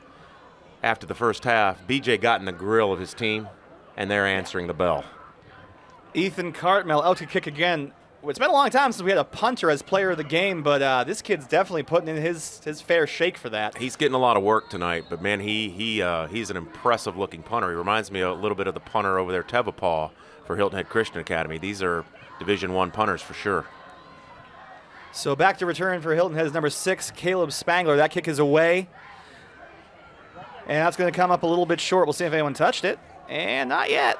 after the first half, BJ got in the grill of his team, and they're answering the bell. Ethan Cartmell out to kick again. It's been a long time since we had a punter as player of the game, but this kid's definitely putting in his fair shake for that. He's getting a lot of work tonight, but man, he's an impressive-looking punter. He reminds me a little bit of the punter over there, Tevapaw, for Hilton Head Christian Academy. These are Division I punters for sure. So back to return for Hilton Head's number 6, Caleb Spangler. That kick is away, and that's going to come up a little bit short. We'll see if anyone touched it, and not yet.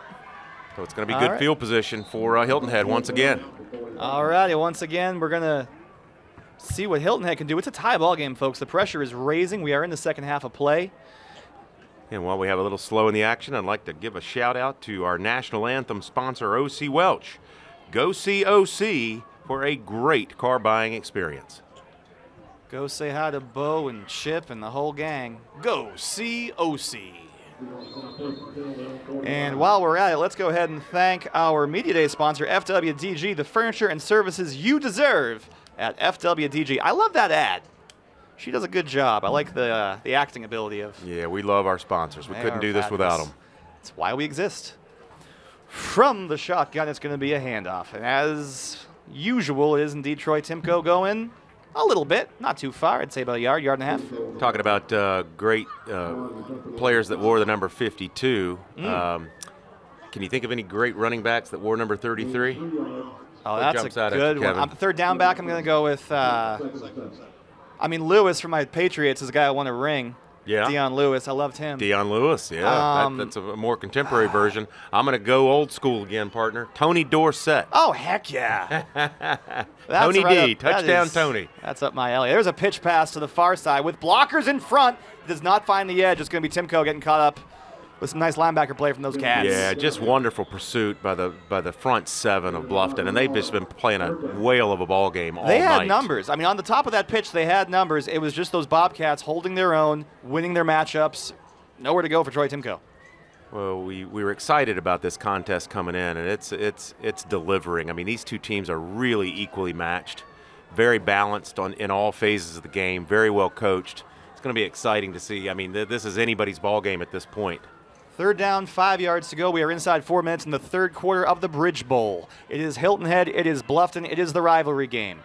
So it's going to be good field position for Hilton Head once again. All righty, once again, we're going to see what Hilton Head can do. It's a tie ball game, folks. The pressure is raising. We are in the second half of play. And while we have a little slow in the action, I'd like to give a shout-out to our National Anthem sponsor, OC Welch. Go see OC for a great car buying experience. Go say hi to Bo and Chip and the whole gang. Go see OC. And while we're at it, let's go ahead and thank our Media Day sponsor, FWDG, the furniture and services you deserve at FWDG. I love that ad. She does a good job. I like the acting ability of. Yeah, we love our sponsors. We couldn't do this without them. That's why we exist. From the shotgun, it's going to be a handoff. And as usual, it is indeed Troy Timko going. A little bit, not too far. I'd say about a yard, yard and a half. Talking about great players that wore the number 52. Can you think of any great running backs that wore number 33? Oh, that's a good one. Third down back, I'm going to go with, I mean, Lewis from my Patriots is a guy I won a ring. Yeah. Deion Lewis, I loved him. Deion Lewis, yeah. That's a more contemporary version. I'm going to go old school again, partner. Tony Dorsett. Oh, heck yeah. Tony right D, up, touchdown Tony. That's up my alley. There's a pitch pass to the far side with blockers in front. Does not find the edge. It's going to be Timko getting caught up with some nice linebacker play from those Cats. Yeah, just wonderful pursuit by the front seven of Bluffton, and they've just been playing a whale of a ball game all night. They had numbers. I mean, on the top of that pitch, they had numbers. It was just those Bobcats holding their own, winning their matchups. Nowhere to go for Troy Timko. Well, we were excited about this contest coming in, and it's delivering. I mean, these two teams are really equally matched, very balanced in all phases of the game, very well coached. It's going to be exciting to see. I mean, this is anybody's ball game at this point. Third down, 5 yards to go. We are inside 4 minutes in the third quarter of the Bridge Bowl. It is Hilton Head. It is Bluffton. It is the rivalry game.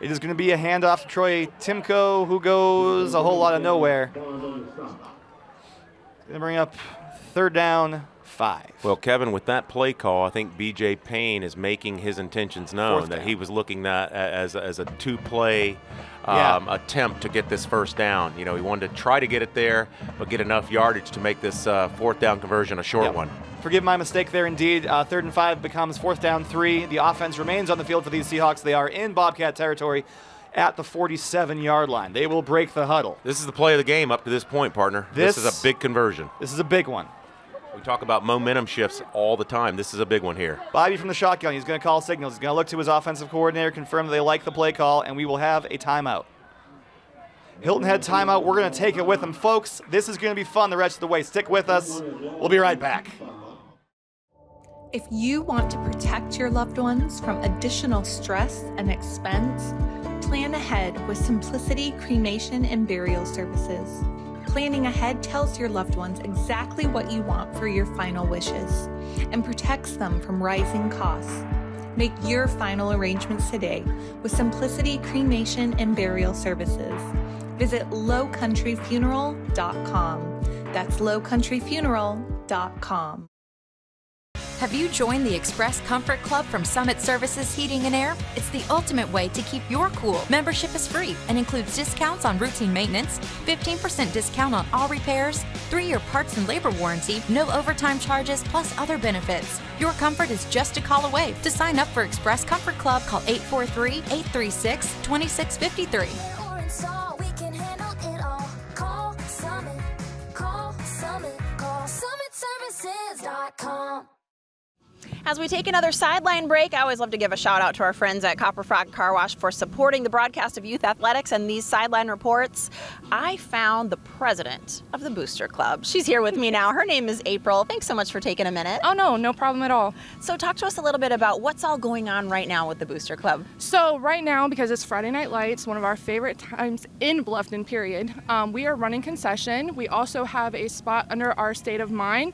It is going to be a handoff to Troy Timko, who goes a whole lot of nowhere. Going to bring up third down, 5. Well, Kevin, with that play call, I think B.J. Payne is making his intentions known that he was looking that as a two-play attempt to get this first down. He wanted to try to get it there, but get enough yardage to make this fourth down conversion a short one. Forgive my mistake there indeed. Third and 5 becomes fourth down 3. The offense remains on the field for these Seahawks. They are in Bobcat territory at the 47-yard line. They will break the huddle. This is the play of the game up to this point, partner. This is a big conversion. This is a big one. We talk about momentum shifts all the time. This is a big one here. Bobby from the shotgun. He's going to call signals. He's going to look to his offensive coordinator, confirm they like the play call, and we will have a timeout. Hilton Head timeout. We're going to take it with them, folks. This is going to be fun the rest of the way. Stick with us. We'll be right back. If you want to protect your loved ones from additional stress and expense, plan ahead with Simplicity Cremation and Burial Services. Planning ahead tells your loved ones exactly what you want for your final wishes and protects them from rising costs. Make your final arrangements today with Simplicity Cremation and Burial Services. visit lowcountryfuneral.com. That's lowcountryfuneral.com. Have you joined the Express Comfort Club from Summit Services Heating and Air? It's the ultimate way to keep your cool. Membership is free and includes discounts on routine maintenance, 15% discount on all repairs, 3-year parts and labor warranty, no overtime charges, plus other benefits. Your comfort is just a call away. To sign up for Express Comfort Club, call 843-836-2653. As we take another sideline break, I always love to give a shout out to our friends at Copper Frog Car Wash for supporting the broadcast of youth athletics and these sideline reports. I found the president of the Booster Club. She's here with me now. Her name is April. Thanks so much for taking a minute. Oh, no, no problem at all. So talk to us a little bit about what's all going on right now with the Booster Club. So right now, because it's Friday Night Lights, one of our favorite times in Bluffton, period, we are running concession. We also have a spot under our State of Mind.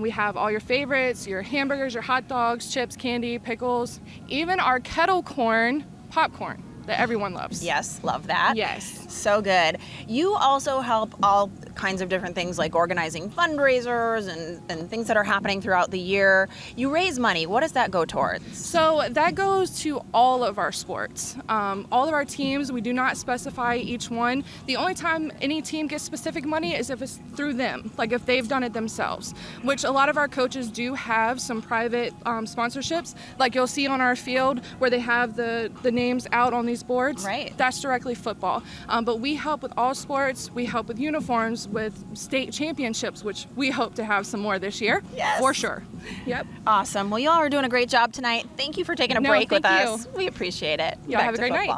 We have all your favorites, your hamburgers, your hot dogs, chips, candy, pickles, even our kettle corn popcorn that everyone loves. Yes, love that. Yes. So good. You also help all kinds of different things like organizing fundraisers and things that are happening throughout the year. You raise money. What does that go towards? So that goes to all of our sports. All of our teams, we do not specify each one. The only time any team gets specific money is if it's through them, like if they've done it themselves, which a lot of our coaches do have some private sponsorships. Like you'll see on our field where they have the names out on these boards. Right. That's directly football. But we help with all sports. We help with uniforms, with state championships, which we hope to have some more this year. Yes. For sure. Yep. Awesome. Well, y'all are doing a great job tonight. Thank you for taking a break with us. We appreciate it. Y'all have a great night.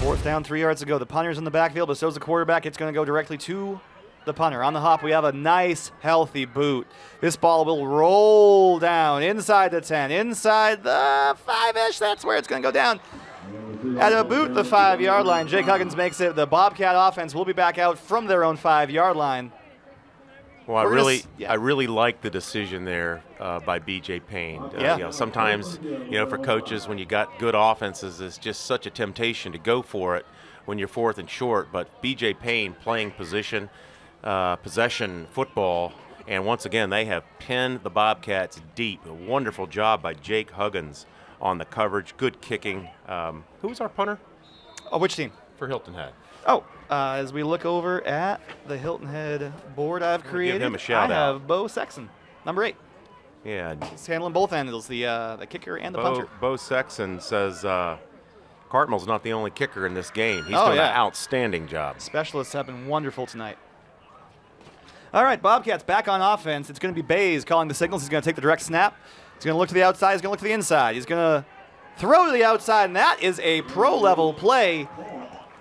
Fourth down, 3 yards to go. The punter's in the backfield, but so's the quarterback. It's going to go directly to the punter. On the hop, we have a nice, healthy boot. This ball will roll down inside the 10, inside the 5-ish. That's where it's going to go down. At about the 5-yard line, Jake Huggins makes it. The Bobcat offense will be back out from their own 5-yard line. Well, I really like the decision there by BJ Payne. You know, sometimes, you know, for coaches, when you got good offenses, it's just such a temptation to go for it when you're fourth and short. But BJ Payne playing possession football, and once again they have pinned the Bobcats deep. A wonderful job by Jake Huggins on the coverage, good kicking. Who was our punter? Oh, which team? For Hilton Head. Oh, as we look over at the Hilton Head board I've created, give him a shout out. I have Bo Sexton, number 8. Yeah. He's handling both handles, the kicker and the punter. Bo Sexton says Cartmell's not the only kicker in this game. He's doing an outstanding job. Specialists have been wonderful tonight. All right, Bobcats back on offense. It's going to be Bayes calling the signals. He's going to take the direct snap. He's going to look to the outside. He's going to look to the inside. He's going to throw to the outside, and that is a pro-level play.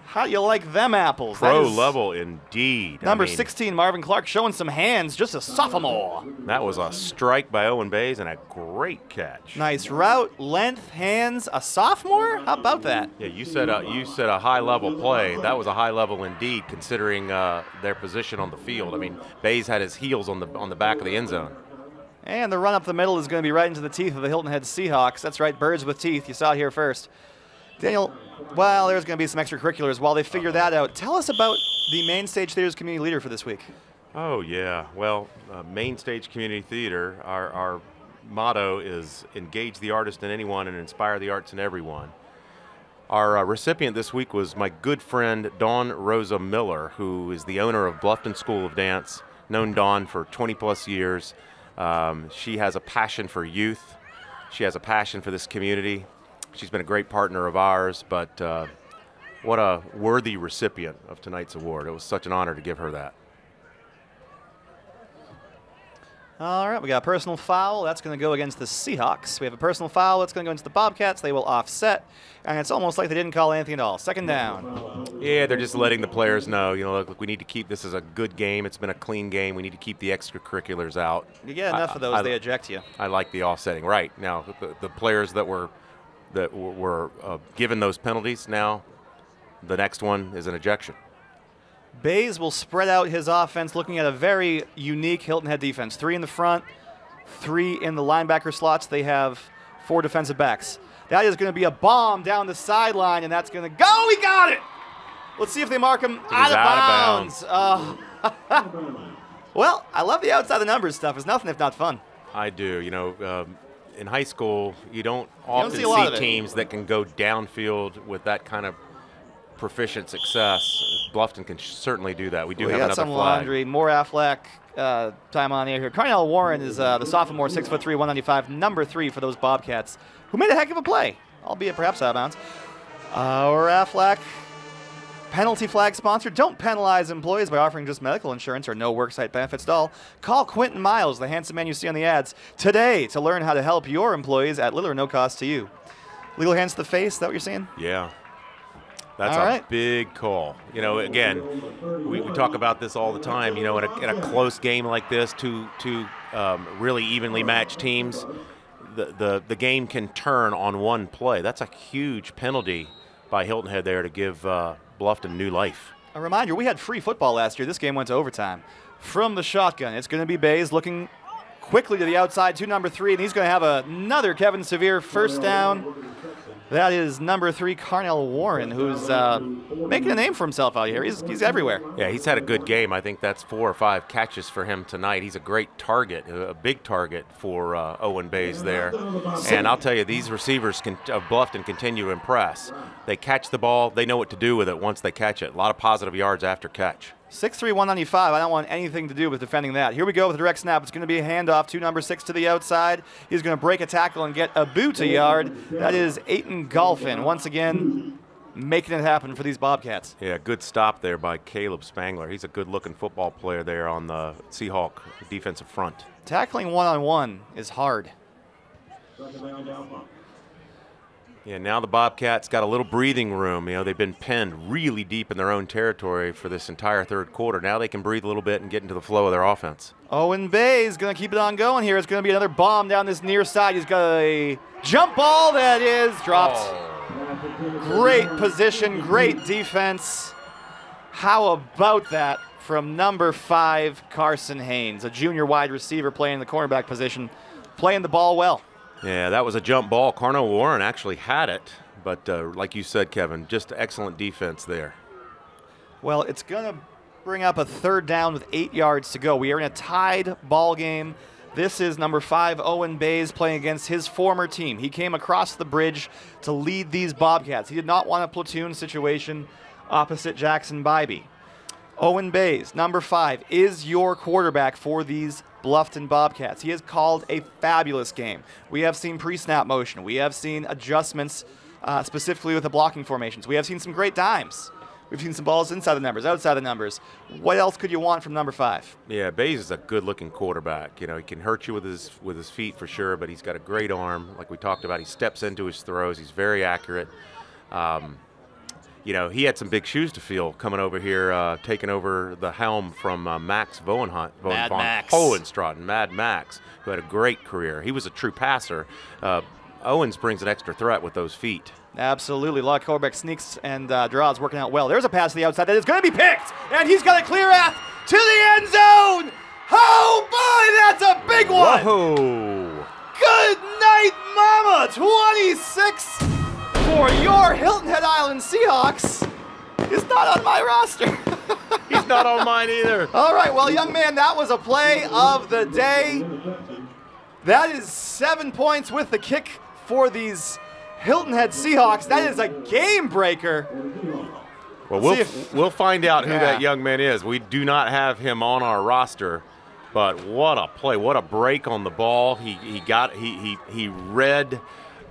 How do you like them apples? Pro-level indeed. Number 16, Marvin Clark, showing some hands, just a sophomore. That was a strike by Owen Bayes and a great catch. Nice route, length, hands, a sophomore? How about that? Yeah, you said a high-level play. That was a high-level indeed, considering their position on the field. I mean, Bayes had his heels on the back of the end zone. And the run up the middle is going to be right into the teeth of the Hilton Head Seahawks. That's right, birds with teeth. You saw it here first. Daniel, well, there's going to be some extracurriculars while they figure that out. Tell us about the Main Stage Theater's community leader for this week. Oh, yeah. Well, Main Stage Community Theater, our motto is engage the artist in anyone and inspire the arts in everyone. Our recipient this week was my good friend, Dawn Rosa Miller, who is the owner of Bluffton School of Dance. Known Dawn for 20-plus years. She has a passion for youth. She has a passion for this community. She's been a great partner of ours, but what a worthy recipient of tonight's award. It was such an honor to give her that. All right, we got a personal foul. That's going to go against the Seahawks. We have a personal foul. That's going to go into the Bobcats. They will offset, and it's almost like they didn't call anything at all. Second down. Yeah, they're just letting the players know, you know, look, we need to keep this as a good game. It's been a clean game. We need to keep the extracurriculars out. You get enough of those, they eject you. I like the offsetting. Right. Now, the players that were given those penalties, now the next one is an ejection. Bayes will spread out his offense, looking at a very unique Hilton Head defense. 3 in the front, 3 in the linebacker slots. They have 4 defensive backs. That is going to be a bomb down the sideline, and that's going to go. He got it! Let's see if they mark him out of bounds. Well, I love the outside the numbers stuff. It's nothing if not fun. I do. You know, in high school, you don't often see teams that can go downfield with that kind of proficient success. Bluffton can certainly do that. We do have another flag. Laundry, more Aflac time on the air here. Carnell Warren is the sophomore, 6'3", 195, number 3 for those Bobcats, who made a heck of a play, albeit perhaps out of bounds. Our Aflac penalty flag sponsor. Don't penalize employees by offering just medical insurance or no worksite benefits at all. Call Quentin Miles, the handsome man you see on the ads, today to learn how to help your employees at little or no cost to you. Legal hands to the face, is that what you're saying? Yeah. That's a big call. You know, again, we talk about this all the time. You know, in a close game like this, two really evenly matched teams, the game can turn on one play. That's a huge penalty by Hilton Head there to give Bluffton new life. A reminder, we had free football last year. This game went to overtime. From the shotgun, it's going to be Bayes looking quickly to the outside to number 3, and he's going to have another Kevin Sevier first down. That is number 3, Carnell Warren, who's making a name for himself out here. He's everywhere. Yeah, he's had a good game. I think that's 4 or 5 catches for him tonight. He's a great target, a big target for Owen Bayes there. And I'll tell you, these receivers of Bluffton continue to impress. They catch the ball. They know what to do with it once they catch it. A lot of positive yards after catch. 6'3", 195. I don't want anything to do with defending that. Here we go with a direct snap. It's going to be a handoff to number 6 to the outside. He's going to break a tackle and get a boot a yard. That is Aiden Golphin once again making it happen for these Bobcats. Yeah, good stop there by Caleb Spangler. He's a good-looking football player there on the Seahawk defensive front. Tackling one-on-one is hard. Yeah, now the Bobcats got a little breathing room. You know, they've been pinned really deep in their own territory for this entire third quarter. Now they can breathe a little bit and get into the flow of their offense. Owen Bayes going to keep it on going here. It's going to be another bomb down this near side. He's got a jump ball that is dropped. Oh. Great position, great defense. How about that from number 5, Carson Haynes, a junior wide receiver playing the cornerback position, playing the ball well. Yeah, that was a jump ball. Carnell Warren actually had it, but like you said, Kevin, just excellent defense there. Well, it's going to bring up a third down with 8 yards to go. We are in a tied ball game. This is number 5, Owen Bayes, playing against his former team. He came across the bridge to lead these Bobcats. He did not want a platoon situation opposite Jackson Bibee. Owen Bayes, number 5, is your quarterback for these Bluffton Bobcats. He has called a fabulous game. We have seen pre-snap motion. We have seen adjustments specifically with the blocking formations. We have seen some great dimes. We've seen some balls inside the numbers, outside the numbers. What else could you want from number 5? Yeah, Bayes is a good-looking quarterback. You know, he can hurt you with his feet for sure, but he's got a great arm. Like we talked about, he steps into his throws. He's very accurate. You know, he had some big shoes to fill coming over here, taking over the helm from Max Vohenhunt. Mad Max. Hohenstraten, Mad Max, who had a great career. He was a true passer. Owens brings an extra threat with those feet. Absolutely. A lot of quarterback sneaks and draws working out well. There's a pass to the outside that is going to be picked, and he's got a clear out to the end zone. Oh, boy, that's a big one. Whoa. Good night, Mama. 26 for your Hilton Head Island Seahawks. He's not on my roster. He's not on mine either. All right, well, young man, that was a play of the day. That is 7 points with the kick for these Hilton Head Seahawks. That is a game breaker. Well, we'll find out who that young man is. We do not have him on our roster, but what a play. What a break on the ball. He read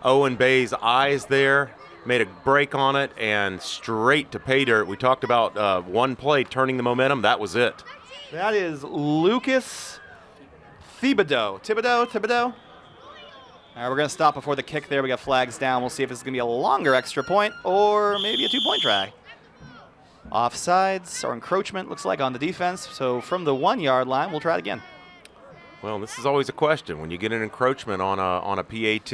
Owen Bayes' eyes there, made a break on it, and straight to pay dirt. We talked about one play turning the momentum. That was it. That is Lucas Thibodeau. Thibodeau. All right, we're going to stop before the kick there. We got flags down. We'll see if it's going to be a longer extra point or maybe a 2-point try. Offsides or encroachment, looks like, on the defense. So from the 1-yard line, we'll try it again. Well, this is always a question. When you get an encroachment on a PAT,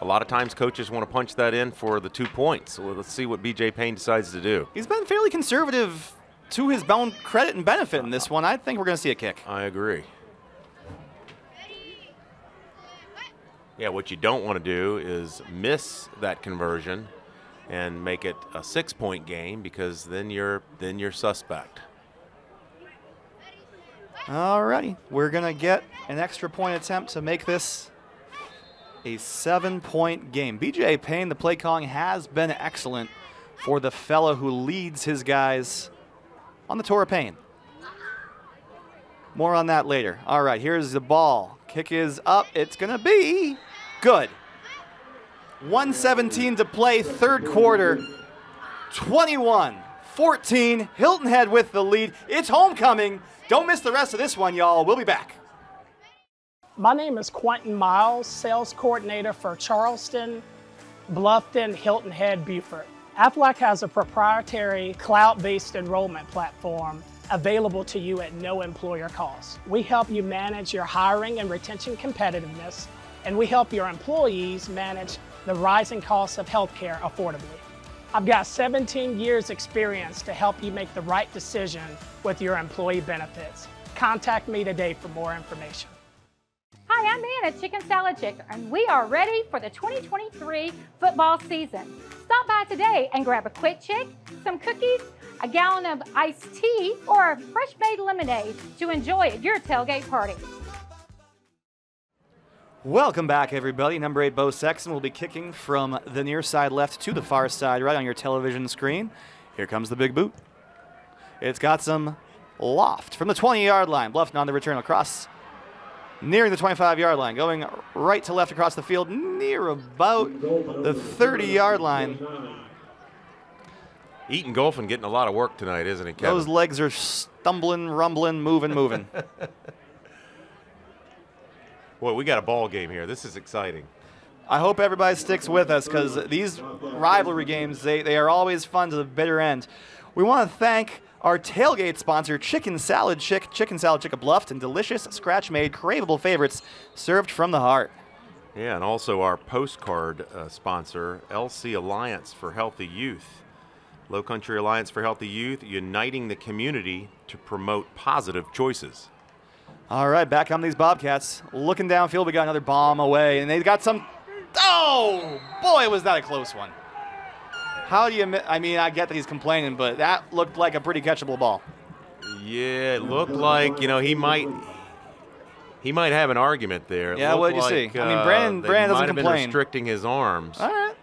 a lot of times coaches want to punch that in for the 2 points. Well, let's see what BJ Payne decides to do. He's been fairly conservative to his own credit and benefit in this one. I think we're going to see a kick. I agree. Yeah, what you don't want to do is miss that conversion and make it a 6-point game, because then you're suspect. Alrighty, we're gonna get an extra point attempt to make this a 7-point game. BJ Payne, the play calling has been excellent for the fellow who leads his guys on the tour of Payne. More on that later. All right, here's the ball. Kick is up. It's gonna be good. 1:17 to play, third quarter. 21-14, Hilton Head with the lead. It's homecoming. Don't miss the rest of this one, y'all. We'll be back. My name is Quentin Miles, sales coordinator for Charleston, Bluffton, Hilton Head, Beaufort. Aflac has a proprietary cloud-based enrollment platform available to you at no employer cost. We help you manage your hiring and retention competitiveness, and we help your employees manage the rising costs of healthcare affordably. I've got 17 years experience to help you make the right decision with your employee benefits. Contact me today for more information. Hi, I'm Anna, Chicken Salad Chick, and we are ready for the 2023 football season. Stop by today and grab a quick chick, some cookies, a gallon of iced tea, or a fresh-made lemonade to enjoy at your tailgate party. Welcome back, everybody. Number 8, Bo Sexton will be kicking from the near side left to the far side right on your television screen. Here comes the big boot. It's got some loft from the 20-yard line. Bluffton on the return across, nearing the 25-yard line, going right to left across the field, near about the 30-yard line. Eaton Golphin getting a lot of work tonight, isn't he, Kevin? Those legs are stumbling, rumbling, moving. Boy, we got a ball game here. This is exciting. I hope everybody sticks with us, because these rivalry games, they are always fun to the bitter end. We want to thank our tailgate sponsor, Chicken Salad Chick. Chicken Salad Chick of Bluffton. Delicious, scratch-made, craveable favorites served from the heart. Yeah, and also our postcard sponsor, LC Alliance for Healthy Youth. Low Country Alliance for Healthy Youth, uniting the community to promote positive choices. All right, back on these Bobcats. Looking downfield, we got another bomb away, and they got some. Oh, boy, was that a close one. How do you, I mean, I get that he's complaining, but that looked like a pretty catchable ball. Yeah, it looked like, you know, he might have an argument there. Yeah, what did you see? I mean, Brandon doesn't complain. He might have been restricting his arms. All right.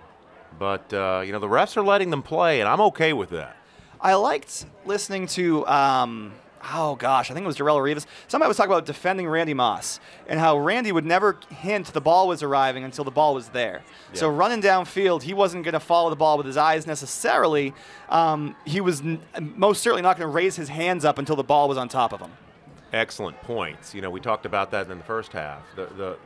But, you know, the refs are letting them play, and I'm okay with that. I liked listening to, oh, gosh, I think it was Darrell Rivas. Somebody was talking about defending Randy Moss and how Randy would never hint the ball was arriving until the ball was there. Yeah. So running downfield, he wasn't going to follow the ball with his eyes necessarily. He was most certainly not going to raise his hands up until the ball was on top of him. Excellent points. You know, we talked about that in the first half. The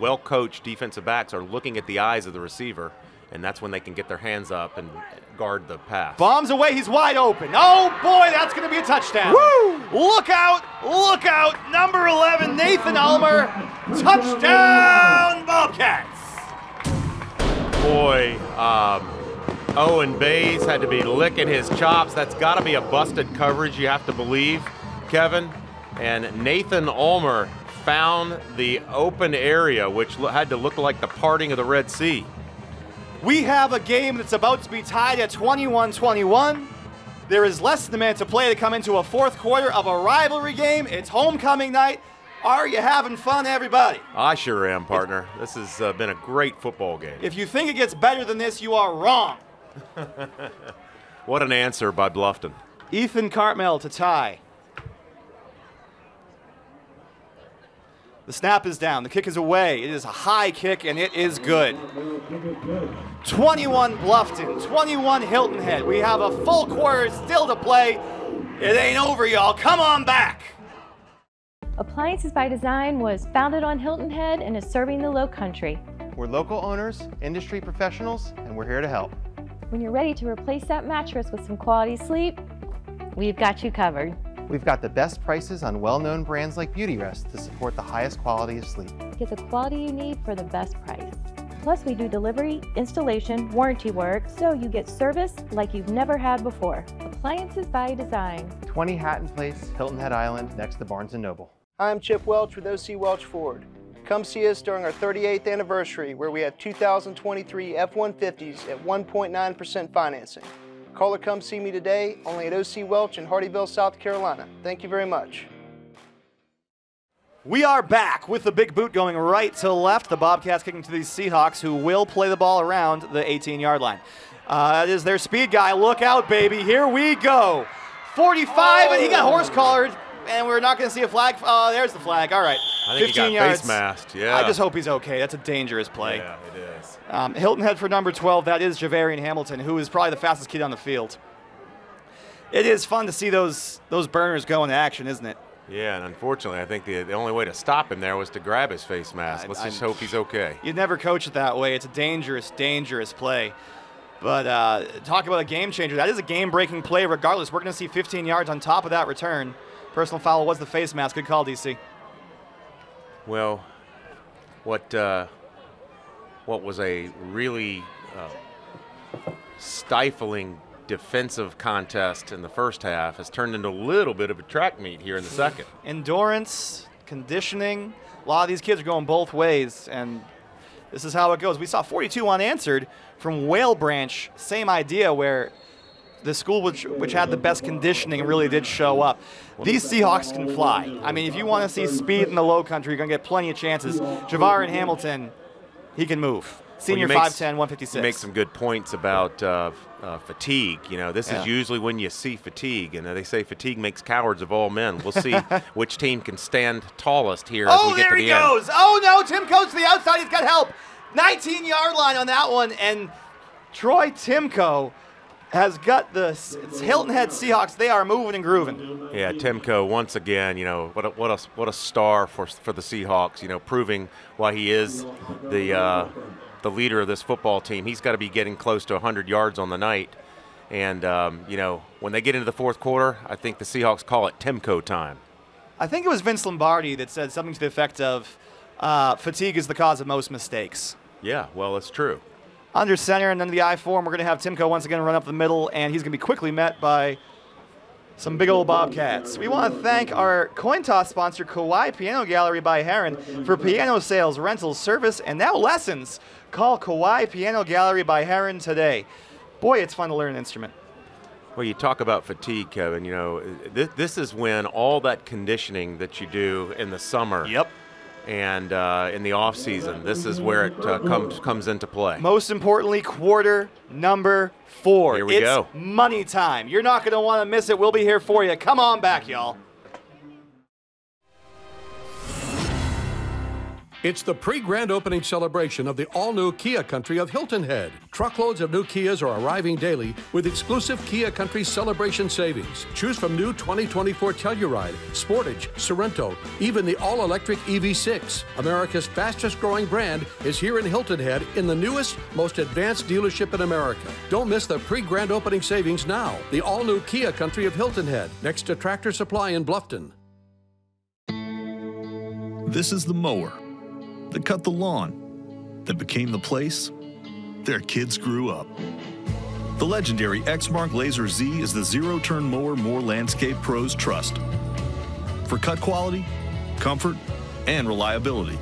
well-coached defensive backs are looking at the eyes of the receiver, and that's when they can get their hands up and guard the pass. Bombs away, he's wide open. Oh boy, that's gonna be a touchdown. Woo! Look out, number 11, Nathan Ulmer. Touchdown, Bobcats. Boy, Owen Bayes had to be licking his chops. That's gotta be a busted coverage, you have to believe, Kevin. And Nathan Ulmer found the open area, which had to look like the parting of the Red Sea. We have a game that's about to be tied at 21-21. There is less than a minute to play to come into a fourth quarter of a rivalry game. It's homecoming night. Are you having fun, everybody? I sure am, partner. This has been a great football game. If you think it gets better than this, you are wrong. What an answer by Bluffton. Ethan Cartmell to tie. The snap is down, the kick is away. It is a high kick, and it is good. 21 Bluffton, 21 Hilton Head. We have a full quarter still to play. It ain't over, y'all. Come on back. Appliances by Design was founded on Hilton Head and is serving the Low Country. We're local owners, industry professionals, and we're here to help. When you're ready to replace that mattress with some quality sleep, we've got you covered. We've got the best prices on well-known brands like Beautyrest to support the highest quality of sleep. Get the quality you need for the best price. Plus, we do delivery, installation, warranty work, so you get service like you've never had before. Appliances by Design. 20 Hatton Place, Hilton Head Island, next to Barnes & Noble. I'm Chip Welch with OC Welch Ford. Come see us during our 38th anniversary, where we have 2023 F-150s at 1.9% financing. Call or come see me today, only at OC Welch in Hardyville, South Carolina. Thank you very much. We are back with the big boot going right to left. The Bobcats kicking to these Seahawks, who will play the ball around the 18-yard line. That is their speed guy. Look out, baby. Here we go. 45, and he got horse-collared, and we're not going to see a flag. There's the flag. All right. I think 15 he got yards. Face masked. Yeah. I just hope he's okay. That's a dangerous play. Yeah, it is. Hilton Head for number 12. That is Javarian Hamilton, who is probably the fastest kid on the field. It is fun to see those burners go into action, isn't it? Yeah, and unfortunately, I think the only way to stop him there was to grab his face mask. Let's just hope he's okay. You'd never coach it that way. It's a dangerous, dangerous play. But talk about a game changer. That is a game-breaking play regardless. We're going to see 15 yards on top of that return. Personal foul was the face mask. Good call, DC. Well, what was a really stifling defensive contest in the first half has turned into a little bit of a track meet here in the second. Endurance, conditioning. A lot of these kids are going both ways, and this is how it goes. We saw 42 unanswered from Whale Branch. Same idea, where the school which had the best conditioning really did show up. These Seahawks can fly. I mean, if you want to see speed in the low country, you're going to get plenty of chances. Javarian Hamilton, he can move. Senior, 5'10", 156. You make some good points about fatigue. You know, this is usually when you see fatigue, and they say fatigue makes cowards of all men. We'll see which team can stand tallest here as we get to the end. Oh, there he goes. Oh, no, Timko's to the outside. He's got help. 19-yard line on that one, and Troy Timko has got the Hilton Head Seahawks. They are moving and grooving. Yeah, Timko once again, you know, what a star for the Seahawks. You know, proving why he is the leader of this football team. He's got to be getting close to 100 yards on the night. And you know, when they get into the fourth quarter, I think the Seahawks call it Timko time. I think it was Vince Lombardi that said something to the effect of fatigue is the cause of most mistakes. Yeah, well, that's true. Under center and then the I-form, we're going to have Timko once again run up the middle, and he's going to be quickly met by some big old Bobcats. We want to thank our coin toss sponsor, Kawai Piano Gallery by Heron, for piano sales, rentals, service, and now lessons. Call Kawai Piano Gallery by Heron today. Boy, it's fun to learn an instrument. Well, you talk about fatigue, Kevin. You know, this is when all that conditioning that you do in the summer. Yep. And in the off season, this is where it comes into play. Most importantly, quarter number 4. Here we go. It's money time. You're not going to want to miss it. We'll be here for you. Come on back, y'all. It's the pre-grand opening celebration of the all-new Kia Country of Hilton Head. Truckloads of new Kias are arriving daily with exclusive Kia Country celebration savings. Choose from new 2024 Telluride, Sportage, Sorento, even the all-electric EV6. America's fastest-growing brand is here in Hilton Head in the newest, most advanced dealership in America. Don't miss the pre-grand opening savings now. The all-new Kia Country of Hilton Head, next to Tractor Supply in Bluffton. This is the mower that cut the lawn, that became the place their kids grew up. The legendary Exmark Laser Z is the zero-turn mower more landscape pros trust. For cut quality, comfort, and reliability,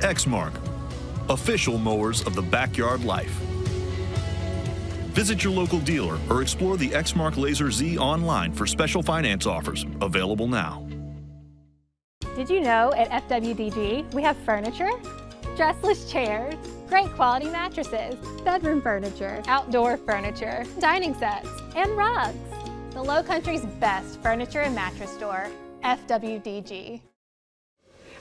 Exmark, official mowers of the backyard life. Visit your local dealer or explore the Exmark Laser Z online for special finance offers, available now. Did you know at FWDG we have furniture, dressless chairs, great quality mattresses, bedroom furniture, outdoor furniture, dining sets, and rugs. The Low Country's best furniture and mattress store, FWDG.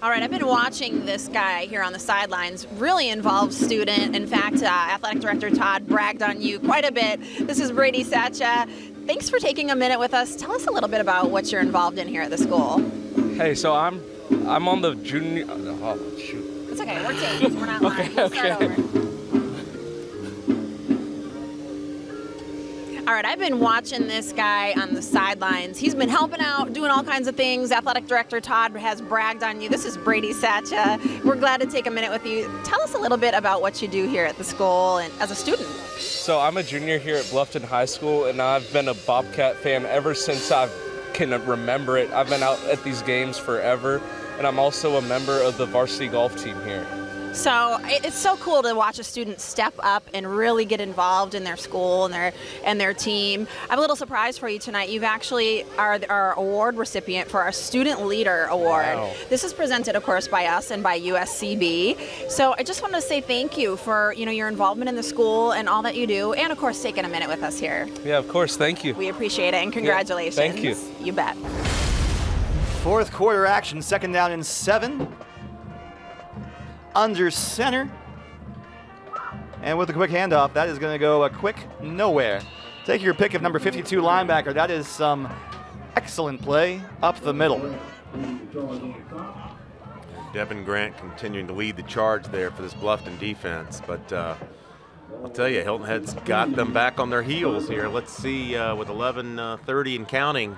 All right, I've been watching this guy here on the sidelines, really involved student. In fact, athletic director Todd bragged on you quite a bit. This is Brady Satcha. Thanks for taking a minute with us. Tell us a little bit about what you're involved in here at the school. Hey, so I'm on the junior. Oh shoot! It's okay. We're taped. We're not live. Okay. All right. I've been watching this guy on the sidelines. He's been helping out, doing all kinds of things. Athletic director Todd has bragged on you. This is Brady Satcha. We're glad to take a minute with you. Tell us a little bit about what you do here at the school and as a student. So I'm a junior here at Bluffton High School, and I've been a Bobcat fan ever since I can remember it. I've been out at these games forever, and I'm also a member of the varsity golf team here. So it's so cool to watch a student step up and really get involved in their school and their team. I'm a little surprised for you tonight. You've actually are our award recipient for our Student Leader Award. Wow. This is presented, of course, by us and by USCB. So I just wanted to say thank you for your involvement in the school and all that you do, and of course taking a minute with us here. Yeah, of course. Thank you. We appreciate it, and congratulations. Yeah, thank you. You bet. Fourth quarter action, 2nd down and 7. Under center, and with a quick handoff, that is going to go a quick nowhere. Take your pick of number 52 linebacker. That is some excellent play up the middle. Devin Grant continuing to lead the charge there for this Bluffton defense, but I'll tell you, Hilton Head's got them back on their heels here. Let's see, with 11:30 and counting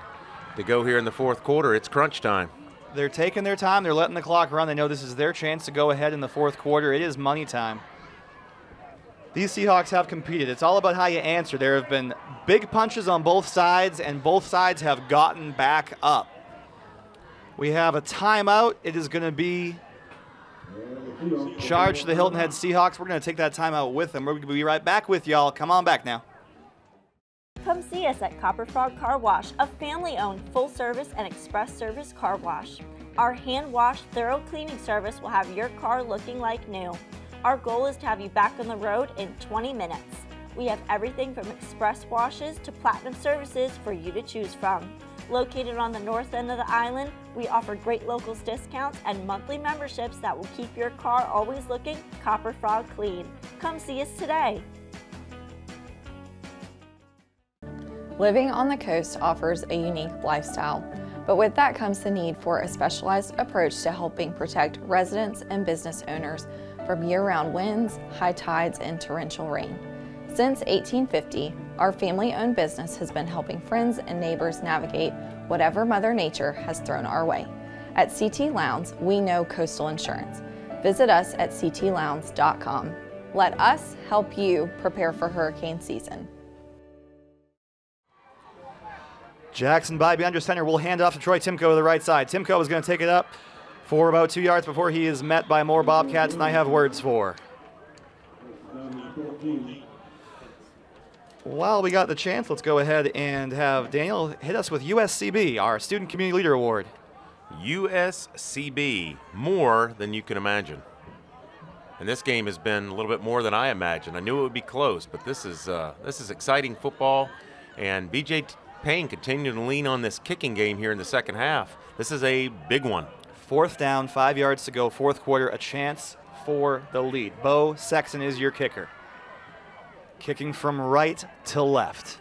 to go here in the fourth quarter, it's crunch time. They're taking their time. They're letting the clock run. They know this is their chance to go ahead in the fourth quarter. It is money time. These Seahawks have competed. It's all about how you answer. There have been big punches on both sides, and both sides have gotten back up. We have a timeout. It is going to be charged to the Hilton Head Seahawks. We're going to take that timeout with them. We're going to be right back with y'all. Come on back now. Come see us at Copper Frog Car Wash, a family-owned full-service and express service car wash. Our hand-wash, thorough cleaning service will have your car looking like new. Our goal is to have you back on the road in 20 minutes. We have everything from express washes to platinum services for you to choose from. Located on the north end of the island, we offer great locals discounts and monthly memberships that will keep your car always looking Copper Frog clean. Come see us today. Living on the coast offers a unique lifestyle, but with that comes the need for a specialized approach to helping protect residents and business owners from year-round winds, high tides, and torrential rain. Since 1850, our family-owned business has been helping friends and neighbors navigate whatever Mother Nature has thrown our way. At CT Lowndes, we know coastal insurance. Visit us at ctlowndes.com. Let us help you prepare for hurricane season. Jackson Bibee under center will hand off to Troy Timko to the right side. Timko is going to take it up for about 2 yards before he is met by more Bobcats, and I have words for. While we got the chance, let's go ahead and have Daniel hit us with USCB, our Student Community Leader Award. USCB, more than you can imagine. And this game has been a little bit more than I imagined. I knew it would be close, but this is exciting football, and BJ Payne continuing to lean on this kicking game here in the second half. This is a big one. 4th down, 5 yards to go, fourth quarter, a chance for the lead. Bo Sexton is your kicker. Kicking from right to left.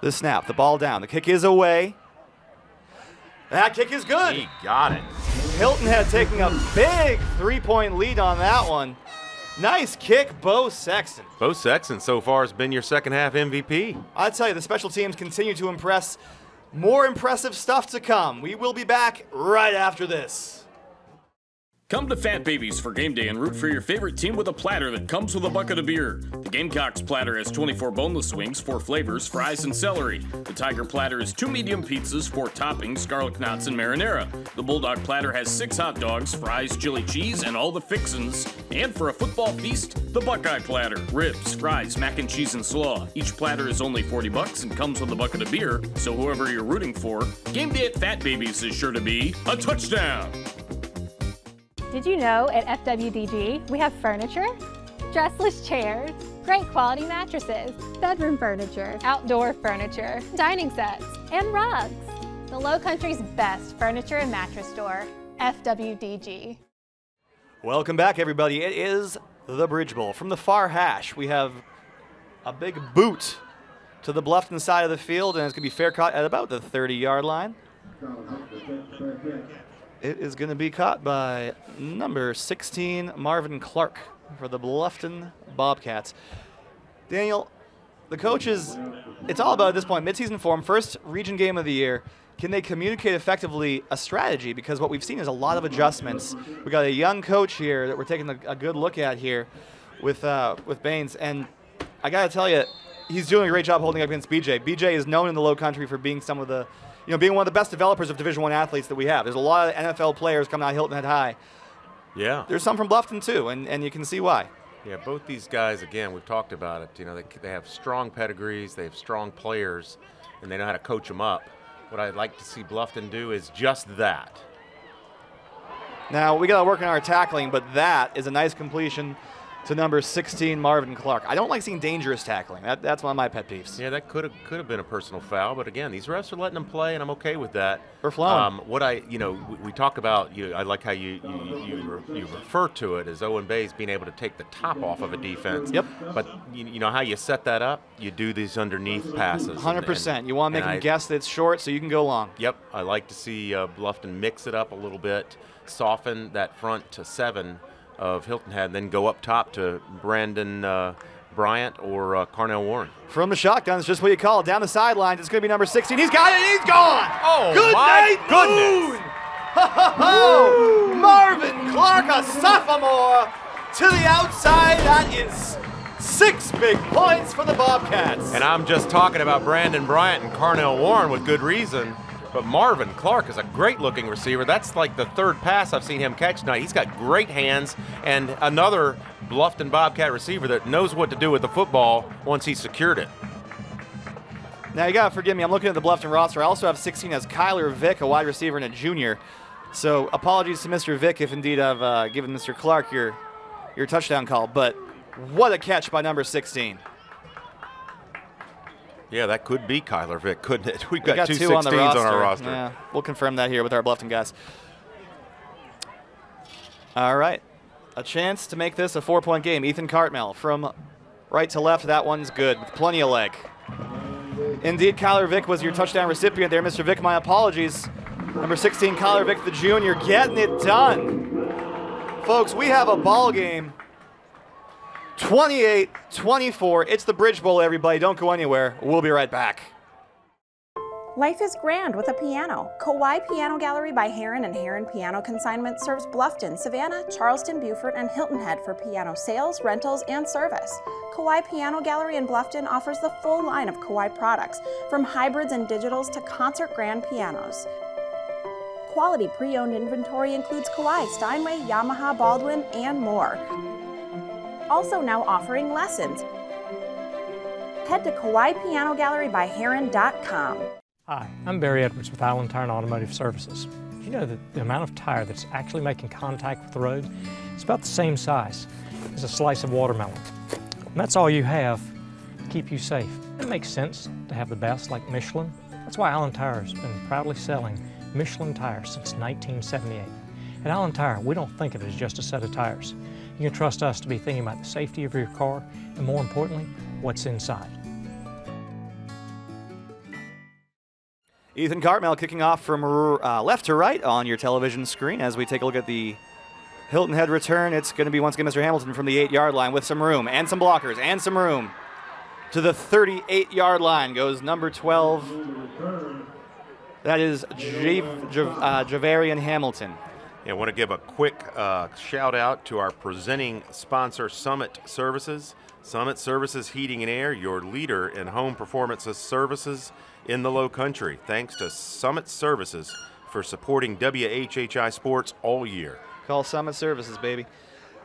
The snap, the ball down, the kick is away. That kick is good. He got it. Hilton Head taking a big three-point lead on that one. Nice kick, Bo Sexton. Bo Sexton so far has been your second half MVP. I tell you, the special teams continue to impress. More impressive stuff to come. We will be back right after this. Come to Fat Babies for game day and root for your favorite team with a platter that comes with a bucket of beer. The Gamecocks platter has 24 boneless wings, 4 flavors, fries, and celery. The Tiger platter is 2 medium pizzas, 4 toppings, garlic knots, and marinara. The Bulldog platter has 6 hot dogs, fries, chili cheese, and all the fixins. And for a football feast, the Buckeye platter. Ribs, fries, mac and cheese, and slaw. Each platter is only $40 and comes with a bucket of beer, so whoever you're rooting for, game day at Fat Babies is sure to be a touchdown. Did you know at FWDG we have furniture, dressless chairs, great quality mattresses, bedroom furniture, outdoor furniture, dining sets, and rugs. The Low Country's best furniture and mattress store, FWDG. Welcome back, everybody. It is the Bridge Bowl. From the far hash, we have a big boot to the Bluffton side of the field, and it's going to be fair caught at about the 30-yard line. It is going to be caught by number 16, Marvin Clark, for the Bluffton Bobcats. Daniel, the coaches, it's all about at this point, midseason form, first region game of the year. Can they communicate effectively a strategy? Because what we've seen is a lot of adjustments. We've got a young coach here that we're taking a good look at here with Baines. And I got to tell you, he's doing a great job holding up against BJ. BJ is known in the Low Country for being some of the you know, being one of the best developers of Division I athletes that we have. There's a lot of NFL players coming out of Hilton Head High. Yeah. There's some from Bluffton, too, and you can see why. Yeah, both these guys, again, we've talked about it. You know, they have strong pedigrees, they have strong players, and they know how to coach them up. What I'd like to see Bluffton do is just that. Now, we got to work on our tackling, but that is a nice completion to number 16, Marvin Clark. I don't like seeing dangerous tackling. That's one of my pet peeves. Yeah, that could have been a personal foul, but again, these refs are letting them play, and I'm okay with that. We're flowing. What I, you know, we talk about. You know, I like how you refer to it as Owen Bayes being able to take the top off of a defense. Yep. But you know how you set that up. You do these underneath passes. 100%. You want to make them guess that it's short, so you can go long. Yep. I like to see Bluffton mix it up a little bit, soften that front to 7. Of Hilton Head, then go up top to Brandon Bryant or Carnell Warren. From the shotgun, it's just what you call it. Down the sidelines, it's going to be number 16. He's got it, he's gone! Oh, good my night, goodness! Moon. Ho, ho, ho. Marvin Clark, a sophomore, to the outside. That is 6 big points for the Bobcats. And I'm just talking about Brandon Bryant and Carnell Warren with good reason. But Marvin Clark is a great-looking receiver. That's like the 3rd pass I've seen him catch tonight. He's got great hands, and another Bluffton Bobcat receiver that knows what to do with the football once he's secured it. Now, you got to forgive me. I'm looking at the Bluffton roster. I also have 16 as Kyler Vick, a wide receiver and a junior. So apologies to Mr. Vick if indeed I've given Mr. Clark your touchdown call. But what a catch by number 16. Yeah, that could be Kyler Vick, couldn't it? We've got two 16s on our roster. Yeah, we'll confirm that here with our Bluffton guys. All right, a chance to make this a 4-point game. Ethan Cartmell from right to left. That one's good with plenty of leg. Indeed, Kyler Vick was your touchdown recipient there. Mr. Vick, my apologies. Number 16, Kyler Vick, the junior, getting it done. Folks, we have a ball game. 28-24, it's the Bridge Bowl, everybody. Don't go anywhere. We'll be right back. Life is grand with a piano. Kawai Piano Gallery by Heron and Heron Piano Consignment serves Bluffton, Savannah, Charleston, Beaufort, and Hilton Head for piano sales, rentals, and service. Kawai Piano Gallery in Bluffton offers the full line of Kawai products, from hybrids and digitals to concert grand pianos. Quality pre-owned inventory includes Kawai, Steinway, Yamaha, Baldwin, and more. Also now offering lessons. Head to KawaiPianoGalleryByHeron.com. Hi, I'm Barry Edwards with Island Tire and Automotive Services. Did you know that the amount of tire that's actually making contact with the road is about the same size as a slice of watermelon? And that's all you have to keep you safe. It makes sense to have the best, like Michelin. That's why Island Tire has been proudly selling Michelin tires since 1978. At Island Tire, we don't think of it as just a set of tires. You can trust us to be thinking about the safety of your car and, more importantly, what's inside. Ethan Cartmell kicking off from left to right on your television screen as we take a look at the Hilton Head return. It's going to be, once again, Mr. Hamilton from the 8-yard line with some room and some blockers and some room. To the 38-yard line goes number 12. That is Javarian Hamilton. Yeah, I want to give a quick shout out to our presenting sponsor, Summit Services. Summit Services Heating and Air, your leader in home performance services in the Low Country. Thanks to Summit Services for supporting WHHI Sports all year. Call Summit Services, baby.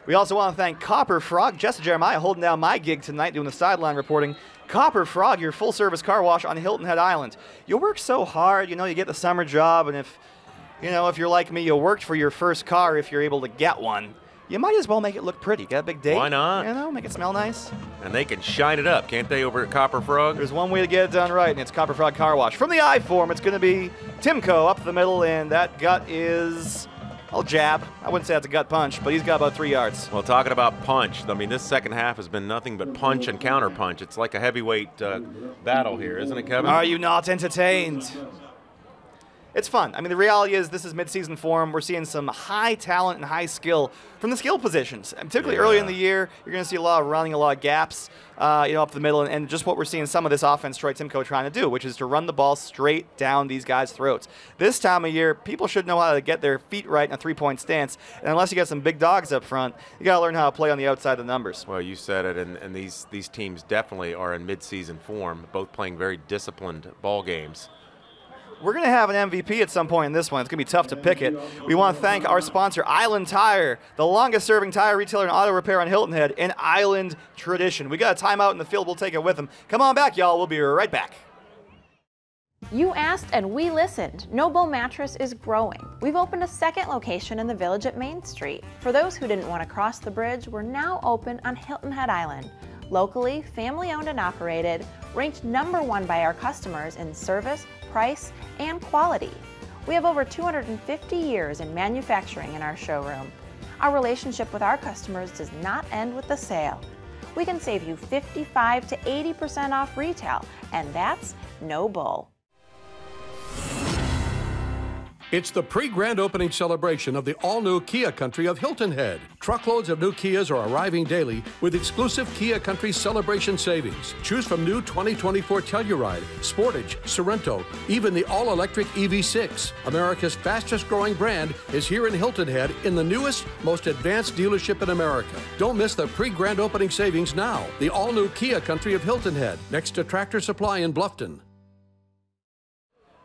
We also want to thank Copper Frog. Jess and Jeremiah holding down my gig tonight doing the sideline reporting. Copper Frog, your full-service car wash on Hilton Head Island. You work so hard, you know, you get the summer job, and if... you know, if you're like me, you worked for your first car if you're able to get one. You might as well make it look pretty. Got a big date. Why not? You know, make it smell nice. And they can shine it up, can't they, over at Copper Frog? There's one way to get it done right, and it's Copper Frog Car Wash. From the I-form, it's going to be Timko up the middle, and that gut is... I'll jab. I wouldn't say that's a gut punch, but he's got about 3 yards. Well, talking about punch, I mean, this second half has been nothing but punch and counter punch. It's like a heavyweight battle here, isn't it, Kevin? Are you not entertained? It's fun. I mean, the reality is this is mid-season form. We're seeing some high talent and high skill from the skill positions. And typically early in the year, you're going to see a lot of running, a lot of gaps, you know, up the middle, and just what we're seeing some of this offense Troy Timko trying to do, which is to run the ball straight down these guys' throats. This time of year, people should know how to get their feet right in a three-point stance, and unless you got some big dogs up front, you got to learn how to play on the outside of the numbers. Well, you said it, and these teams definitely are in mid-season form, both playing very disciplined ball games. We're going to have an MVP at some point in this one. It's going to be tough to pick it. We want to thank our sponsor, Island Tire, the longest-serving tire retailer and auto repair on Hilton Head, an island tradition. We got a timeout in the field. We'll take it with them. Come on back, y'all. We'll be right back. You asked and we listened. Noble Mattress is growing. We've opened a second location in the Village at Main Street. For those who didn't want to cross the bridge, we're now open on Hilton Head Island. Locally, family-owned and operated, ranked #1 by our customers in service, price, and quality. We have over 250 years in manufacturing in our showroom. Our relationship with our customers does not end with the sale. We can save you 55 to 80% off retail, and that's no bull. It's the pre-grand opening celebration of the all-new Kia Country of Hilton Head. Truckloads of new Kias are arriving daily with exclusive Kia Country celebration savings. Choose from new 2024 Telluride, Sportage, Sorento, even the all-electric EV6. America's fastest-growing brand is here in Hilton Head in the newest, most advanced dealership in America. Don't miss the pre-grand opening savings now. The all-new Kia Country of Hilton Head, next to Tractor Supply in Bluffton.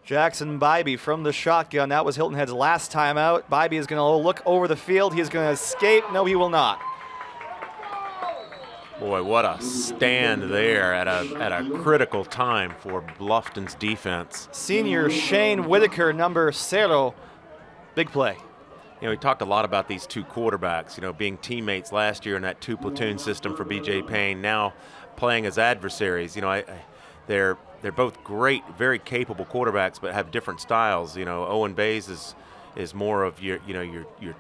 Jackson Bibee from the shotgun. That was Hilton Head's last timeout. Bibee is going to look over the field. He's going to escape. No, he will not. Boy, what a stand there at a critical time for Bluffton's defense. Senior Shane Whitaker, number 0, big play. You know, we talked a lot about these two quarterbacks, you know, being teammates last year in that two-platoon system for BJ Payne, now playing as adversaries. You know, they're both great, very capable quarterbacks, but have different styles. You know, Owen Bayes is more of your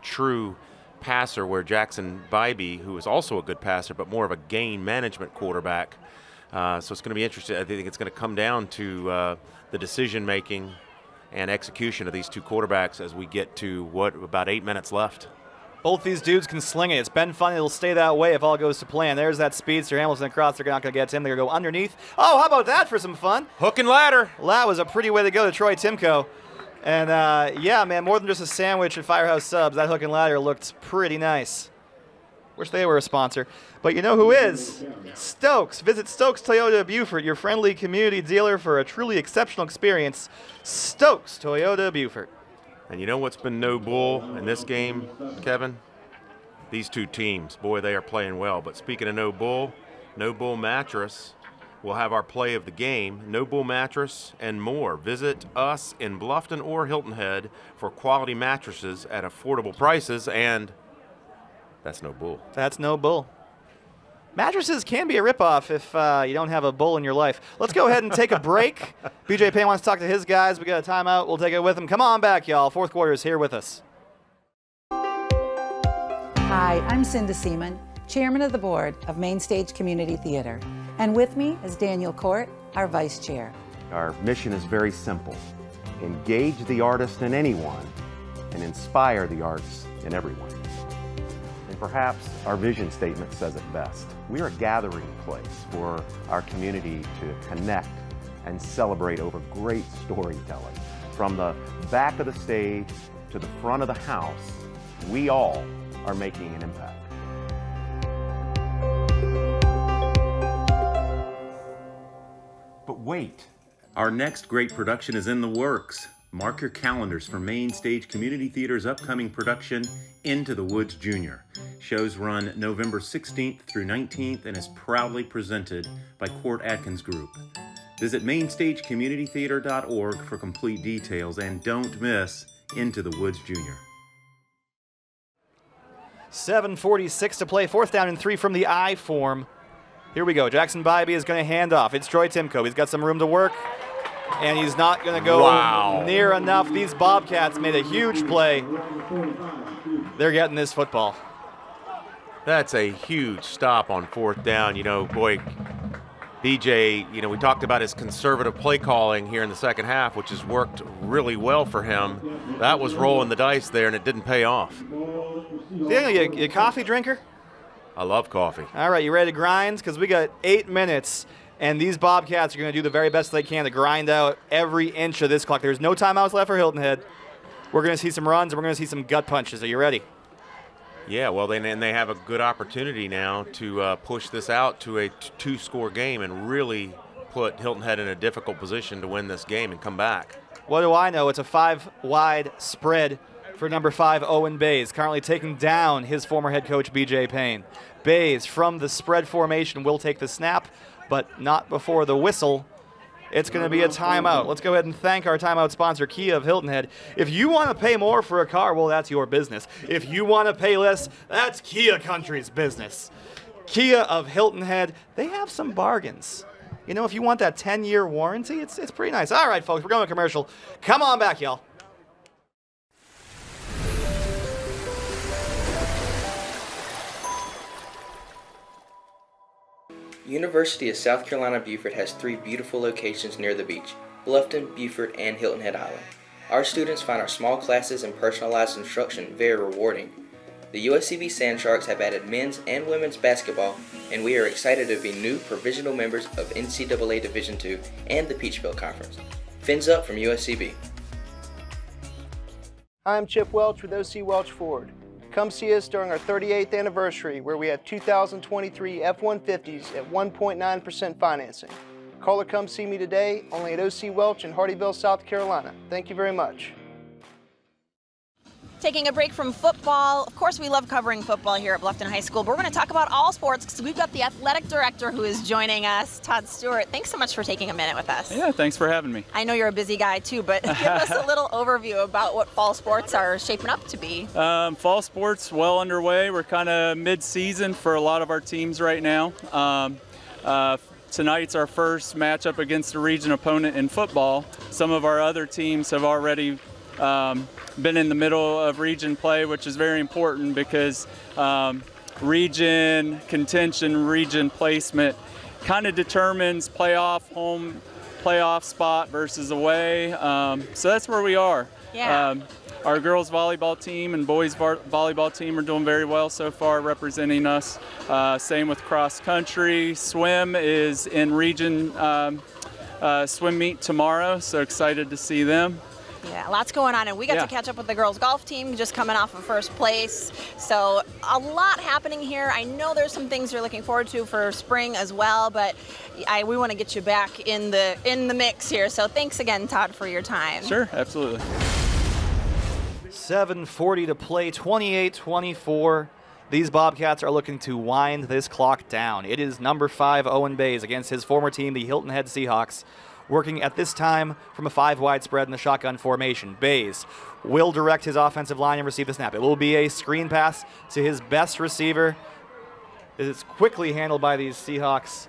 true passer, where Jackson Bibee, who is also a good passer, but more of a game management quarterback. So it's going to be interesting. I think it's going to come down to the decision making and execution of these two quarterbacks as we get to what, about 8 minutes left. Both these dudes can sling it. It's been fun. It'll stay that way if all goes to plan. There's that speedster, Hamilton across. They're not going to get to him. They're going to go underneath. Oh, how about that for some fun? Hook and ladder. That was a pretty way to go to Troy Timko. And, yeah, man, more than just a sandwich and Firehouse Subs, that hook and ladder looked pretty nice. Wish they were a sponsor. But you know who is? Stokes. Visit Stokes Toyota of Beaufort, your friendly community dealer for a truly exceptional experience. Stokes Toyota of Beaufort. And you know what's been no bull in this game, Kevin? These two teams, boy, they are playing well. But speaking of no bull, No Bull Mattress will have our play of the game. No Bull Mattress and more. Visit us in Bluffton or Hilton Head for quality mattresses at affordable prices, and that's no bull. That's no bull. Mattresses can be a ripoff if you don't have a bull in your life. Let's go ahead and take a break. BJ Payne wants to talk to his guys. We got a timeout. We'll take it with him. Come on back, y'all. Fourth quarter is here with us. Hi, I'm Cinda Seaman, Chairman of the Board of Mainstage Community Theater. And with me is Daniel Cort, our Vice Chair. Our mission is very simple. Engage the artist in anyone and inspire the arts in everyone. Perhaps our vision statement says it best. We're a gathering place for our community to connect and celebrate over great storytelling. From the back of the stage to the front of the house, we all are making an impact. But wait, our next great production is in the works. Mark your calendars for Mainstage Community Theater's upcoming production, Into the Woods Jr. Shows run November 16th through 19th and is proudly presented by Court Atkins Group. Visit MainstageCommunityTheater.org for complete details, and don't miss Into the Woods Jr. 7:46 to play, 4th down and 3 from the I form. Here we go. Jackson Bibee is going to hand off. It's Troy Timko. He's got some room to work, and he's not going to go near enough. These Bobcats made a huge play. They're getting this football. That's a huge stop on 4th down. You know, boy, BJ, you know, we talked about his conservative play calling here in the second half, which has worked really well for him. That was rolling the dice there, and it didn't pay off. Daniel, you a coffee drinker? I love coffee. All right, you ready to grind? Because we got 8 minutes. And these Bobcats are going to do the very best they can to grind out every inch of this clock. There's no timeouts left for Hilton Head. We're going to see some runs, and we're going to see some gut punches. Are you ready? Yeah, well, they have a good opportunity now to push this out to a two-score game and really put Hilton Head in a difficult position to win this game and come back. What do I know? It's a five-wide spread for number 5, Owen Bayes, currently taking down his former head coach, BJ Payne. Bayes from the spread formation will take the snap, but not before the whistle. It's going to be a timeout. Let's go ahead and thank our timeout sponsor, Kia of Hilton Head. If you want to pay more for a car, well, that's your business. If you want to pay less, that's Kia Country's business. Kia of Hilton Head, they have some bargains. You know, if you want that 10-year warranty, it's pretty nice. All right, folks, we're going to commercial. Come on back, y'all. University of South Carolina Beaufort has 3 beautiful locations near the beach, Bluffton, Beaufort, and Hilton Head Island. Our students find our small classes and personalized instruction very rewarding. The USCB Sand Sharks have added men's and women's basketball, and we are excited to be new provisional members of NCAA Division II and the Peach Belt Conference. Fins up from USCB. Hi, I'm Chip Welch with OC Welch Ford. Come see us during our 38th anniversary, where we have 2023 F-150s at 1.9% financing. Call or come see me today, only at OC Welch in Hardyville, South Carolina. Thank you very much. Taking a break from football. Of course, we love covering football here at Bluffton High School, but we're going to talk about all sports because we've got the athletic director who is joining us, Todd Stewart. Thanks so much for taking a minute with us. Yeah, thanks for having me. I know you're a busy guy too, but give us a little overview about what fall sports are shaping up to be. Fall sports well underway. We're kind of mid-season for a lot of our teams right now. Tonight's our first matchup against a region opponent in football. Some of our other teams have already been in the middle of region play, which is very important because region contention, region placement kind of determines playoff, home playoff spot versus away. So that's where we are. Yeah. Our girls volleyball team and boys volleyball team are doing very well so far, representing us. Same with cross country. Swim is in region swim meet tomorrow, so excited to see them. Yeah, lots going on, and we got to catch up with the girls' golf team just coming off of first place. So a lot happening here. I know there's some things you're looking forward to for spring as well, but we want to get you back in the mix here. So thanks again, Todd, for your time. Sure, absolutely. 7:40 to play, 28-24. These Bobcats are looking to wind this clock down. It is number 5, Owen Bayes, against his former team, the Hilton Head Seahawks, working at this time from a 5-wide spread in the shotgun formation. Bayes will direct his offensive line and receive the snap. It will be a screen pass to his best receiver. It's quickly handled by these Seahawks,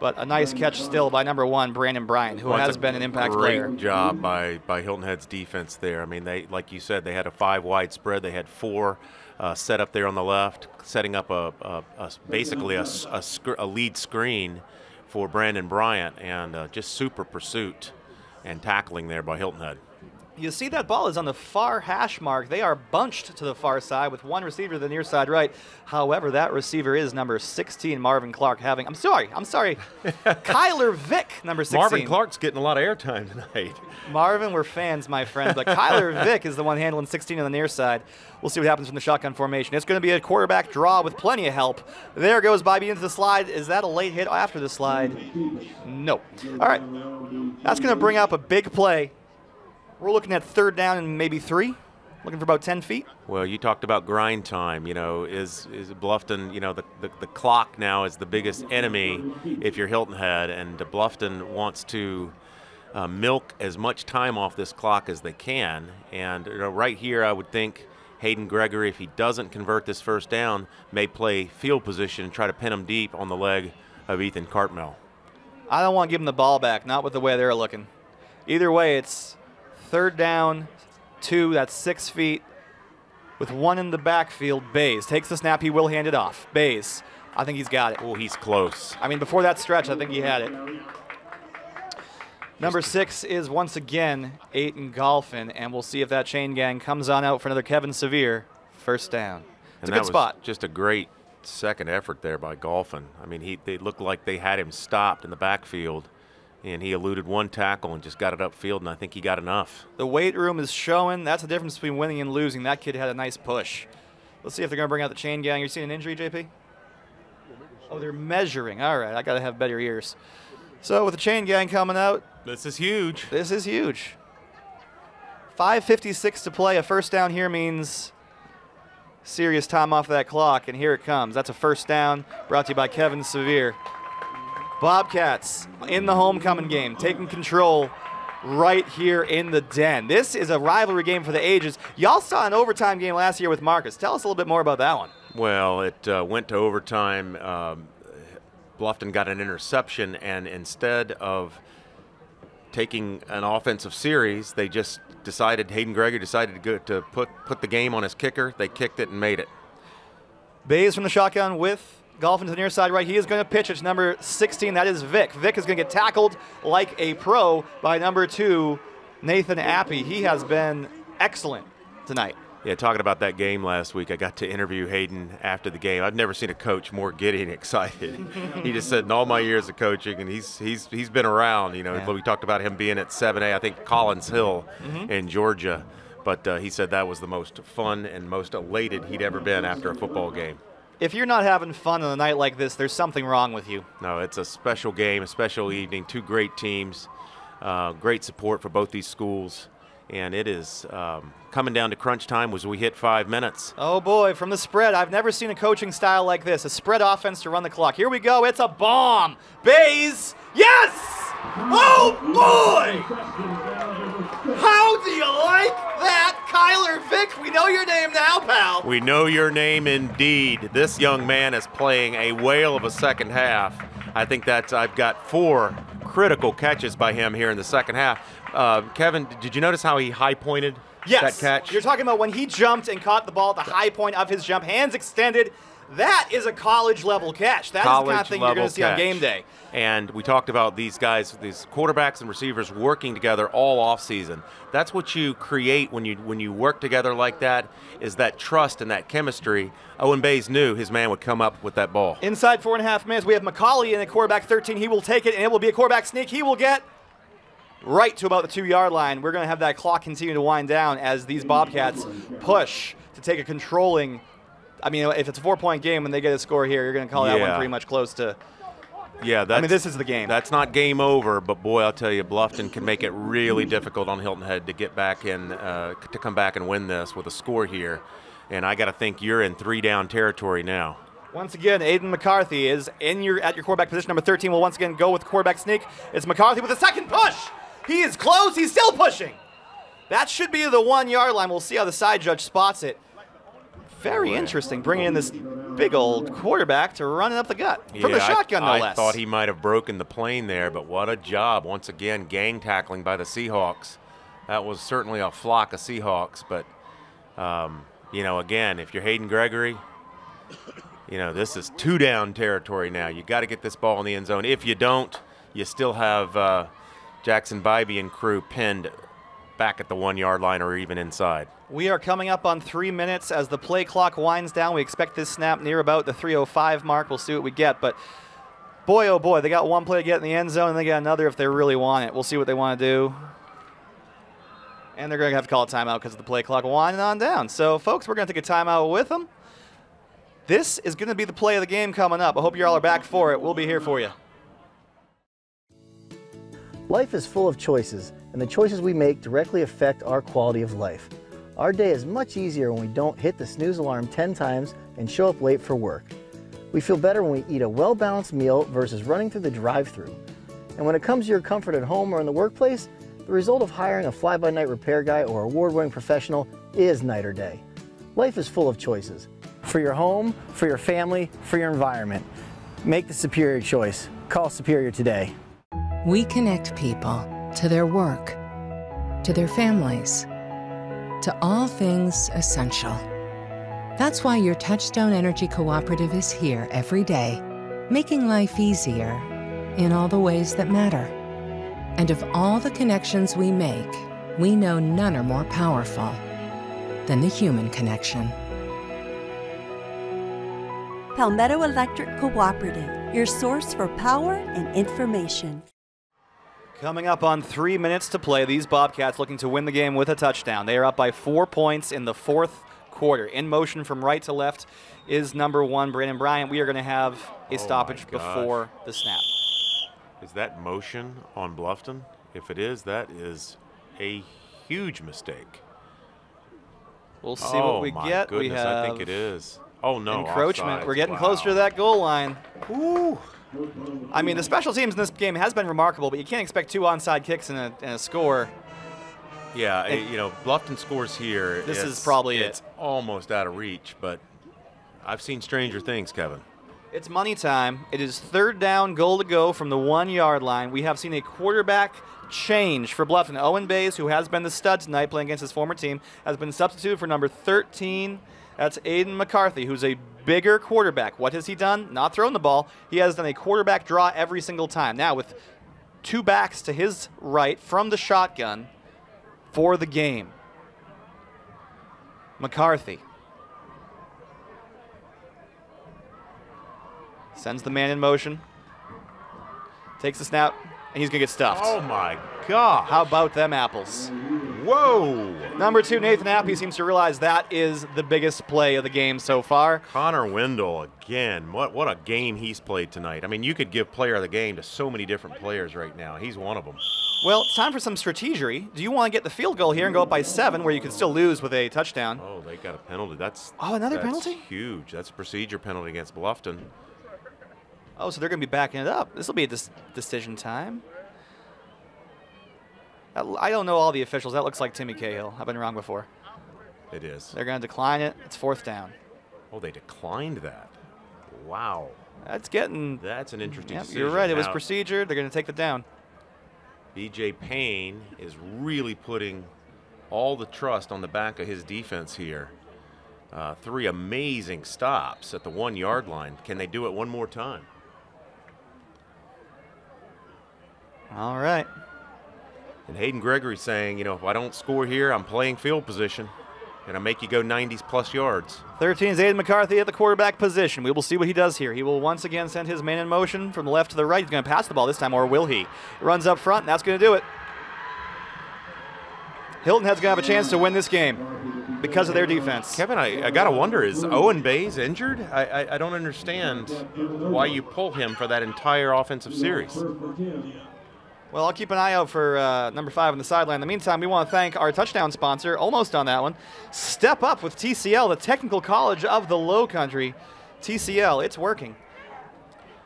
but a nice catch still by number 1, Brandon Bryant, who has been an impact player. Great job by Hilton Head's defense there. I mean, they, like you said, they had a 5-wide spread. They had 4 set up there on the left, setting up basically a lead screen for Brandon Bryant, and just super pursuit and tackling there by Hilton Head. You see that ball is on the far hash mark. They are bunched to the far side with one receiver to the near side right. However, that receiver is number 16, Marvin Clark, having, I'm sorry, Kyler Vick, number 16. Marvin Clark's getting a lot of airtime tonight. Marvin, we're fans, my friend, but Kyler Vick is the one handling 16 on the near side. We'll see what happens from the shotgun formation. It's going to be a quarterback draw with plenty of help. There goes Bobby into the slide. Is that a late hit after the slide? No. All right. That's going to bring up a big play. We're looking at 3rd down and maybe 3, looking for about 10 feet. Well, you talked about grind time. You know, is Bluffton, you know, the clock now is the biggest enemy if you're Hilton Head, and Bluffton wants to milk as much time off this clock as they can. And you know, right here I would think Hayden Gregory, if he doesn't convert this first down, may play field position and try to pin him deep on the leg of Ethan Cartmell. I don't want to give him the ball back, not with the way they're looking. Either way, it's 3rd down, 2, that's 6 feet. With 1 in the backfield, Bayes takes the snap. He will hand it off. Bayes, I think he's got it. Oh, he's close. I mean, before that stretch, I think he had it. Number 6 is once again Aiden Golphin, and we'll see if that chain gang comes on out for another Kevin Sevier. First down. It's a good spot. Just a great second effort there by Golphin. I mean, they looked like they had him stopped in the backfield, and he eluded one tackle and just got it upfield, and I think he got enough. The weight room is showing. That's the difference between winning and losing. That kid had a nice push. Let's see if they're going to bring out the chain gang. You're seeing an injury, JP? Oh, they're measuring. All right, I got to have better ears. So with the chain gang coming out. This is huge. This is huge. 5:56 to play. A first down here means serious time off that clock, and here it comes. That's a first down brought to you by Kevin Sevier. Bobcats in the homecoming game, taking control right here in the den. This is a rivalry game for the ages. Y'all saw an overtime game last year with Marcus. Tell us a little bit more about that one. Well, it went to overtime. Bluffton got an interception, and instead of taking an offensive series, they just decided, Hayden Gregory decided to go to put the game on his kicker. They kicked it and made it. Bayes from the shotgun with Golphin to the near side right. He is going to pitch. It's number 16. That is Vick. Vick is going to get tackled like a pro by number 2, Nathan Appy. He has been excellent tonight. Yeah, talking about that game last week, I got to interview Hayden after the game. I've never seen a coach more giddy and excited. He just said, in all my years of coaching, and he's been around. You know, yeah. We talked about him being at 7A, I think Collins Hill in Georgia, but he said that was the most fun and most elated he'd ever been after a football game. If you're not having fun on a night like this, there's something wrong with you. No, it's a special game, a special evening. Two great teams, great support for both these schools. And it is coming down to crunch time as we hit 5 minutes. Oh, boy, from the spread. I've never seen a coaching style like this, a spread offense to run the clock. Here we go. It's a bomb. Bayes. Yes! Oh, boy! How do you like that, Kyler Vick? We know your name now, pal. We know your name indeed. This young man is playing a whale of a second half. I think that's, I've got 4 critical catches by him here in the second half. Kevin, did you notice how he high-pointed that catch? Yes, you're talking about when he jumped and caught the ball at the high point of his jump, hands extended. That is a college-level catch. That is the kind of thing you're going to see on game day. And we talked about these guys, these quarterbacks and receivers working together all offseason. That's what you create when you work together like that, is that trust and that chemistry. Owen Bayes knew his man would come up with that ball. Inside 4.5 minutes, we have McCauley in the quarterback 13. He will take it, and it will be a quarterback sneak. He will get right to about the 2-yard line. We're going to have that clock continue to wind down as these Bobcats push to take a controlling. I mean, if it's a 4-point game and they get a score here, you're going to call that one pretty much close to. Yeah, that's, I mean, this is the game. That's not game over, but boy, I'll tell you, Bluffton can make it really difficult on Hilton Head to get back in, to come back and win this with a score here. And I got to think you're in 3-down territory now. Once again, Aiden McCarthy is at your quarterback position. Number 13 will once again go with quarterback sneak. It's McCarthy with a second push. He is close. He's still pushing. That should be the 1-yard line. We'll see how the side judge spots it. Very interesting, bringing in this big old quarterback to run it up the gut from the shotgun, no less. I thought he might have broken the plane there, but what a job. Once again, gang tackling by the Seahawks. That was certainly a flock of Seahawks, but, you know, again, if you're Hayden Gregory, you know, this is 2-down territory now. You got to get this ball in the end zone. If you don't, you still have Jackson Bibee and crew pinned back at the 1-yard line or even inside. We are coming up on 3 minutes as the play clock winds down. We expect this snap near about the 3:05 mark. We'll see what we get, but boy, oh boy, they got one play to get in the end zone, and they got another if they really want it. We'll see what they want to do. And they're going to have to call a timeout because of the play clock winding on down. So, folks, we're going to take a timeout with them. This is going to be the play of the game coming up. I hope you all are back for it. We'll be here for you. Life is full of choices, and the choices we make directly affect our quality of life. Our day is much easier when we don't hit the snooze alarm 10 times and show up late for work. We feel better when we eat a well-balanced meal versus running through the drive-thru. And when it comes to your comfort at home or in the workplace, the result of hiring a fly-by-night repair guy or award-winning professional is night or day. Life is full of choices. For your home, for your family, for your environment. Make the superior choice. Call Superior today. We connect people to their work, to their families, to all things essential. That's why your Touchstone Energy Cooperative is here every day, making life easier in all the ways that matter. And of all the connections we make, we know none are more powerful than the human connection. Palmetto Electric Cooperative, your source for power and information. Coming up on 3 minutes to play, these Bobcats looking to win the game with a touchdown. They are up by 4 points in the 4th quarter. In motion from right to left is number 1, Brandon Bryant. We are going to have a stoppage before the snap. Is that motion on Bluffton? If it is, that is a huge mistake. We'll see what we get. Goodness, we have, I think it is. Oh, no. Encroachment. Offsides. We're getting closer to that goal line. Ooh. I mean, the special teams in this game has been remarkable, but you can't expect two onside kicks and a score. Yeah, and, you know, Bluffton scores here. This is probably it. It's almost out of reach, but I've seen stranger things, Kevin. It's money time. It is third down, goal to go from the 1 yard line. We have seen a quarterback change for Bluffton. Owen Bayes, who has been the stud tonight playing against his former team, has been substituted for number 13. That's Aiden McCarthy, who's a bigger quarterback. What has he done? Not thrown the ball. He has done a quarterback draw every single time. Now with two backs to his right from the shotgun for the game. McCarthy sends the man in motion, takes the snap, and he's going to get stuffed. Oh, my God. How about them apples? Whoa. Number two, Nathan Appy seems to realize that is the biggest play of the game so far. Connor Wendell again. What a game he's played tonight. I mean, you could give player of the game to so many different players right now. He's one of them. Well, it's time for some strategery. Do you want to get the field goal here and go up by 7 where you can still lose with a touchdown? Oh, they got a penalty. Another penalty? Huge. That's a procedure penalty against Bluffton. Oh, so they're going to be backing it up. This will be a decision time. I don't know all the officials. That looks like Timmy Cahill. I've been wrong before. It is. They're going to decline it. It's fourth down. Oh, they declined that. Wow. That's getting... That's an interesting decision. You're right. It was procedure. They're going to take the down. BJ Payne is really putting all the trust on the back of his defense here. Three amazing stops at the 1 yard line. Can they do it one more time? All right. And Hayden Gregory saying, you know, if I don't score here, I'm playing field position. And I make you go 90+ yards. 13 is Aiden McCarthy at the quarterback position. We will see what he does here. He will once again send his man in motion from the left to the right. He's going to pass the ball this time, or will he? Runs up front, and that's going to do it. Hilton Head's going to have a chance to win this game because of their defense. Kevin, I got to wonder, is Owen Bayes injured? I don't understand why you pull him for that entire offensive series. Well, I'll keep an eye out for number 5 on the sideline. In the meantime, we want to thank our touchdown sponsor, almost on that one, Step Up with TCL, the Technical College of the Low Country. TCL, it's working.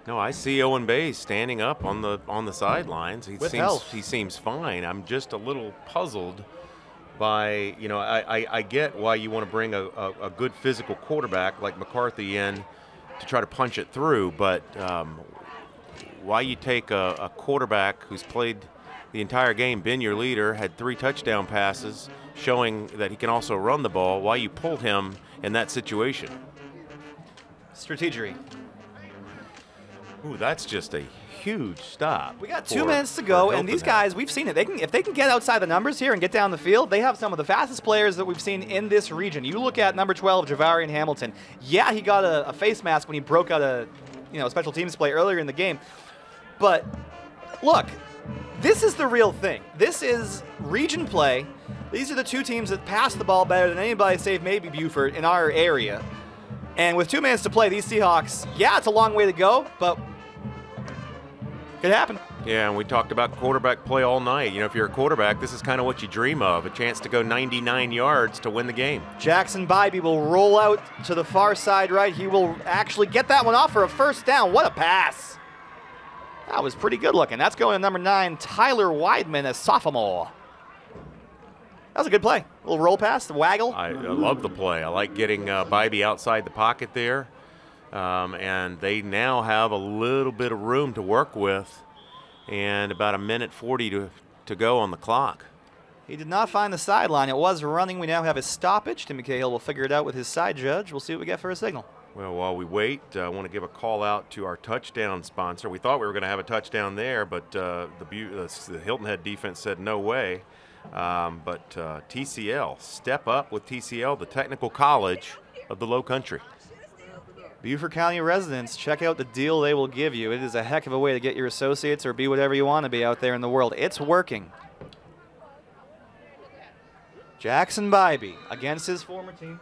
No, I see Owen Bayes standing up on the sidelines. He seems fine. I'm just a little puzzled by, you know, I get why you want to bring a good physical quarterback like McCarthy in to try to punch it through, but why you take a quarterback who's played the entire game, been your leader, had 3 touchdown passes, showing that he can also run the ball, why you pulled him in that situation. Strategery. Ooh, that's just a huge stop. We got 2 minutes to go, and these guys, we've seen it. They can, if they can get outside the numbers here and get down the field, they have some of the fastest players that we've seen in this region. You look at number 12, Javarian Hamilton. Yeah, he got a face mask when he broke out a special teams play earlier in the game. But look, this is the real thing. This is region play. These are the two teams that pass the ball better than anybody save maybe Buford in our area. And with 2 minutes to play, these Seahawks, yeah, it's a long way to go, but it could happen. Yeah, and we talked about quarterback play all night. You know, if you're a quarterback, this is kind of what you dream of, a chance to go 99 yards to win the game. Jackson Bibee will roll out to the far side right. He will actually get that one off for a first down. What a pass. That was pretty good looking. That's going to number 9, Tyler Weidman, a sophomore. That was a good play. A little roll pass, the waggle. I love the play. I like getting Bibee outside the pocket there. And they now have a little bit of room to work with and about 1:40 to go on the clock. He did not find the sideline. It was running. We now have a stoppage. Timmy Cahill will figure it out with his side judge. We'll see what we get for a signal. Well, while we wait, I want to give a call out to our touchdown sponsor. We thought we were going to have a touchdown there, but the Hilton Head defense said no way. But TCL, Step Up with TCL, the Technical College of the Low Country. Beaufort County residents, check out the deal they will give you. It is a heck of a way to get your associates or be whatever you want to be out there in the world. It's working. Jackson Bibee against his former team.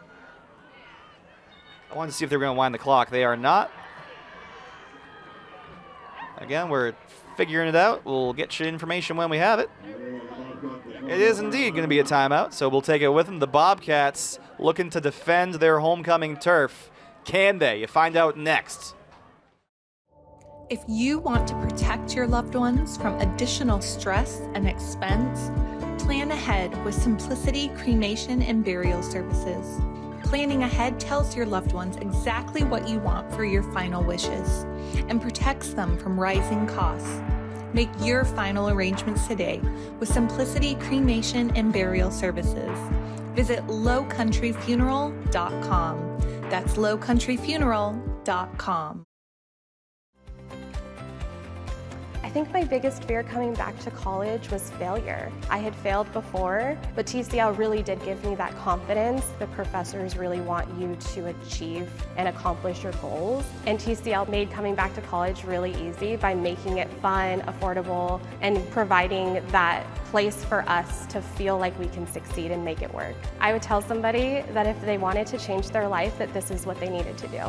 I wanted to see if they were going to wind the clock. They are not. Again, we're figuring it out. We'll get you information when we have it. It is indeed going to be a timeout, so we'll take it with them. The Bobcats looking to defend their homecoming turf. Can they? You find out next. If you want to protect your loved ones from additional stress and expense, plan ahead with Simplicity Cremation and Burial Services. Planning ahead tells your loved ones exactly what you want for your final wishes and protects them from rising costs. Make your final arrangements today with Simplicity Cremation and Burial Services. Visit lowcountryfuneral.com. That's lowcountryfuneral.com. I think my biggest fear coming back to college was failure. I had failed before, but TCL really did give me that confidence. The professors really want you to achieve and accomplish your goals. And TCL made coming back to college really easy by making it fun, affordable, and providing that place for us to feel like we can succeed and make it work. I would tell somebody that if they wanted to change their life, that this is what they needed to do.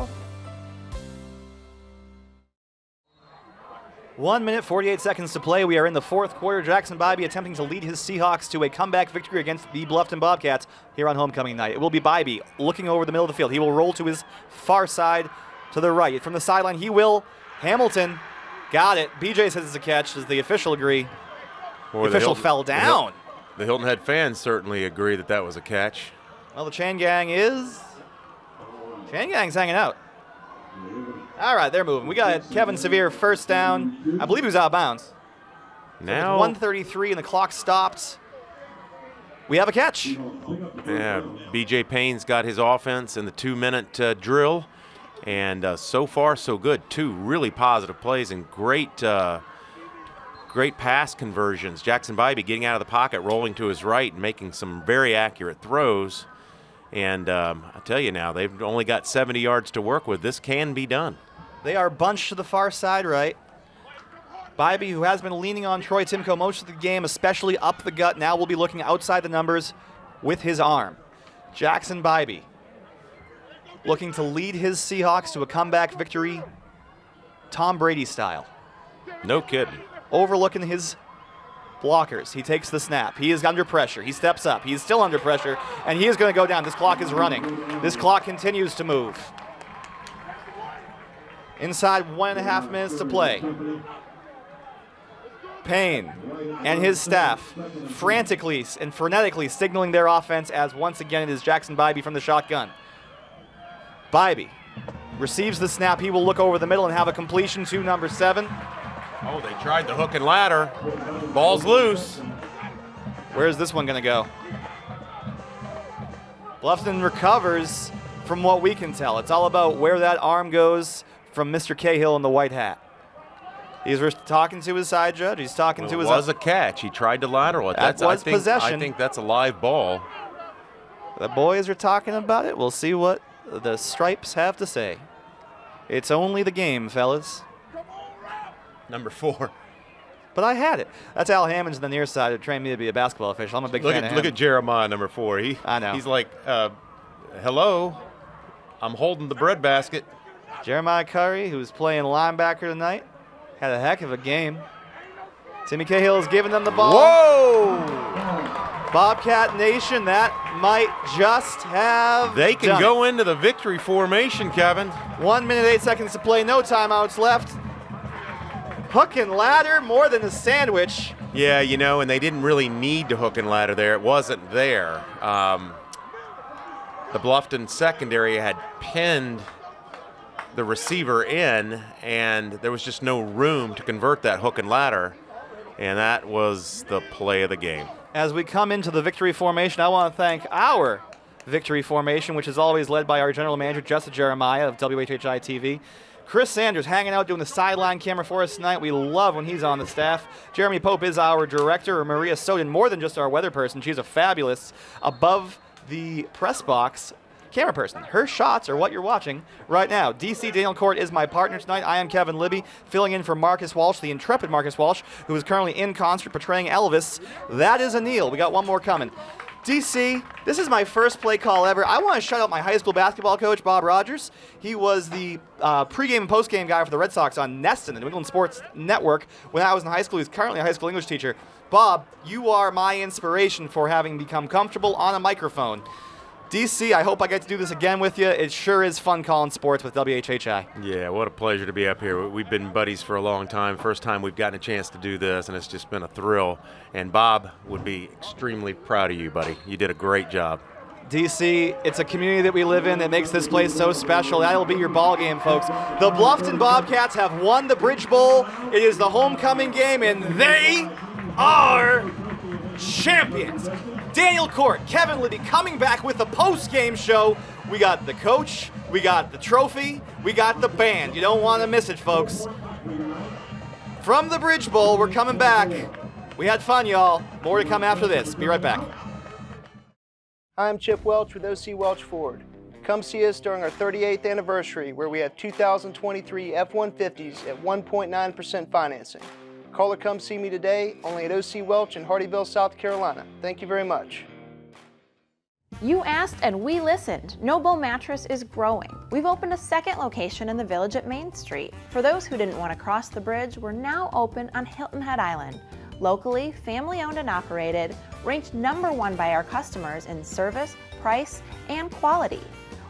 1 minute, 48 seconds to play. We are in the fourth quarter. Jackson Bibee attempting to lead his Seahawks to a comeback victory against the Bluffton Bobcats here on homecoming night. It will be Bibee looking over the middle of the field. He will roll to his far side, to the right. From the sideline, he will. Hamilton got it. BJ says it's a catch. Does the official agree? Boy, the official fell down. The Hilton Head fans certainly agree that that was a catch. Well, the Chan Gang is... Chan Gang's hanging out. All right, they're moving. We got Kevin Sevier first down. I believe he was out of bounds. Now 1:33 and the clock stopped. We have a catch. Yeah, BJ Payne's got his offense in the 2-minute drill, and so far so good. Two really positive plays and great, great pass conversions. Jackson Bibee getting out of the pocket, rolling to his right, and making some very accurate throws. And I tell you now, they've only got 70 yards to work with. This can be done. They are bunched to the far side right. Bibee, who has been leaning on Troy Timko most of the game, especially up the gut, now will be looking outside the numbers with his arm. Jackson Bibee looking to lead his Seahawks to a comeback victory, Tom Brady style. No kidding. Overlooking his blockers. He takes the snap. He is under pressure. He steps up. He is still under pressure, and he is going to go down. This clock is running. This clock continues to move. Inside 1.5 minutes to play. Payne and his staff frantically and frenetically signaling their offense as once again it is Jackson Bibee from the shotgun. Bibee receives the snap. He will look over the middle and have a completion to number 7. Oh, they tried the hook and ladder. Ball's loose. Where's this one going to go? Bluffton recovers from what we can tell. It's all about where that arm goes from Mr. Cahill in the white hat. He's talking to his side judge. He's talking to his... It was a catch. He tried to lateral it. That was possession. I think that's a live ball. The boys are talking about it. We'll see what the Stripes have to say. It's only the game, fellas. Number 4. But I had it. That's Al Hammons on the near side who trained me to be a basketball official. I'm a big fan of him. Look at Jeremiah, number 4. I know. He's like, hello, I'm holding the breadbasket. Jeremiah Curry, who's playing linebacker tonight, had a heck of a game. Timmy Cahill is giving them the ball. Whoa! Bobcat Nation, that might just have They can done go it. Into the victory formation, Kevin. 1 minute, 8 seconds to play. No timeouts left. Hook and ladder more than a sandwich. Yeah, you know, and they didn't really need to hook and ladder there. It wasn't there. The Bluffton secondary had pinned the receiver in, and there was just no room to convert that hook and ladder, and that was the play of the game. As we come into the victory formation, I want to thank our victory formation, which is always led by our general manager, Jessica Jeremiah of WHHI TV. Chris Sanders hanging out doing the sideline camera for us tonight. We love when he's on the staff. Jeremy Pope is our director. Maria Soden, more than just our weather person, she's a fabulous above the press box camera person. Her shots are what you're watching right now. DC Daniel Cort is my partner tonight. I am Kevin Libby, filling in for Marcus Walsh, the intrepid Marcus Walsh, who is currently in concert portraying Elvis. That is Anil. We got one more coming. DC, this is my first play call ever. I want to shout out my high school basketball coach, Bob Rogers. He was the pregame and postgame guy for the Red Sox on Neston, the New England Sports Network, when I was in high school. He's currently a high school English teacher. Bob, you are my inspiration for having become comfortable on a microphone. DC, I hope I get to do this again with you. It sure is fun calling sports with WHHI. Yeah, what a pleasure to be up here. We've been buddies for a long time. First time we've gotten a chance to do this, and it's just been a thrill. And Bob would be extremely proud of you, buddy. You did a great job. DC, it's a community that we live in that makes this place so special. That'll be your ball game, folks. The Bluffton Bobcats have won the Bridge Bowl. It is the homecoming game, and they are champions. Daniel Cort, Kevin Libby coming back with the post-game show. We got the coach, we got the trophy, we got the band. You don't want to miss it, folks. From the Bridge Bowl, we're coming back. We had fun, y'all. More to come after this. Be right back. I'm Chip Welch with OC Welch Ford. Come see us during our 38th anniversary, where we have 2023 F-150s at 1.9% financing. Call or come see me today, only at OC Welch in Hardyville, South Carolina. Thank you very much. You asked and we listened. Noble Mattress is growing. We've opened a second location in the Village at Main Street. For those who didn't want to cross the bridge, we're now open on Hilton Head Island. Locally, family owned and operated, ranked #1 by our customers in service, price, and quality.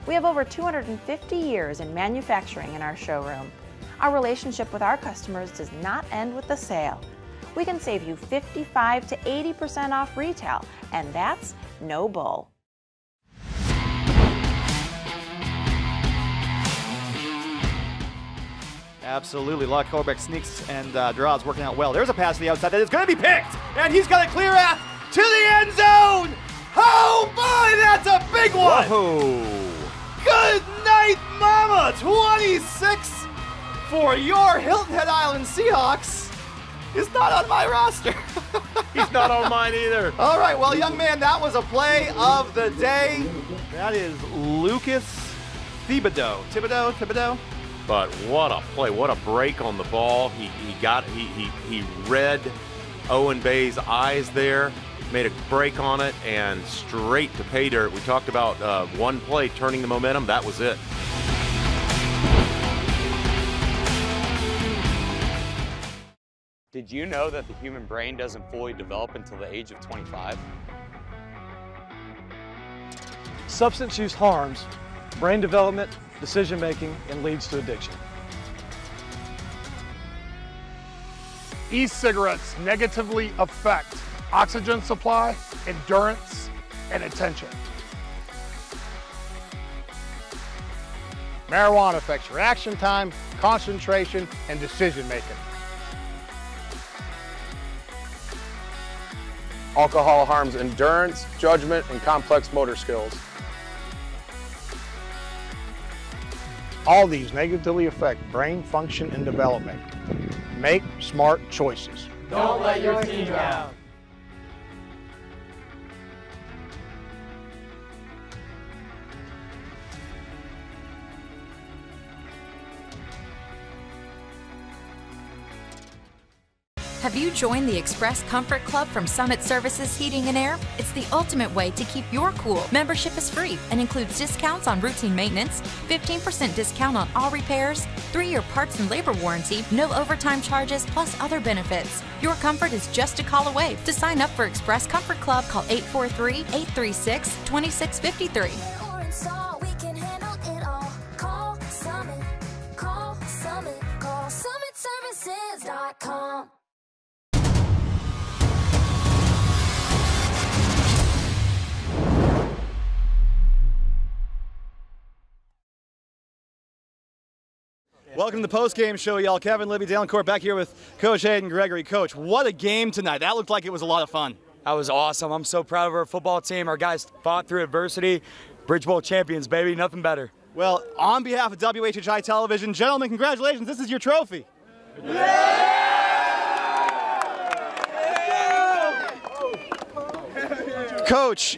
We have over 250 years in manufacturing in our showroom. Our relationship with our customers does not end with the sale. We can save you 55 to 80% off retail, and that's no bull. Absolutely, a lot of quarterback sneaks and draws working out well. There's a pass to the outside that is going to be picked, and he's got a clear out to the end zone. Oh boy, that's a big one. Whoa. Good night, mama. 26. For your Hilton Head Island Seahawks is not on my roster. He's not on mine either. All right, well, young man, that was a play of the day. That is Lucas Thibodeau. Thibodeau. But what a play! What a break on the ball. He read Owen Bayes' eyes there, made a break on it, and straight to pay dirt. We talked about one play turning the momentum. That was it. Did you know that the human brain doesn't fully develop until the age of 25? Substance use harms brain development, decision making, and leads to addiction. E-cigarettes negatively affect oxygen supply, endurance, and attention. Marijuana affects reaction time, concentration, and decision making. Alcohol harms endurance, judgment, and complex motor skills. All these negatively affect brain function and development. Make smart choices. Don't let your team down. Have you joined the Express Comfort Club from Summit Services Heating and Air? It's the ultimate way to keep your cool. Membership is free and includes discounts on routine maintenance, 15% discount on all repairs, 3-year parts and labor warranty, no overtime charges, plus other benefits. Your comfort is just a call away. To sign up for Express Comfort Club, call 843-836-2653. Call Summit Services.com. Welcome to the post-game show, y'all. Kevin Libby, Daniel Cort, back here with Coach Hayden Gregory. Coach, what a game tonight. That looked like it was a lot of fun. That was awesome. I'm so proud of our football team. Our guys fought through adversity. Bridge Bowl champions, baby. Nothing better. Well, on behalf of WHHI Television, gentlemen, congratulations. This is your trophy. Yeah! Yeah! Coach,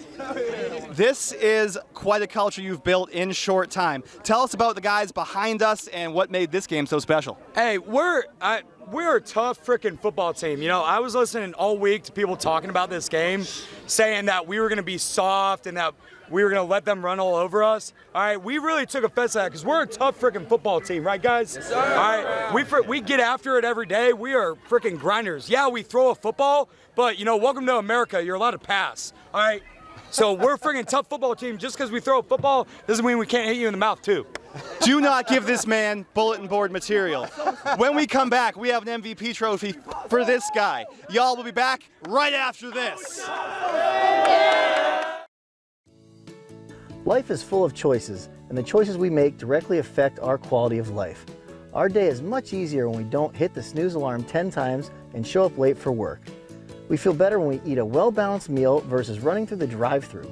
This is quite a culture you've built in short time. Tell us about the guys behind us and what made this game so special. Hey, we're a tough freaking football team. You know, I was listening all week to people talking about this game, saying that we were going to be soft and that we were going to let them run all over us. All right, we really took offense to that because we're a tough freaking football team, right, guys? Yes, sir. All right, we get after it every day. We are freaking grinders. Yeah, we throw a football, but, you know, welcome to America. You're allowed to pass, all right? So we're a freaking tough football team. Just because we throw a football doesn't mean we can't hit you in the mouth, too. Do not give this man bulletin board material. When we come back, we have an MVP trophy for this guy. Y'all will be back right after this. Life is full of choices, and the choices we make directly affect our quality of life. Our day is much easier when we don't hit the snooze alarm 10 times and show up late for work. We feel better when we eat a well-balanced meal versus running through the drive-thru.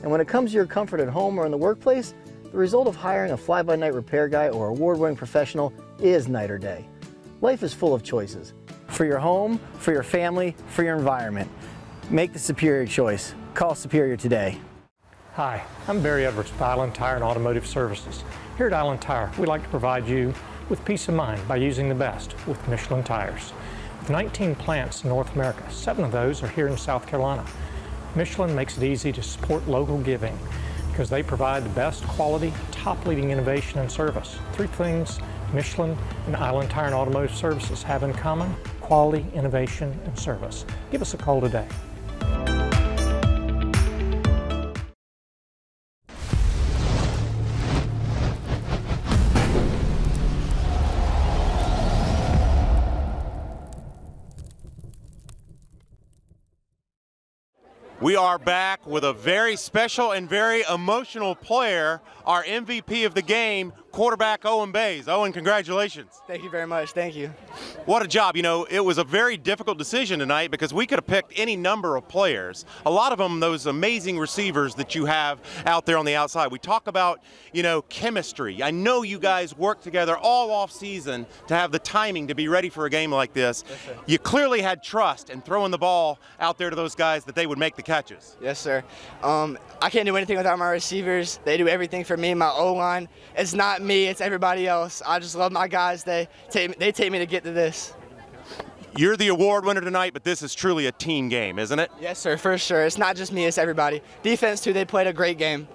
And when it comes to your comfort at home or in the workplace, the result of hiring a fly-by-night repair guy or award-winning professional is night or day. Life is full of choices. For your home, for your family, for your environment. Make the superior choice. Call Superior today. Hi, I'm Barry Edwards with Island Tire and Automotive Services. Here at Island Tire, we like to provide you with peace of mind by using the best with Michelin tires. With 19 plants in North America, 7 of those are here in South Carolina. Michelin makes it easy to support local giving because they provide the best quality, top-leading innovation and service. 3 things Michelin and Island Tire and Automotive Services have in common: quality, innovation, and service. Give us a call today. We are back with a very special and very emotional player, our MVP of the game, quarterback Owen Bayes. Owen, congratulations. Thank you very much. Thank you. What a job. You know, it was a very difficult decision tonight because we could have picked any number of players. A lot of them, those amazing receivers that you have out there on the outside. We talk about, you know, chemistry. I know you guys work together all off season to have the timing to be ready for a game like this. Yes, you clearly had trust in throwing the ball out there to those guys that they would make the catches. Yes, sir. I can't do anything without my receivers. They do everything for me, my O-line. It's not me, it's everybody else. I just love my guys. They take me to get to this. You're the award winner tonight, but this is truly a team game, isn't it? Yes, sir, for sure. It's not just me, it's everybody. Defense, too, they played a great game.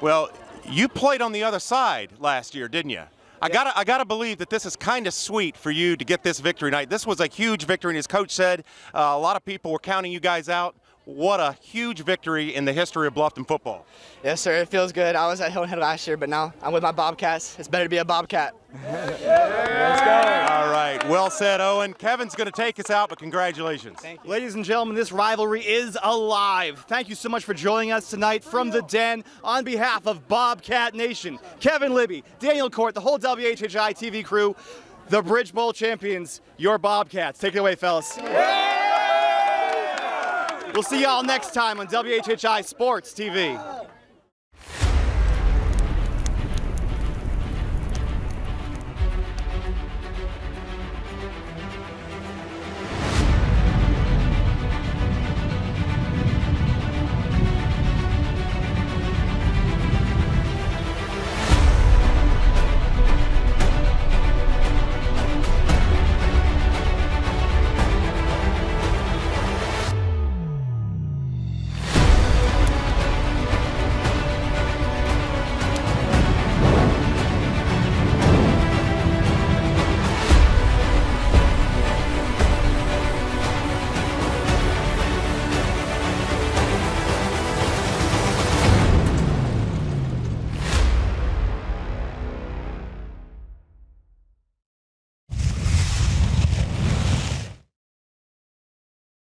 Well, you played on the other side last year, didn't you? I gotta believe that this is kind of sweet for you to get this victory tonight. This was a huge victory, and as Coach said, a lot of people were counting you guys out. What a huge victory in the history of Bluffton football. Yes, sir. It feels good. I was at Hilton Head last year, but now I'm with my Bobcats. It's better to be a Bobcat. Let's go. All right. Well said, Owen. Kevin's going to take us out, but congratulations. Thank you. Ladies and gentlemen, this rivalry is alive. Thank you so much for joining us tonight from the Den on behalf of Bobcat Nation. Kevin Libby, Daniel Cort, the whole WHHI TV crew, the Bridge Bowl champions, your Bobcats. Take it away, fellas. Yeah. We'll see y'all next time on WHHI Sports TV.